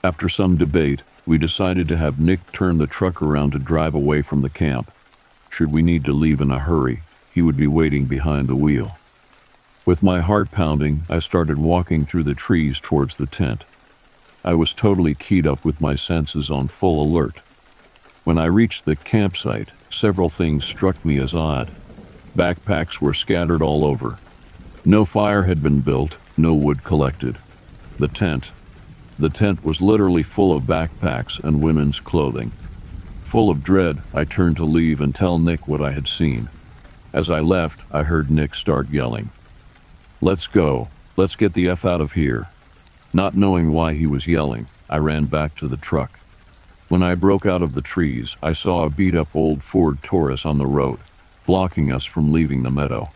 After some debate, we decided to have Nick turn the truck around to drive away from the camp. Should we need to leave in a hurry, he would be waiting behind the wheel. With my heart pounding, I started walking through the trees towards the tent. I was totally keyed up with my senses on full alert. When I reached the campsite, several things struck me as odd. Backpacks were scattered all over. No fire had been built, no wood collected. The tent was literally full of backpacks and women's clothing. Full of dread, I turned to leave and tell Nick what I had seen. As I left, I heard Nick start yelling, "Let's go. Let's get the F out of here." Not knowing why he was yelling, I ran back to the truck. When I broke out of the trees, I saw a beat-up old Ford Taurus on the road, blocking us from leaving the meadow.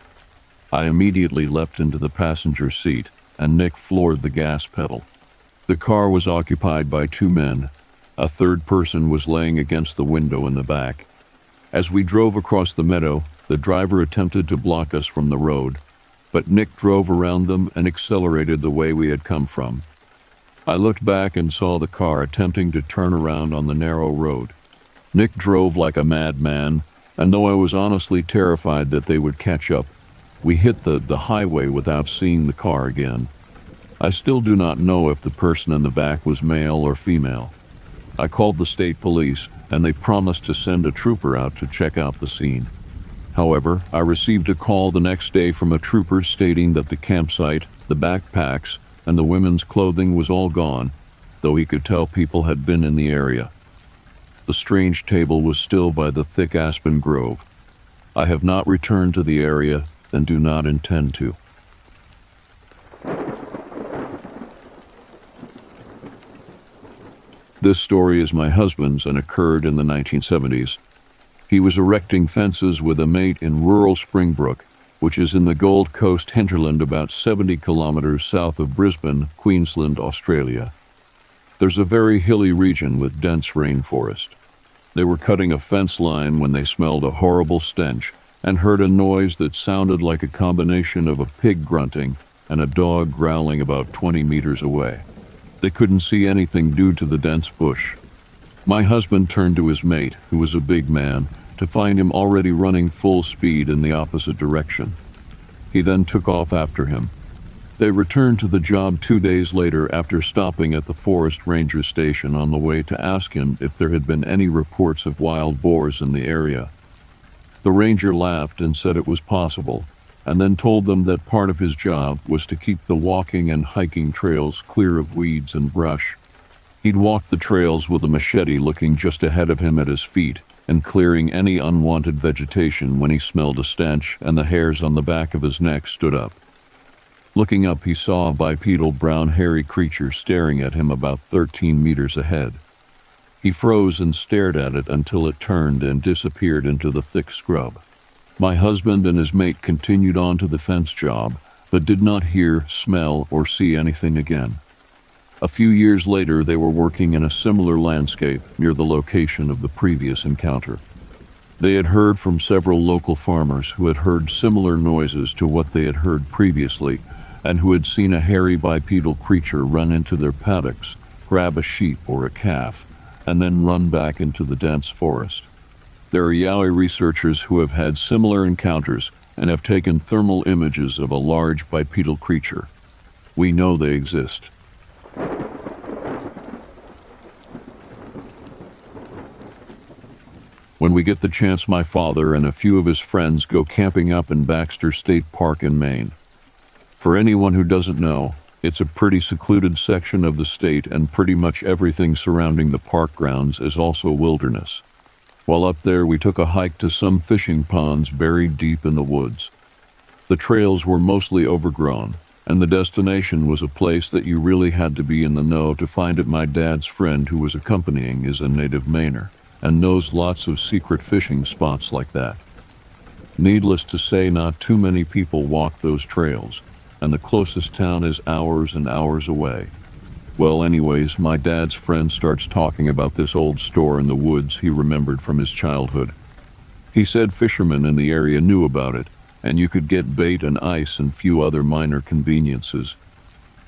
I immediately leapt into the passenger seat, and Nick floored the gas pedal. The car was occupied by two men. A third person was laying against the window in the back. As we drove across the meadow, the driver attempted to block us from the road, but Nick drove around them and accelerated the way we had come from. I looked back and saw the car attempting to turn around on the narrow road. Nick drove like a madman, and though I was honestly terrified that they would catch up, we hit the highway without seeing the car again. I still do not know if the person in the back was male or female. I called the state police, and they promised to send a trooper out to check out the scene. However, I received a call the next day from a trooper stating that the campsite, the backpacks, and the women's clothing was all gone, though he could tell people had been in the area. The strange table was still by the thick aspen grove. I have not returned to the area and do not intend to. This story is my husband's and occurred in the 1970s. He was erecting fences with a mate in rural Springbrook which is in the Gold Coast hinterland about 70 kilometers south of Brisbane, Queensland, Australia. There's a very hilly region with dense rainforest. They were cutting a fence line when they smelled a horrible stench and heard a noise that sounded like a combination of a pig grunting and a dog growling about 20 meters away. They couldn't see anything due to the dense bush. My husband turned to his mate, who was a big man, to find him already running full speed in the opposite direction. He then took off after him. They returned to the job 2 days later after stopping at the forest ranger station on the way to ask him if there had been any reports of wild boars in the area. The ranger laughed and said it was possible, and then told them that part of his job was to keep the walking and hiking trails clear of weeds and brush. He'd walk the trails with a machete looking just ahead of him at his feet and clearing any unwanted vegetation when he smelled a stench and the hairs on the back of his neck stood up. Looking up, he saw a bipedal brown hairy creature staring at him about 13 meters ahead. He froze and stared at it until it turned and disappeared into the thick scrub. My husband and his mate continued on to the fence job, but did not hear, smell, or see anything again. A few years later, they were working in a similar landscape near the location of the previous encounter. They had heard from several local farmers who had heard similar noises to what they had heard previously and who had seen a hairy bipedal creature run into their paddocks, grab a sheep or a calf, and then run back into the dense forest. There are Yowie researchers who have had similar encounters and have taken thermal images of a large bipedal creature. We know they exist. When we get the chance, my father and a few of his friends go camping up in Baxter State Park in Maine. For anyone who doesn't know, it's a pretty secluded section of the state, and pretty much everything surrounding the park grounds is also wilderness. While up there, we took a hike to some fishing ponds buried deep in the woods. The trails were mostly overgrown, and the destination was a place that you really had to be in the know to find it. My dad's friend who was accompanying is a native Mainer and knows lots of secret fishing spots like that. Needless to say, not too many people walk those trails, and the closest town is hours and hours away. Well, anyways, my dad's friend starts talking about this old store in the woods he remembered from his childhood. He said fishermen in the area knew about it, and you could get bait and ice and few other minor conveniences.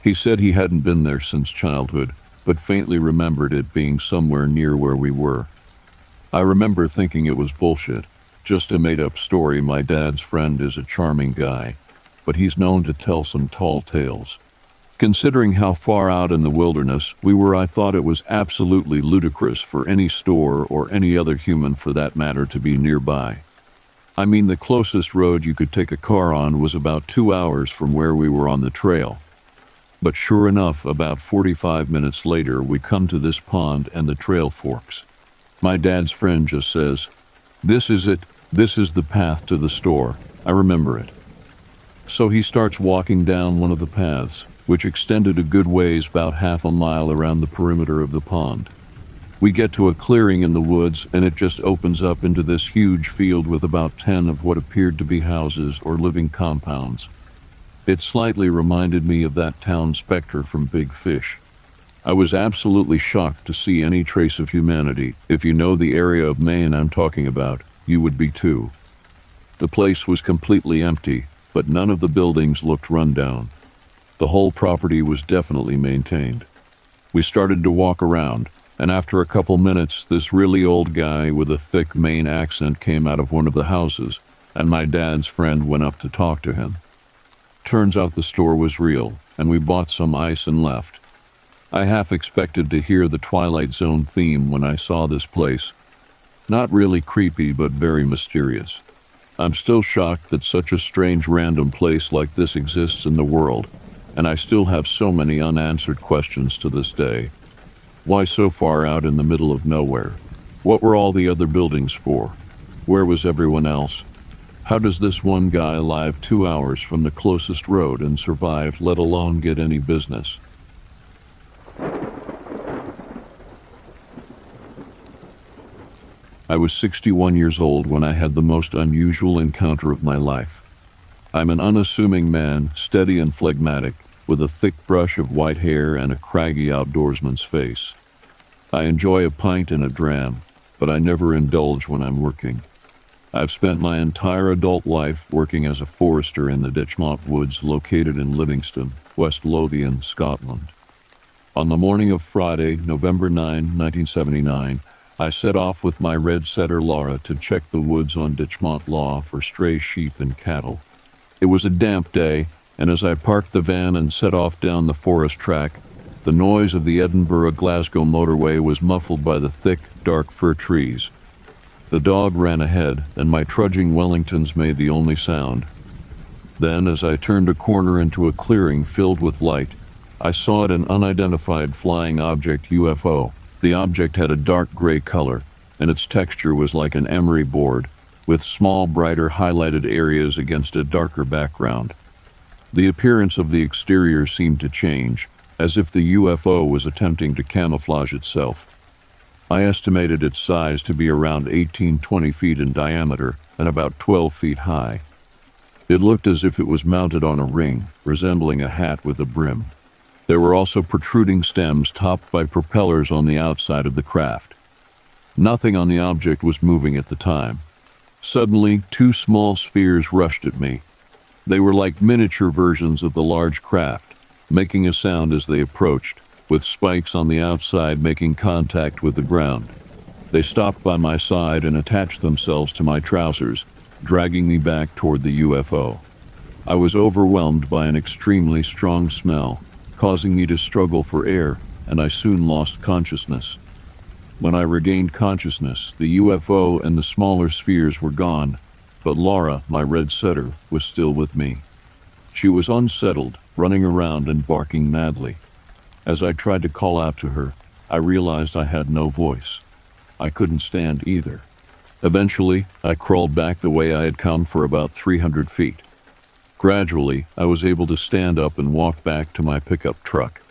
He said he hadn't been there since childhood, but faintly remembered it being somewhere near where we were. I remember thinking it was bullshit, just a made-up story. My dad's friend is a charming guy, but he's known to tell some tall tales. Considering how far out in the wilderness we were, I thought it was absolutely ludicrous for any store or any other human for that matter to be nearby. I mean, the closest road you could take a car on was about 2 hours from where we were on the trail. But sure enough, about 45 minutes later, we come to this pond and the trail forks. My dad's friend just says, "This is it. This is the path to the store. I remember it." So he starts walking down one of the paths, which extended a good ways, about half a mile around the perimeter of the pond. We get to a clearing in the woods, and it just opens up into this huge field with about 10 of what appeared to be houses or living compounds. It slightly reminded me of that town specter from Big Fish. I was absolutely shocked to see any trace of humanity. If you know the area of Maine I'm talking about, you would be too. The place was completely empty, but none of the buildings looked run down. The whole property was definitely maintained. We started to walk around, and after a couple minutes, this really old guy with a thick Maine accent came out of one of the houses, and my dad's friend went up to talk to him. Turns out the store was real, and we bought some ice and left. I half expected to hear the Twilight Zone theme when I saw this place. Not really creepy, but very mysterious. I'm still shocked that such a strange random place like this exists in the world, and I still have so many unanswered questions to this day. Why so far out in the middle of nowhere? What were all the other buildings for? Where was everyone else? How does this one guy live 2 hours from the closest road and survive, let alone get any business? I was 61 years old when I had the most unusual encounter of my life. I'm an unassuming man, steady and phlegmatic, with a thick brush of white hair and a craggy outdoorsman's face. I enjoy a pint and a dram, but I never indulge when I'm working. I've spent my entire adult life working as a forester in the Ditchmont Woods located in Livingston, West Lothian, Scotland. On the morning of Friday, November 9, 1979, I set off with my red setter Laura to check the woods on Ditchmont Law for stray sheep and cattle. It was a damp day, and as I parked the van and set off down the forest track, the noise of the Edinburgh-Glasgow motorway was muffled by the thick, dark fir trees. The dog ran ahead, and my trudging Wellingtons made the only sound. Then, as I turned a corner into a clearing filled with light, I saw an unidentified flying object UFO. The object had a dark gray color, and its texture was like an emery board, with small, brighter highlighted areas against a darker background. The appearance of the exterior seemed to change, as if the UFO was attempting to camouflage itself. I estimated its size to be around 18-20 feet in diameter and about 12 feet high. It looked as if it was mounted on a ring, resembling a hat with a brim. There were also protruding stems topped by propellers on the outside of the craft. Nothing on the object was moving at the time. Suddenly, two small spheres rushed at me. They were like miniature versions of the large craft, making a sound as they approached, with spikes on the outside making contact with the ground. They stopped by my side and attached themselves to my trousers, dragging me back toward the UFO. I was overwhelmed by an extremely strong smell, causing me to struggle for air, and I soon lost consciousness. When I regained consciousness, the UFO and the smaller spheres were gone, but Laura, my red setter, was still with me. She was unsettled, running around and barking madly. As I tried to call out to her, I realized I had no voice. I couldn't stand either. Eventually, I crawled back the way I had come for about 300 feet. Gradually, I was able to stand up and walk back to my pickup truck.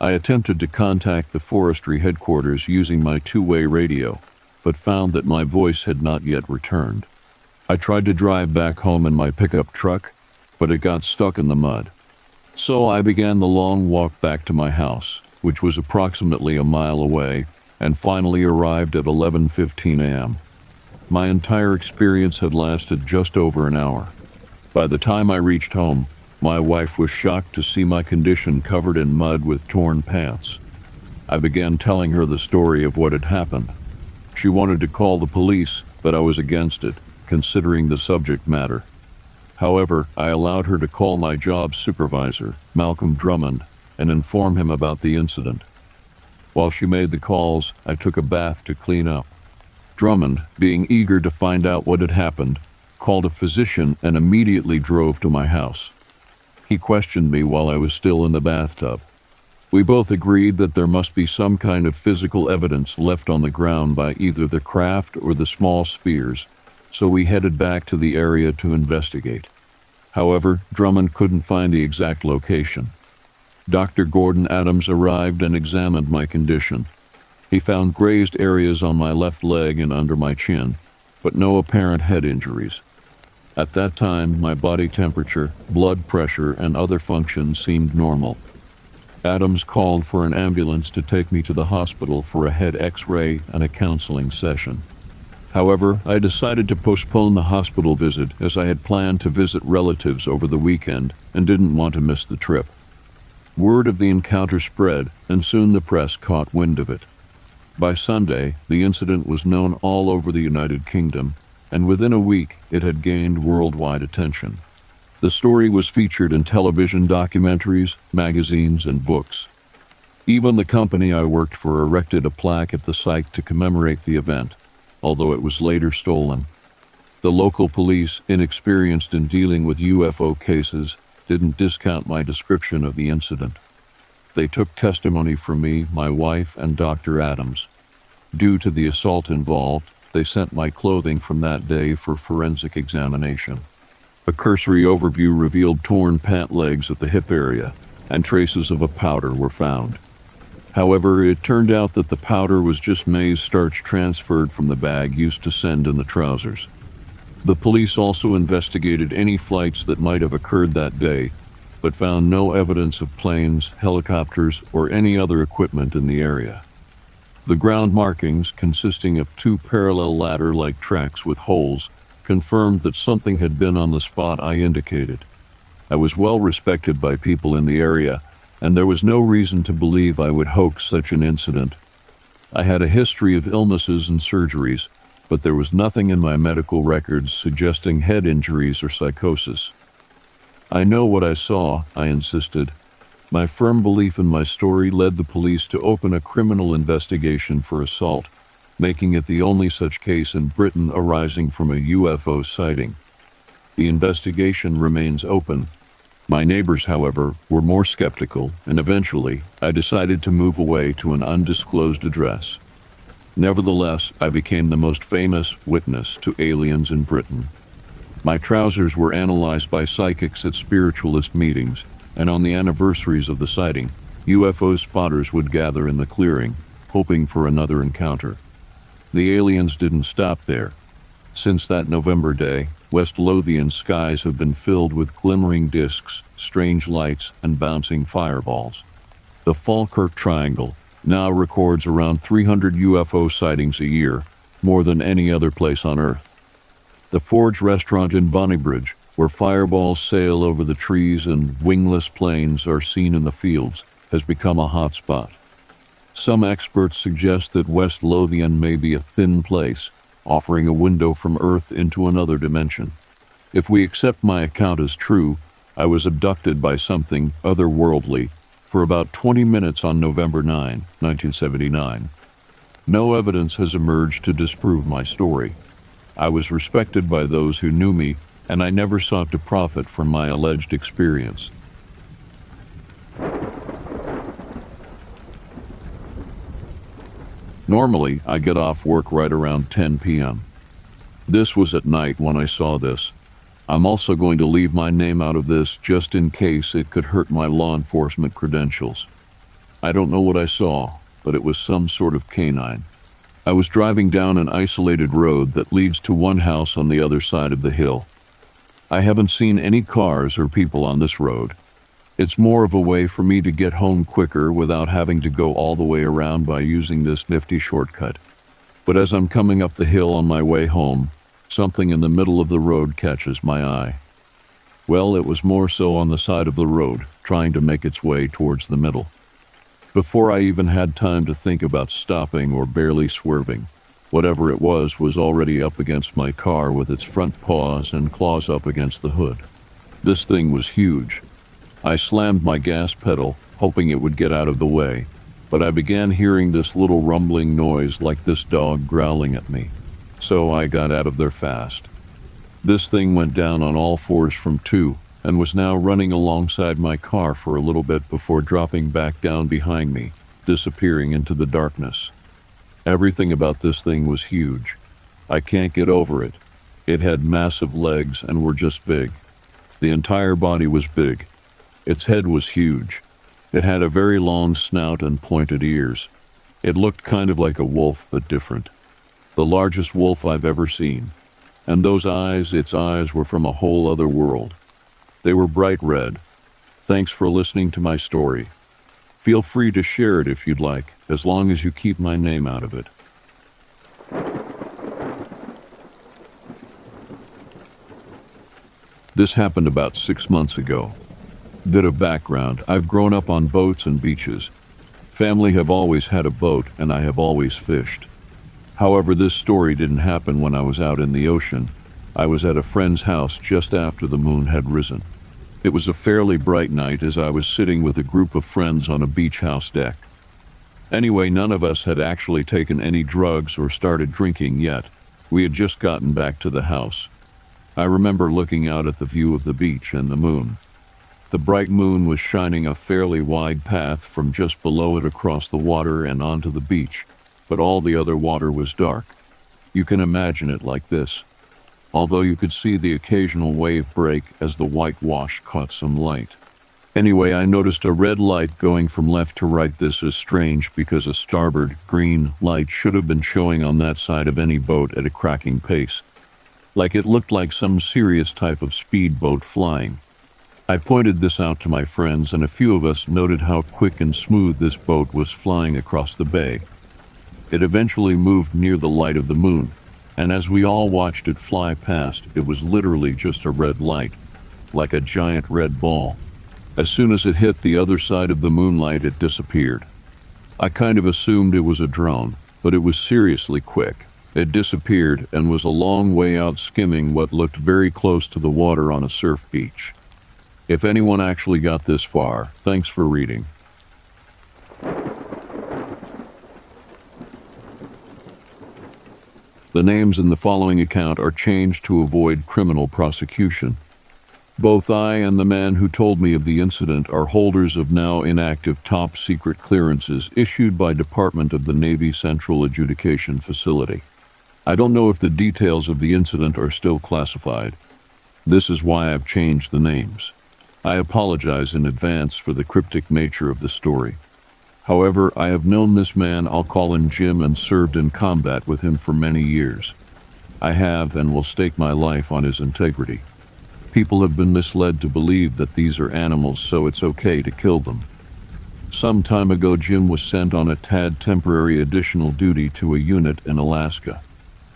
I attempted to contact the forestry headquarters using my two-way radio, but found that my voice had not yet returned. I tried to drive back home in my pickup truck, but it got stuck in the mud. So I began the long walk back to my house, which was approximately a mile away, and finally arrived at 11:15 a.m. My entire experience had lasted just over an hour. By the time I reached home, my wife was shocked to see my condition covered in mud with torn pants. I began telling her the story of what had happened. She wanted to call the police, but I was against it, considering the subject matter. However, I allowed her to call my job supervisor, Malcolm Drummond, and inform him about the incident. While she made the calls, I took a bath to clean up. Drummond, being eager to find out what had happened, called a physician and immediately drove to my house. He questioned me while I was still in the bathtub. We both agreed that there must be some kind of physical evidence left on the ground by either the craft or the small spheres, so we headed back to the area to investigate. However, Drummond couldn't find the exact location. Dr. Gordon Adams arrived and examined my condition. He found grazed areas on my left leg and under my chin, but no apparent head injuries. At that time, my body temperature, blood pressure, and other functions seemed normal. Adams called for an ambulance to take me to the hospital for a head x-ray and a counseling session. However, I decided to postpone the hospital visit as I had planned to visit relatives over the weekend and didn't want to miss the trip. Word of the encounter spread, and soon the press caught wind of it. By Sunday, the incident was known all over the United Kingdom, and within a week, it had gained worldwide attention. The story was featured in television documentaries, magazines, and books. Even the company I worked for erected a plaque at the site to commemorate the event, although it was later stolen. The local police, inexperienced in dealing with UFO cases, didn't discount my description of the incident. They took testimony from me, my wife, and Dr. Adams. Due to the assault involved, they sent my clothing from that day for forensic examination. A cursory overview revealed torn pant legs at the hip area, and traces of a powder were found. However, it turned out that the powder was just maize starch transferred from the bag used to send in the trousers. The police also investigated any flights that might have occurred that day, but found no evidence of planes, helicopters, or any other equipment in the area. The ground markings, consisting of two parallel ladder-like tracks with holes, confirmed that something had been on the spot I indicated. I was well respected by people in the area, and there was no reason to believe I would hoax such an incident. I had a history of illnesses and surgeries, but there was nothing in my medical records suggesting head injuries or psychosis. "I know what I saw," I insisted. My firm belief in my story led the police to open a criminal investigation for assault, making it the only such case in Britain arising from a UFO sighting. The investigation remains open. My neighbors, however, were more skeptical, and eventually, I decided to move away to an undisclosed address. Nevertheless, I became the most famous witness to aliens in Britain. My trousers were analyzed by psychics at spiritualist meetings, and on the anniversaries of the sighting, UFO spotters would gather in the clearing, hoping for another encounter. The aliens didn't stop there. Since that November day, West Lothian skies have been filled with glimmering discs, strange lights, and bouncing fireballs. The Falkirk Triangle now records around 300 UFO sightings a year, more than any other place on Earth. The Forge restaurant in Bonnybridge, where fireballs sail over the trees and wingless planes are seen in the fields, has become a hot spot. Some experts suggest that West Lothian may be a thin place, offering a window from Earth into another dimension. If we accept my account as true, I was abducted by something otherworldly for about 20 minutes on November 9, 1979. No evidence has emerged to disprove my story. I was respected by those who knew me, and I never sought to profit from my alleged experience. Normally, I get off work right around 10 p.m. This was at night when I saw this. I'm also going to leave my name out of this just in case it could hurt my law enforcement credentials. I don't know what I saw, but it was some sort of canine. I was driving down an isolated road that leads to one house on the other side of the hill. I haven't seen any cars or people on this road. It's more of a way for me to get home quicker without having to go all the way around by using this nifty shortcut. But as I'm coming up the hill on my way home, something in the middle of the road catches my eye. Well, it was more so on the side of the road, trying to make its way towards the middle. Before I even had time to think about stopping or barely swerving, whatever it was already up against my car with its front paws and claws up against the hood. This thing was huge. I slammed my gas pedal, hoping it would get out of the way, but I began hearing this little rumbling noise like this dog growling at me. So I got out of there fast. This thing went down on all fours from two, and was now running alongside my car for a little bit before dropping back down behind me, disappearing into the darkness. Everything about this thing was huge. I can't get over it. It had massive legs and were just big. The entire body was big. Its head was huge. It had a very long snout and pointed ears. It looked kind of like a wolf, but different. The largest wolf I've ever seen. And those eyes, its eyes were from a whole other world. They were bright red. Thanks for listening to my story. Feel free to share it if you'd like, as long as you keep my name out of it. This happened about 6 months ago. Bit of background, I've grown up on boats and beaches. Family have always had a boat, and I have always fished. However, this story didn't happen when I was out in the ocean. I was at a friend's house just after the moon had risen. It was a fairly bright night as I was sitting with a group of friends on a beach house deck. Anyway, none of us had actually taken any drugs or started drinking yet. We had just gotten back to the house. I remember looking out at the view of the beach and the moon. The bright moon was shining a fairly wide path from just below it across the water and onto the beach, but all the other water was dark. You can imagine it like this. Although you could see the occasional wave break as the whitewash caught some light. Anyway, I noticed a red light going from left to right. This is strange because a starboard green light should have been showing on that side of any boat at a cracking pace. like it looked like some serious type of speedboat flying. I pointed this out to my friends, and a few of us noted how quick and smooth this boat was flying across the bay. It eventually moved near the light of the moon, and as we all watched it fly past, it was literally just a red light, like a giant red ball. As soon as it hit the other side of the moonlight, it disappeared. I kind of assumed it was a drone, but it was seriously quick. It disappeared and was a long way out, skimming what looked very close to the water on a surf beach. If anyone actually got this far, thanks for reading. The names in the following account are changed to avoid criminal prosecution. Both I and the man who told me of the incident are holders of now inactive top secret clearances issued by Department of the Navy Central Adjudication Facility. I don't know if the details of the incident are still classified. This is why I've changed the names. I apologize in advance for the cryptic nature of the story. However, I have known this man, I'll call him Jim, and served in combat with him for many years. I have and will stake my life on his integrity. People have been misled to believe that these are animals, so it's okay to kill them. Some time ago, Jim was sent on a tad temporary additional duty to a unit in Alaska.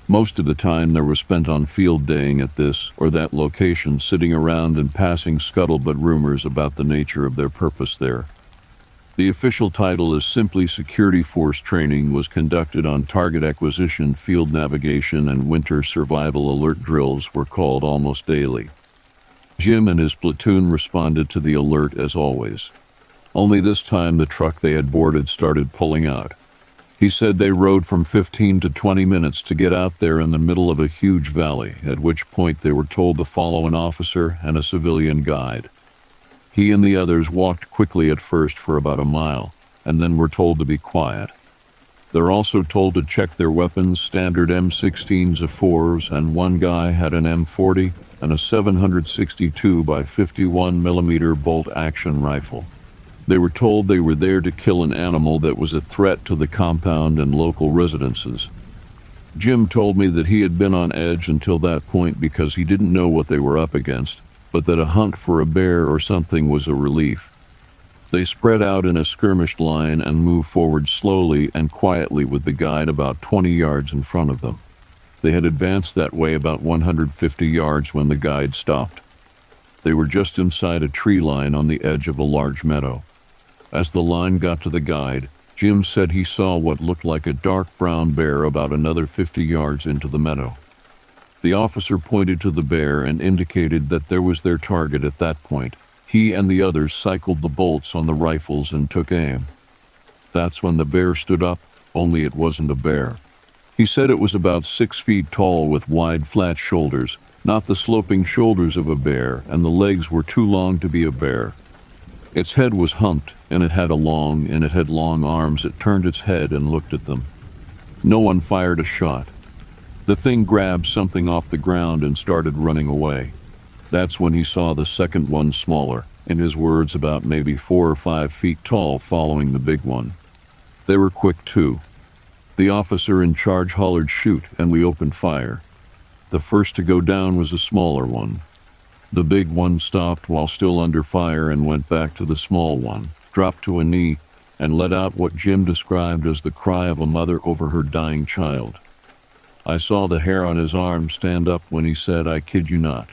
Most of the time there was spent on field daying at this or that location, sitting around and passing scuttlebutt rumors about the nature of their purpose there. The official title is simply Security Force Training, was conducted on target acquisition, field navigation, and winter survival. Alert drills were called almost daily. Jim and his platoon responded to the alert as always. Only this time the truck they had boarded started pulling out. He said they rode from 15 to 20 minutes to get out there in the middle of a huge valley, at which point they were told to follow an officer and a civilian guide. He and the others walked quickly at first for about a mile, and then were told to be quiet. They're also told to check their weapons, standard M16s, A4s, and one guy had an M40 and a 762 by 51 millimeter bolt-action rifle. They were told they were there to kill an animal that was a threat to the compound and local residences. Jim told me that he had been on edge until that point because he didn't know what they were up against, but that a hunt for a bear or something was a relief. They spread out in a skirmished line and moved forward slowly and quietly, with the guide about 20 yards in front of them. They had advanced that way about 150 yards when the guide stopped. They were just inside a tree line on the edge of a large meadow. As the line got to the guide, Jim said he saw what looked like a dark brown bear about another 50 yards into the meadow. The officer pointed to the bear and indicated that there was their target at that point. He and the others cycled the bolts on the rifles and took aim. That's when the bear stood up, only it wasn't a bear. He said it was about 6 feet tall, with wide, flat shoulders, not the sloping shoulders of a bear, and the legs were too long to be a bear. Its head was humped, and it had long arms. It turned its head and looked at them. No one fired a shot. The thing grabbed something off the ground and started running away. That's when he saw the second one, smaller, in his words, about maybe 4 or 5 feet tall, following the big one. They were quick too. The officer in charge hollered, "Shoot," and we opened fire. The first to go down was a smaller one. The big one stopped while still under fire and went back to the small one, dropped to a knee, and let out what Jim described as the cry of a mother over her dying child. I saw the hair on his arm stand up when he said, "I kid you not."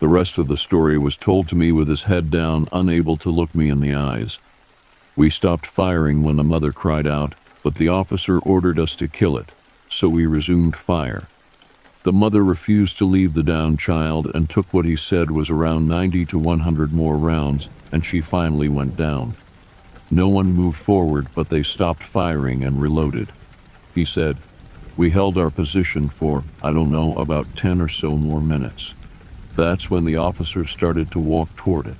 The rest of the story was told to me with his head down, unable to look me in the eyes. We stopped firing when the mother cried out, but the officer ordered us to kill it, so we resumed fire. The mother refused to leave the downed child and took what he said was around 90 to 100 more rounds, and she finally went down. No one moved forward, but they stopped firing and reloaded. He said, "We held our position for, I don't know, about 10 or so more minutes. That's when the officer started to walk toward it.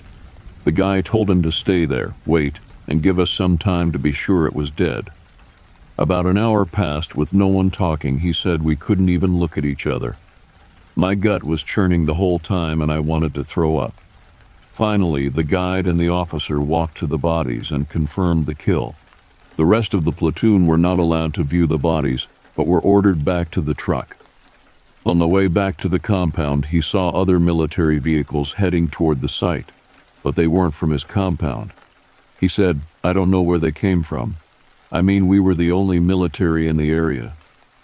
The guy told him to stay there, wait, and give us some time to be sure it was dead. About an hour passed with no one talking. He said we couldn't even look at each other. My gut was churning the whole time and I wanted to throw up. Finally, the guide and the officer walked to the bodies and confirmed the kill. The rest of the platoon were not allowed to view the bodies, but were ordered back to the truck. On the way back to the compound, he saw other military vehicles heading toward the site, but they weren't from his compound. He said, "I don't know where they came from. I mean, we were the only military in the area."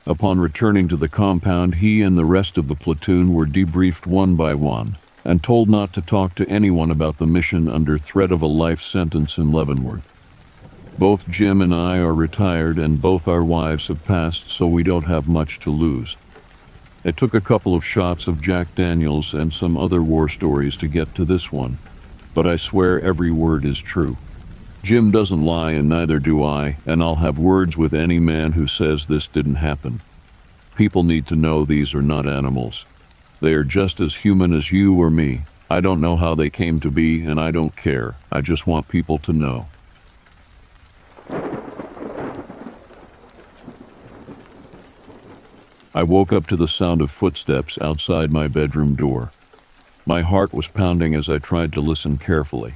Upon returning to the compound, he and the rest of the platoon were debriefed one by one and told not to talk to anyone about the mission under threat of a life sentence in Leavenworth. Both Jim and I are retired and both our wives have passed, so we don't have much to lose. It took a couple of shots of Jack Daniels and some other war stories to get to this one, but I swear every word is true. Jim doesn't lie and neither do I, and I'll have words with any man who says this didn't happen. People need to know these are not animals. They are just as human as you or me. I don't know how they came to be and I don't care. I just want people to know. I woke up to the sound of footsteps outside my bedroom door. My heart was pounding as I tried to listen carefully.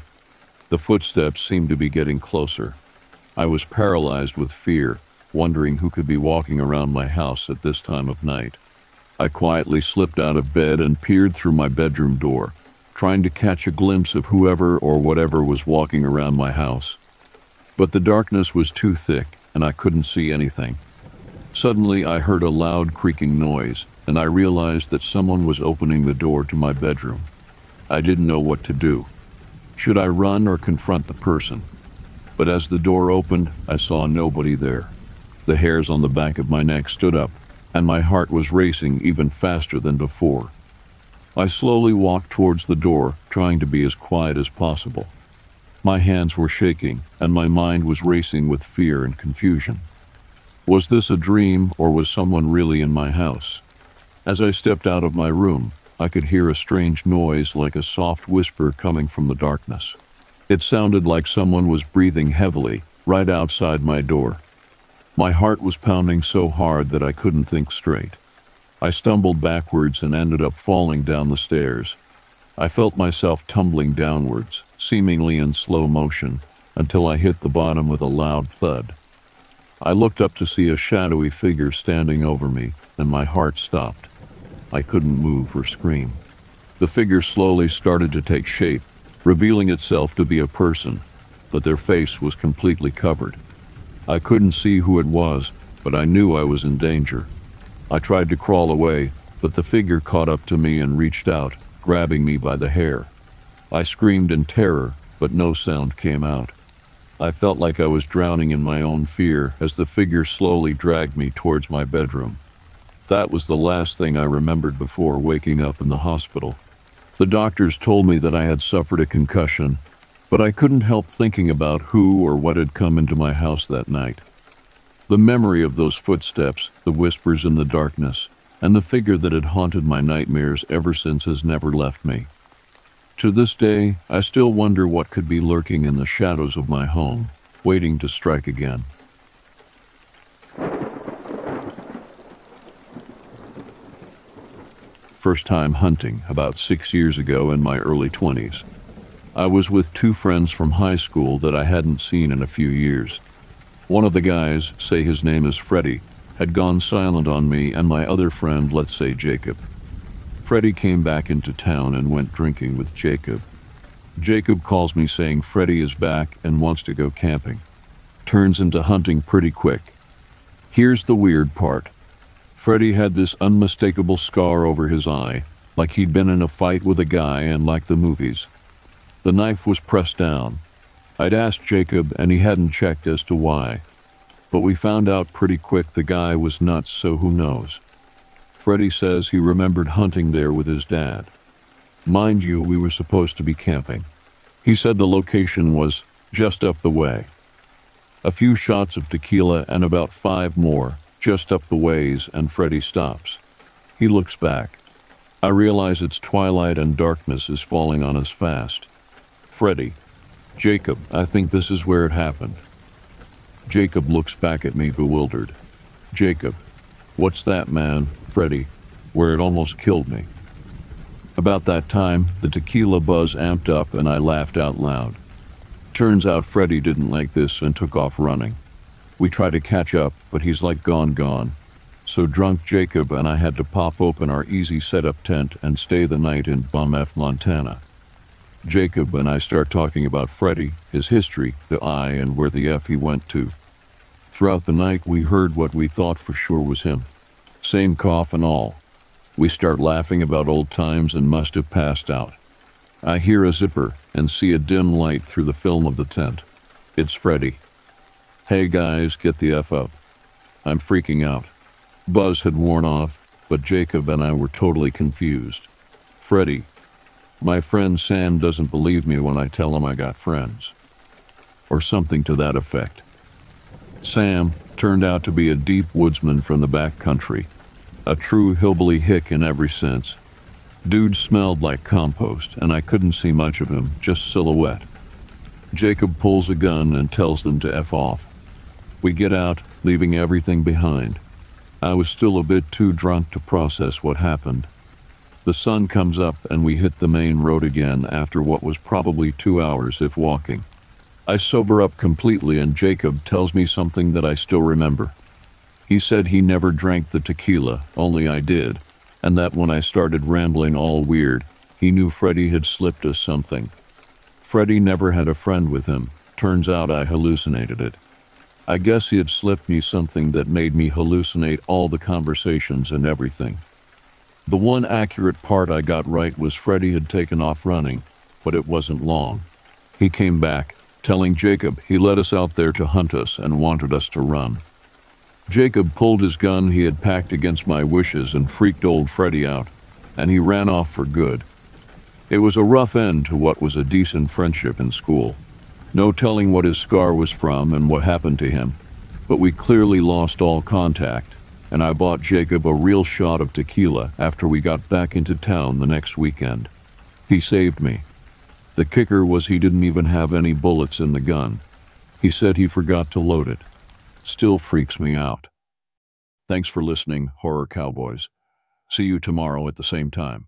The footsteps seemed to be getting closer. I was paralyzed with fear, wondering who could be walking around my house at this time of night. I quietly slipped out of bed and peered through my bedroom door, trying to catch a glimpse of whoever or whatever was walking around my house. But the darkness was too thick and I couldn't see anything. Suddenly, I heard a loud creaking noise and I realized that someone was opening the door to my bedroom. I didn't know what to do. Should I run or confront the person? But as the door opened, I saw nobody there. The hairs on the back of my neck stood up, and my heart was racing even faster than before. I slowly walked towards the door, trying to be as quiet as possible. My hands were shaking, and my mind was racing with fear and confusion. Was this a dream, or was someone really in my house? As I stepped out of my room, I could hear a strange noise like a soft whisper coming from the darkness. It sounded like someone was breathing heavily right outside my door. My heart was pounding so hard that I couldn't think straight. I stumbled backwards and ended up falling down the stairs. I felt myself tumbling downwards, seemingly in slow motion, until I hit the bottom with a loud thud. I looked up to see a shadowy figure standing over me, and my heart stopped. I couldn't move or scream. The figure slowly started to take shape, revealing itself to be a person, but their face was completely covered. I couldn't see who it was, but I knew I was in danger. I tried to crawl away, but the figure caught up to me and reached out, grabbing me by the hair. I screamed in terror, but no sound came out. I felt like I was drowning in my own fear as the figure slowly dragged me towards my bedroom. That was the last thing I remembered before waking up in the hospital. The doctors told me that I had suffered a concussion, but I couldn't help thinking about who or what had come into my house that night. The memory of those footsteps, the whispers in the darkness, and the figure that had haunted my nightmares ever since has never left me. To this day, I still wonder what could be lurking in the shadows of my home, waiting to strike again. First time hunting about 6 years ago in my early 20s. I was with two friends from high school that I hadn't seen in a few years. One of the guys, say his name is Freddie, had gone silent on me and my other friend, let's say Jacob. Freddie came back into town and went drinking with Jacob. Jacob calls me saying Freddie is back and wants to go camping. Turns into hunting pretty quick. Here's the weird part. Freddie had this unmistakable scar over his eye, like he'd been in a fight with a guy and like the movies. The knife was pressed down. I'd asked Jacob and he hadn't checked as to why, but we found out pretty quick the guy was nuts, so who knows. Freddie says he remembered hunting there with his dad. Mind you, we were supposed to be camping. He said the location was just up the way. A few shots of tequila and about five more. Just up the ways, and Freddie stops. He looks back. I realize it's twilight and darkness is falling on us fast. Freddie, Jacob, I think this is where it happened. Jacob looks back at me bewildered. Jacob, what's that, man? Freddie, where it almost killed me. About that time, the tequila buzz amped up and I laughed out loud. Turns out Freddie didn't like this and took off running. We try to catch up, but he's like gone. so drunk Jacob and I had to pop open our easy setup tent and stay the night in Bumf, Montana. Jacob and I start talking about Freddy, his history, the eye, and where the F he went to. Throughout the night we heard what we thought for sure was him. Same cough and all. We start laughing about old times and must have passed out. I hear a zipper and see a dim light through the film of the tent. It's Freddy. Hey guys, get the F up. I'm freaking out. Buzz had worn off, but Jacob and I were totally confused. Freddy. My friend Sam doesn't believe me when I tell him I got friends. Or something to that effect. Sam turned out to be a deep woodsman from the backcountry. A true hillbilly hick in every sense. Dude smelled like compost, and I couldn't see much of him, just silhouette. Jacob pulls a gun and tells them to F off. We get out, leaving everything behind. I was still a bit too drunk to process what happened. The sun comes up and we hit the main road again after what was probably 2 hours if walking. I sober up completely and Jacob tells me something that I still remember. He said he never drank the tequila, only I did, and that when I started rambling all weird, he knew Freddy had slipped us something. Freddy never had a friend with him. Turns out I hallucinated it. I guess he had slipped me something that made me hallucinate all the conversations and everything. The one accurate part I got right was Freddy had taken off running, but it wasn't long. He came back, telling Jacob he led us out there to hunt us and wanted us to run. Jacob pulled his gun he had packed against my wishes and freaked old Freddy out, and he ran off for good. It was a rough end to what was a decent friendship in school. No telling what his scar was from and what happened to him, but we clearly lost all contact, and I bought Jacob a real shot of tequila after we got back into town the next weekend. He saved me. The kicker was he didn't even have any bullets in the gun. He said he forgot to load it. Still freaks me out. Thanks for listening, Horror Cowboys. See you tomorrow at the same time.